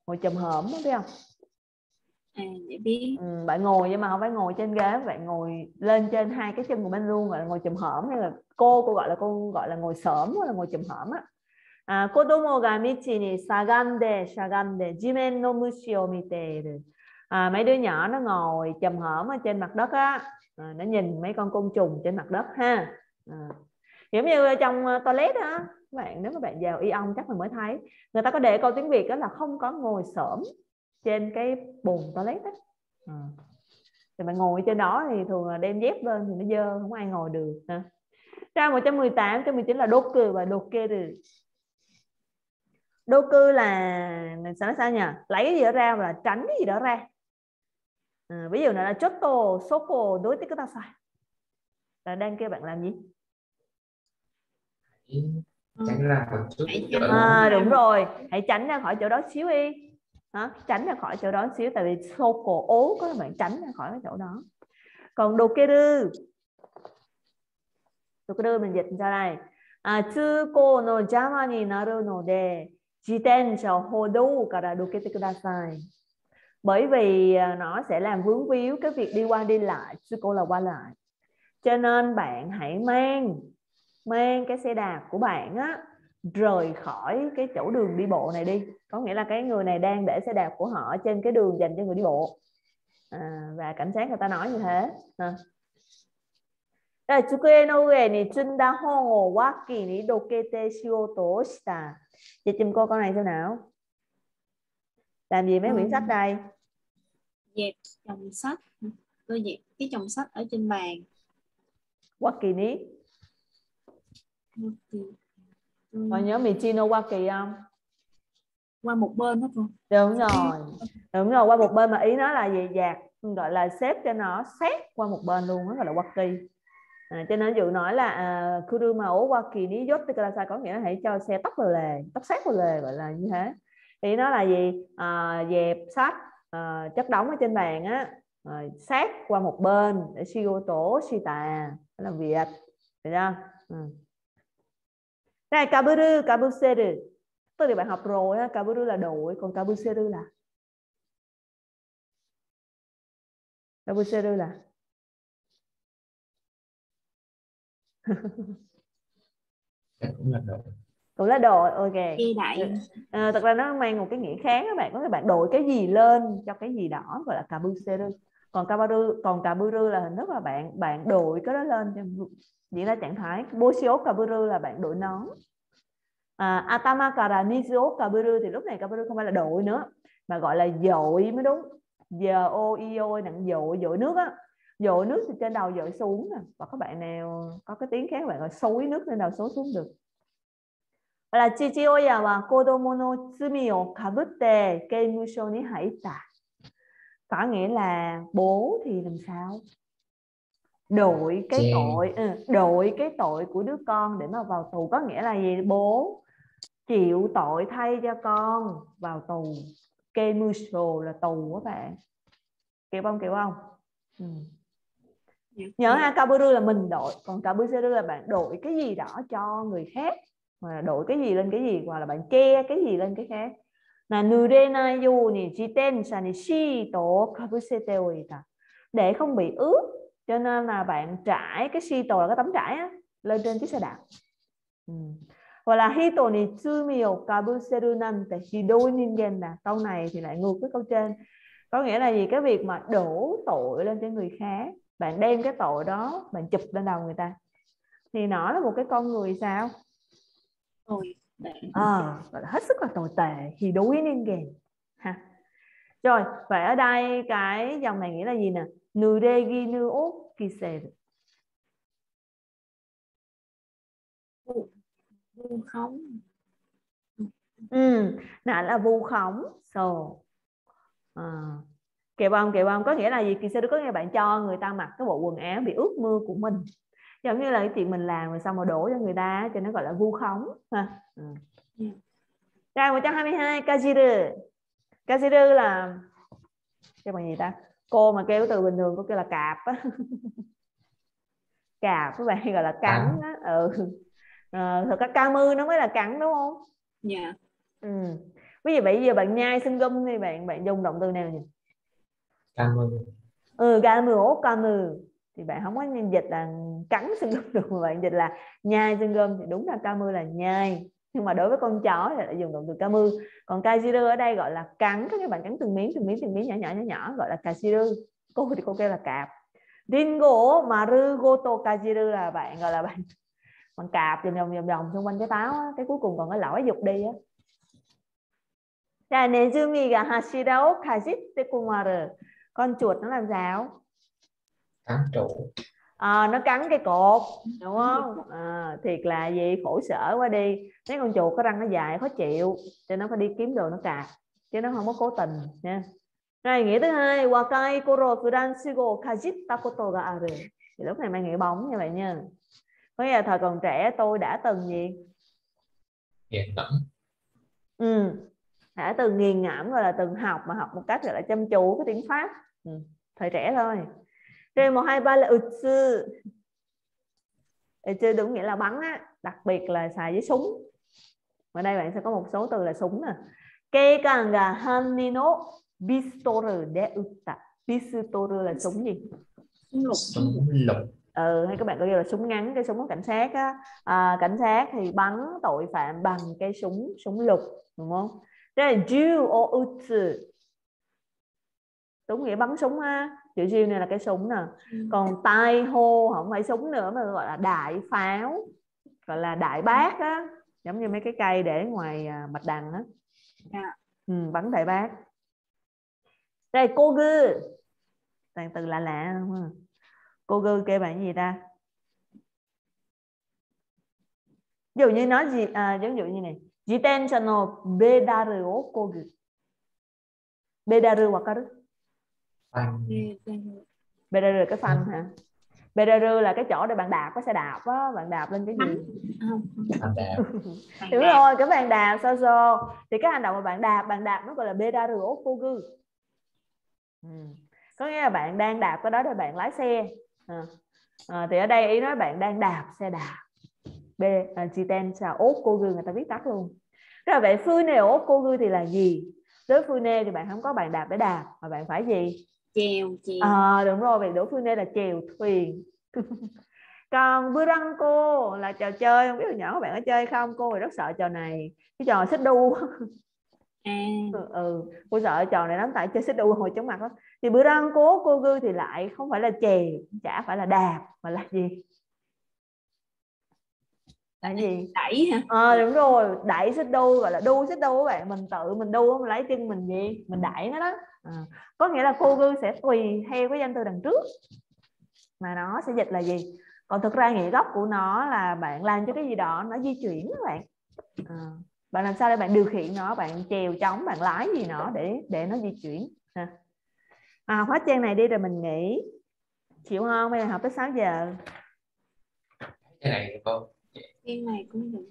Ngồi chồm hổm biết không? Để biết. Bạn ngồi nhưng mà không phải ngồi trên ghế, bạn ngồi lên trên hai cái chân của mình luôn, gọi là ngồi chồm hổm, hay là cô gọi là ngồi xổm, là ngồi chồm hổm á. 子供が道にしゃがんで、地面の虫を見ている。Mấy đứa nhỏ nó ngồi chầm hởm ở trên mặt đất á, nó nhìn mấy con côn trùng trên mặt đất ha. Giống như trong toilet á, các bạn nếu các bạn vào y ong chắc mình mới thấy. Người ta có để câu tiếng Việt đó là không có ngồi xổm trên cái bồn toilet á. Thì bạn ngồi trên đó thì thường là đem dép lên thì nó dơ, không ai ngồi được. Trang 118, 119 là doku và dokeru. Doku là sao nhỉ? Lấy cái gì đó ra và tránh cái gì đó ra. Ví dụ là chotto soko đối với cái ta sai. Là đang kêu bạn làm gì? Tránh ra một chút. Đúng rồi, hãy tránh ra khỏi chỗ đó xíu đi. Tránh ra khỏi chỗ đó xíu, tại vì soko ố có bạn tránh ra khỏi cái chỗ đó. Còn dokeru, dokeru mình dịch ra đây. Tsuko no jama ni naru no de jitensha hodou kara dokete kudasai. Bởi vì nó sẽ làm vướng víu cái việc đi qua đi lại, tsuko là qua lại. Cho nên bạn hãy mang cái xe đạp của bạn á rời khỏi cái chỗ đường đi bộ này đi. Có nghĩa là cái người này đang để xe đạp của họ trên cái đường dành cho người đi bộ. Và cảnh sát người ta nói như thế. Đây, tsukué no ue ni tsunda hon wo waki ni dokete shioto o shita. Chị chùm cô con này xem nào. Làm gì mấy quyển sách đây? Dẹp chồng sách. Tôi dẹp cái chồng sách ở trên bàn. Waki ni. Mọi nhớ Michino waki không? Qua một bên hết rồi. Đúng rồi. Đúng rồi, qua một bên mà ý nó là gì dạt, gọi là xếp cho nó xét qua một bên luôn, nó gọi là waki. Cho nên dụ nói là kuruma o waki ni yotte kudasai có nghĩa là hãy cho xe tóc vào lề, tóc xét vào lề, gọi là như thế. Thì nó là gì? Dẹp sách chất đóng ở trên bàn á, xét qua một bên để shioto shita làm việc. Được chưa? Đây kaburu, kabuseru. Tôi thì bạn học rồi á, kaburu là đội, còn kabuseru là cũng là đội, ok. Thật ra nó mang một cái nghĩa khác, các bạn có thể bạn đội cái gì lên cho cái gì đó gọi là kabuseru. Còn kaburu là hình thức là bạn đội cái đó lên, diễn ra trạng thái boshio kaburu là bạn đội nón. Atama kara mizuo kaburu thì lúc này kaburu không phải là đội nữa mà gọi là dội mới đúng. Doi nặng dội nước á. Dội nước từ trên đầu dội xuống nè. Và các bạn nào có cái tiếng khác các bạn gọi xối nước lên đầu xối xuống được. Và là chichiyoya wa kodomo no tsumi o kabutte keimusho ni haita. Có nghĩa là bố thì làm sao? Đội cái tội của đứa con để mà vào tù, có nghĩa là gì? Bố chịu tội thay cho con vào tù. Keimusho là tù các bạn. Kiểu không? Nhớ ha, kaburu là mình đội, còn kabuseru là bạn đội cái gì đó cho người khác, mà đội cái gì lên cái gì, hoặc là bạn che cái gì lên cái khác. Là nurenayu ni jitensha ni shito kabusete oita, để không bị ướt, cho nên là bạn trải cái shito là cái tấm trải á, lên trên chiếc xe đạp. Hoặc là hito ni tsumi o kabuseru nante hidoi ningen nè, câu này thì lại ngược với câu trên. Có nghĩa là gì? Cái việc mà đổ tội lên cho người khác, bạn đem cái tội đó bạn chụp lên đầu người ta, thì nó là một cái con người sao? Hết sức là tồi tệ. Thì đối nên kìa ha. Rồi, vậy ở đây cái dòng này nghĩa là gì nè? Nuregi nu o kise. Vu khống. Nó là vu khống. Kệ bông có nghĩa là gì? Kỳ sẽ có nghĩa bạn cho người ta mặc cái bộ quần áo bị ướt mưa của mình, giống như là cái chuyện mình làm rồi xong mà đổ cho người ta, cho nó gọi là vu khống ha. Rồi 122 kajiru là cái bằng gì ta? Cô mà kêu từ bình thường cô kêu là cạp á. Cạp các bạn gọi là cắn á. Thật ra kamu nó mới là cắn đúng không? Dạ. Ví dụ bây giờ bạn nhai xương gum thì bạn dùng động từ nào nhỉ? Kamu. Kamu thì bạn không có dịch là cắn xương gum được, mà bạn dịch là nhai xương gum thì đúng là kamu là nhai, nhưng mà đối với con chó thì lại dùng động từ kamu. Còn kajiru ở đây gọi là cắn, các bạn cắn từng miếng nhỏ, gọi là kajiru. Cô thì cô kêu là cạp. Ringo maru goto kajiru là bạn gọi là bạn cạp vòng xung quanh cái táo á. Cái cuối cùng còn cái lõi dục đi á. Là nezumi ga hashirao kajite kumaru. Con chuột nó làm sao? Cắn trụ. À, nó cắn cái cột đúng không? À, thiệt là gì, khổ sở quá đi. Mấy con chuột có răng nó dài khó chịu cho nó phải đi kiếm đồ nó cạp, chứ nó không có cố tình nha. Rồi nghĩa thứ hai, wakai koro furansugo kajita koto ga aru. Thì lúc này mang nghĩa bóng như vậy nha. Có nghĩa là thời còn trẻ tôi đã từng gì? Nghiền ngẫm. Đã từng nghiền ngẫm, gọi là từng học, mà học một cách gọi là chăm chú cái tiếng Pháp. Thời trẻ thôi. Rồi 1, 2, 3 là utsu. Utsu đúng nghĩa là bắn á, đặc biệt là xài với súng. Ở đây bạn sẽ có một số từ là súng nè. Keikan ga hanni no pistoru de utta. Pistoru là súng gì? Súng lục. Ừ, hay các bạn có gọi là súng ngắn, cái súng của cảnh sát á. À, cảnh sát thì bắn tội phạm bằng cây súng lục, đúng không? Rồi jiu o utsu. Đúng nghĩa bắn súng ha. Chữ jiu này là cái súng nè. Còn tai hô không phải súng nữa mà gọi là đại pháo, gọi là đại bác á, giống như mấy cái cây để ngoài bạch đằng á. Bắn đại bác. Đây cô gư, toàn từ lạ lạ không à? Cô gư kêu bạn gì ta? Ví dụ như nói gì, ví dụ như này, jitensha no bedaru o kogu. Bedaru wakaru? Bedaru là cái phanh hả? Bedaru là cái chỗ để bạn đạp, có xe đạp á, bạn đạp lên cái gì? Đúng rồi, cái bạn đạp sao sao? Thì cái hành động mà bạn đạp nó gọi là bedaru o kogu. Có nghĩa là bạn đang đạp cái đó để bạn lái xe. Thì ở đây ý nói bạn đang đạp xe đạp. Jitensha o kogu, người ta viết tắt luôn. Rồi vậy fune o kogu thì là gì? Đối fune thì bạn không có bàn đạp để đạp mà bạn phải gì? Chèo. Đúng rồi, vậy đối fune là chèo thuyền. Còn buranko là trò chơi, không biết hồi nhỏ các bạn có chơi không? Cô thì rất sợ trò này, cái trò xích đu. Cô sợ trò này lắm, tại chơi xích đu hồi chóng mặt lắm. Thì buranko cô gư thì lại không phải là chèo, chả phải là đạp mà là gì? Là gì? Đẩy hả? Đúng rồi, đẩy xích đu, gọi là đu xích đu các bạn. Mình tự mình đu, không lấy chân mình gì, mình đẩy nó đó. Có nghĩa là cô gư sẽ tùy theo cái danh từ đằng trước mà nó sẽ dịch là gì. Còn thực ra nghĩa gốc của nó là bạn làm cho cái gì đó nó di chuyển các bạn. Bạn làm sao để bạn điều khiển nó, bạn chèo chống, bạn lái gì nó để nó di chuyển. Khóa trang này đi rồi mình nghỉ. Chịu không? Bây giờ học tới 6 giờ. Cái này được không? Em này cũng được.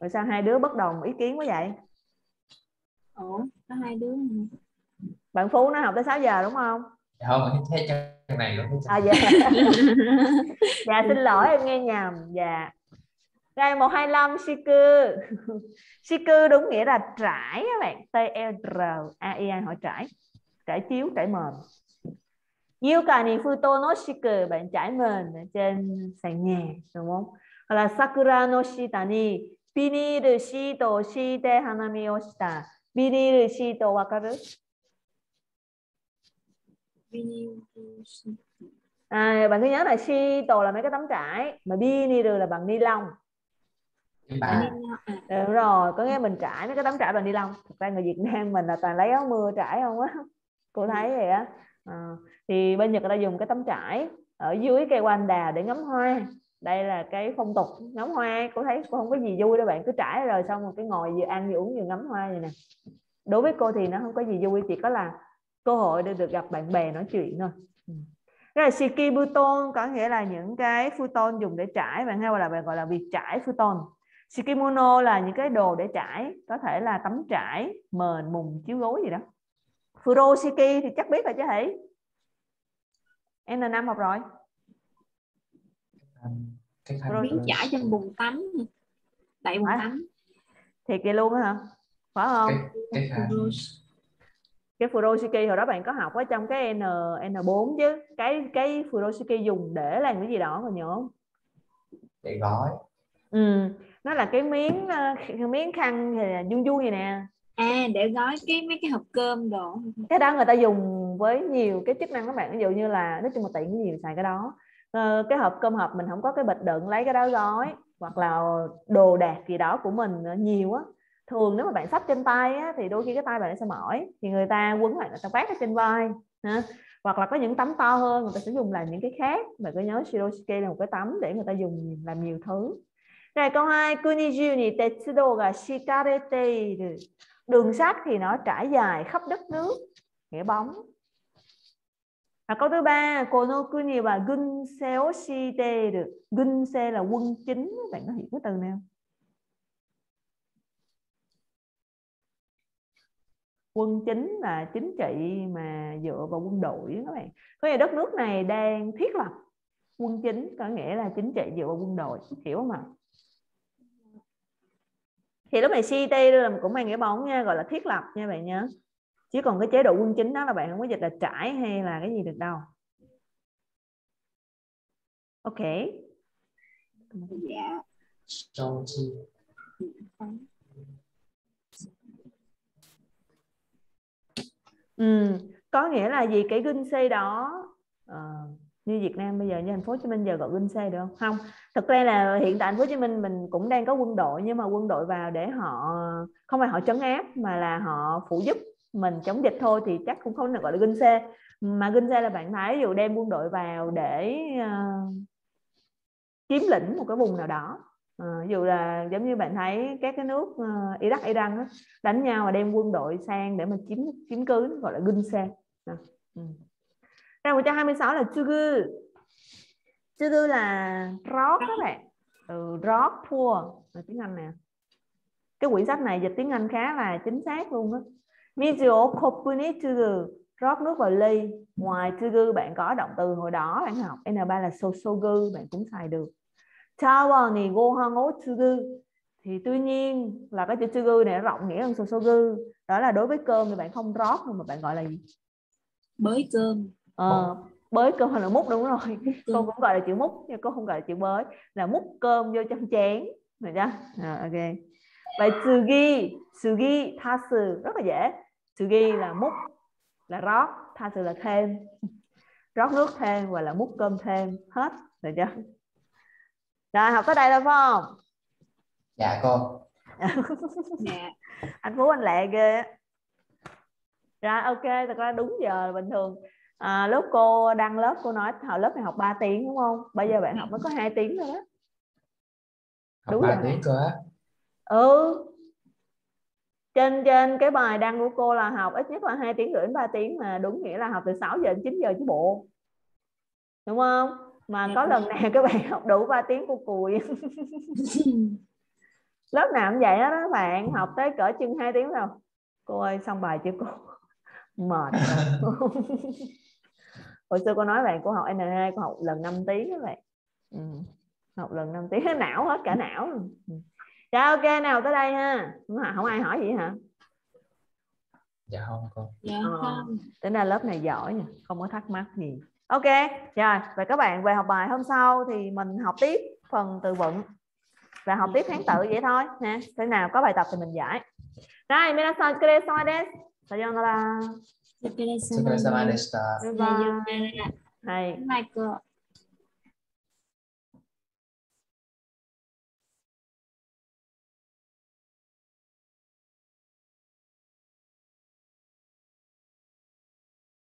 Rồi sao hai đứa bất đồng ý kiến quá vậy? Ủa, có hai đứa. Bạn Phú nó học tới 6 giờ đúng không? Dạ không, thế chân này luôn. Dạ. Dạ xin lỗi em nghe nhầm. Dạ. Đây 125 shiku. Shiku đúng nghĩa là trải các bạn. TLRAI hỏi trải. Trải chiếu, trải mền. Yukani futo no shiku, bạn trải mền ở trên sàn nhà đúng không? Hoặc là sakura no shita ni biniru shito shite hanami o shita. Biniru shito wakaru? Bạn cứ nhớ là shito là mấy cái tấm trải, mà biniru là bằng ni lông. Đúng rồi, có nghĩa mình trải mấy cái tấm trải bằng ni lông. Thực ra người Việt Nam mình là toàn lấy áo mưa trải không á, cô thấy vậy á. Thì bên Nhật người ta dùng cái tấm trải ở dưới cây wanda để ngắm hoa. Đây là cái phong tục ngắm hoa, cô thấy cô không có gì vui đâu bạn, cứ trải rồi xong rồi cái ngồi vừa ăn vừa uống vừa ngắm hoa vậy nè. Đối với cô thì nó không có gì vui, chỉ có là cơ hội để được gặp bạn bè nói chuyện thôi. Rồi shiki buton có nghĩa là những cái futon dùng để trải, bạn hay gọi là việc trải futon. Shikimono là những cái đồ để trải, có thể là tấm trải, mền, mùng, chiếu gối gì đó. Furoshiki thì chắc biết rồi chứ hỉ? Em là năm học rồi. Miếng trải trên bồn tắm, đậy bồn tắm. Thiệt kìa luôn đó hả? Phải không? Cái furoshiki hồi đó bạn có học ở trong cái N4 chứ. Cái furoshiki dùng để làm cái gì đó mà nhớ không? Để gói. nó là cái miếng khăn vuông vuông vậy nè. À, để gói cái mấy cái hộp cơm đồ. Cái đó người ta dùng với nhiều cái chức năng các bạn, ví dụ như là nói chung là tiện cái gì xài cái đó. Cái hộp cơm hộp mình không có cái bịch đựng lấy cái đó gói, hoặc là đồ đạc gì đó của mình nhiều á. Thường nếu mà bạn xách trên tay á, thì đôi khi cái tay bạn sẽ mỏi, thì người ta quấn lại, người ta vác ở trên vai ha. Hoặc là có những tấm to hơn người ta sẽ dùng làm những cái khác. Bạn cứ nhớ Shiroshiki là một cái tấm để người ta dùng làm nhiều thứ. Rồi câu 2, Kuniju ni tetsudo ga shikarete. Đường sắt thì nó trải dài khắp đất nước, nghĩa bóng. Và câu thứ 3, kono kuni wa gunsei o shiteru. Gunsei là quân chính, bạn có hiểu cái từ nào? Quân chính là chính trị mà dựa vào quân đội các bạn. Có nghĩa đất nước này đang thiết lập quân chính, có nghĩa là chính trị dựa vào quân đội, hiểu không ạ? Thì lúc này CT cũng mang nghĩa bóng nha, gọi là thiết lập nha bạn nhớ. Chứ còn cái chế độ quân chính đó là bạn không có dịch là trải hay là cái gì được đâu. Ok. Yeah. Có nghĩa là gì cái Gunsei đó như Việt Nam bây giờ, như thành phố Hồ Chí Minh giờ gọi Gunsei được không? Không, thực ra là hiện tại thành phố Hồ Chí Minh mình cũng đang có quân đội, nhưng mà quân đội vào để họ không phải họ trấn áp mà là họ phụ giúp mình chống dịch thôi, thì chắc cũng không được gọi là Gunsei. Mà Gunsei là bạn thấy ví dụ đem quân đội vào để chiếm lĩnh một cái vùng nào đó. Ví dụ là giống như bạn thấy các cái nước Iraq, Iran đó, đánh nhau và đem quân đội sang để mà chiếm cứ, gọi là Gunsei. Rồi 126 là Tsuyu. Tsuyu là rót các bạn. Rót thua là tiếng Anh nè. Cái quyển sách này dịch tiếng Anh khá là chính xác luôn á. Mizuo kopuni tsuyu, rót nước vào ly. Ngoài tsuyu bạn có động từ hồi đó bạn học N3 là sosogu, bạn cũng xài được. Tawa ni gohan o tsuyu, thì tuy nhiên là cái chữ tsuyu này rộng nghĩa hơn sosogu. Đó là đối với cơm thì bạn không rót mà bạn gọi là gì? Bới cơm. Bới cơm hay là múc, đúng rồi, cô cũng gọi là chữ múc nhưng cô không gọi là chữ bới, là múc cơm vô trong chén rồi đó. Ok, vậy sugi tasu rất là dễ. Sugi là múc, là rót, tasu là thêm, rót nước thêm và là múc cơm thêm, hết rồi chưa? Rồi học tới đây là không? Dạ cô. Anh Phú anh lẹ ghê. Rồi ok, thật ra đúng giờ là bình thường. Lúc cô đăng lớp cô nói lớp này học 3 tiếng đúng không? Bây giờ bạn học mới có 2 tiếng thôi đó. Học đúng 3 rồi. Tiếng cơ á. Ừ. Trên cái bài đăng của cô là học ít nhất là 2 tiếng rưỡi đến 3 tiếng, mà đúng nghĩa là học từ 6 giờ đến 9 giờ chứ bộ. Đúng không? Mà có lần nào các bạn học đủ 3 tiếng cô cùi. Lớp nào cũng vậy đó các bạn, học tới cỡ chừng 2 tiếng rồi. Cô ơi xong bài chưa cô? Mệt. Hồi xưa cô nói bạn cô học N2 cô học lần 5 tiếng các bạn. Học lần 5 tiếng não hết cả não. Rồi ok nào tới đây ha. Không ai hỏi gì hả? Dạ không cô. Dạ không. Tính ra lớp này giỏi nha, không có thắc mắc gì. Ok, rồi và các bạn về học bài hôm sau thì mình học tiếp phần từ vựng và học tiếp Hán Tự vậy thôi nè. Thế nào có bài tập thì mình giải. Rồi, minasan kuresama desu. Sayonara. Bye bye. Bye bye.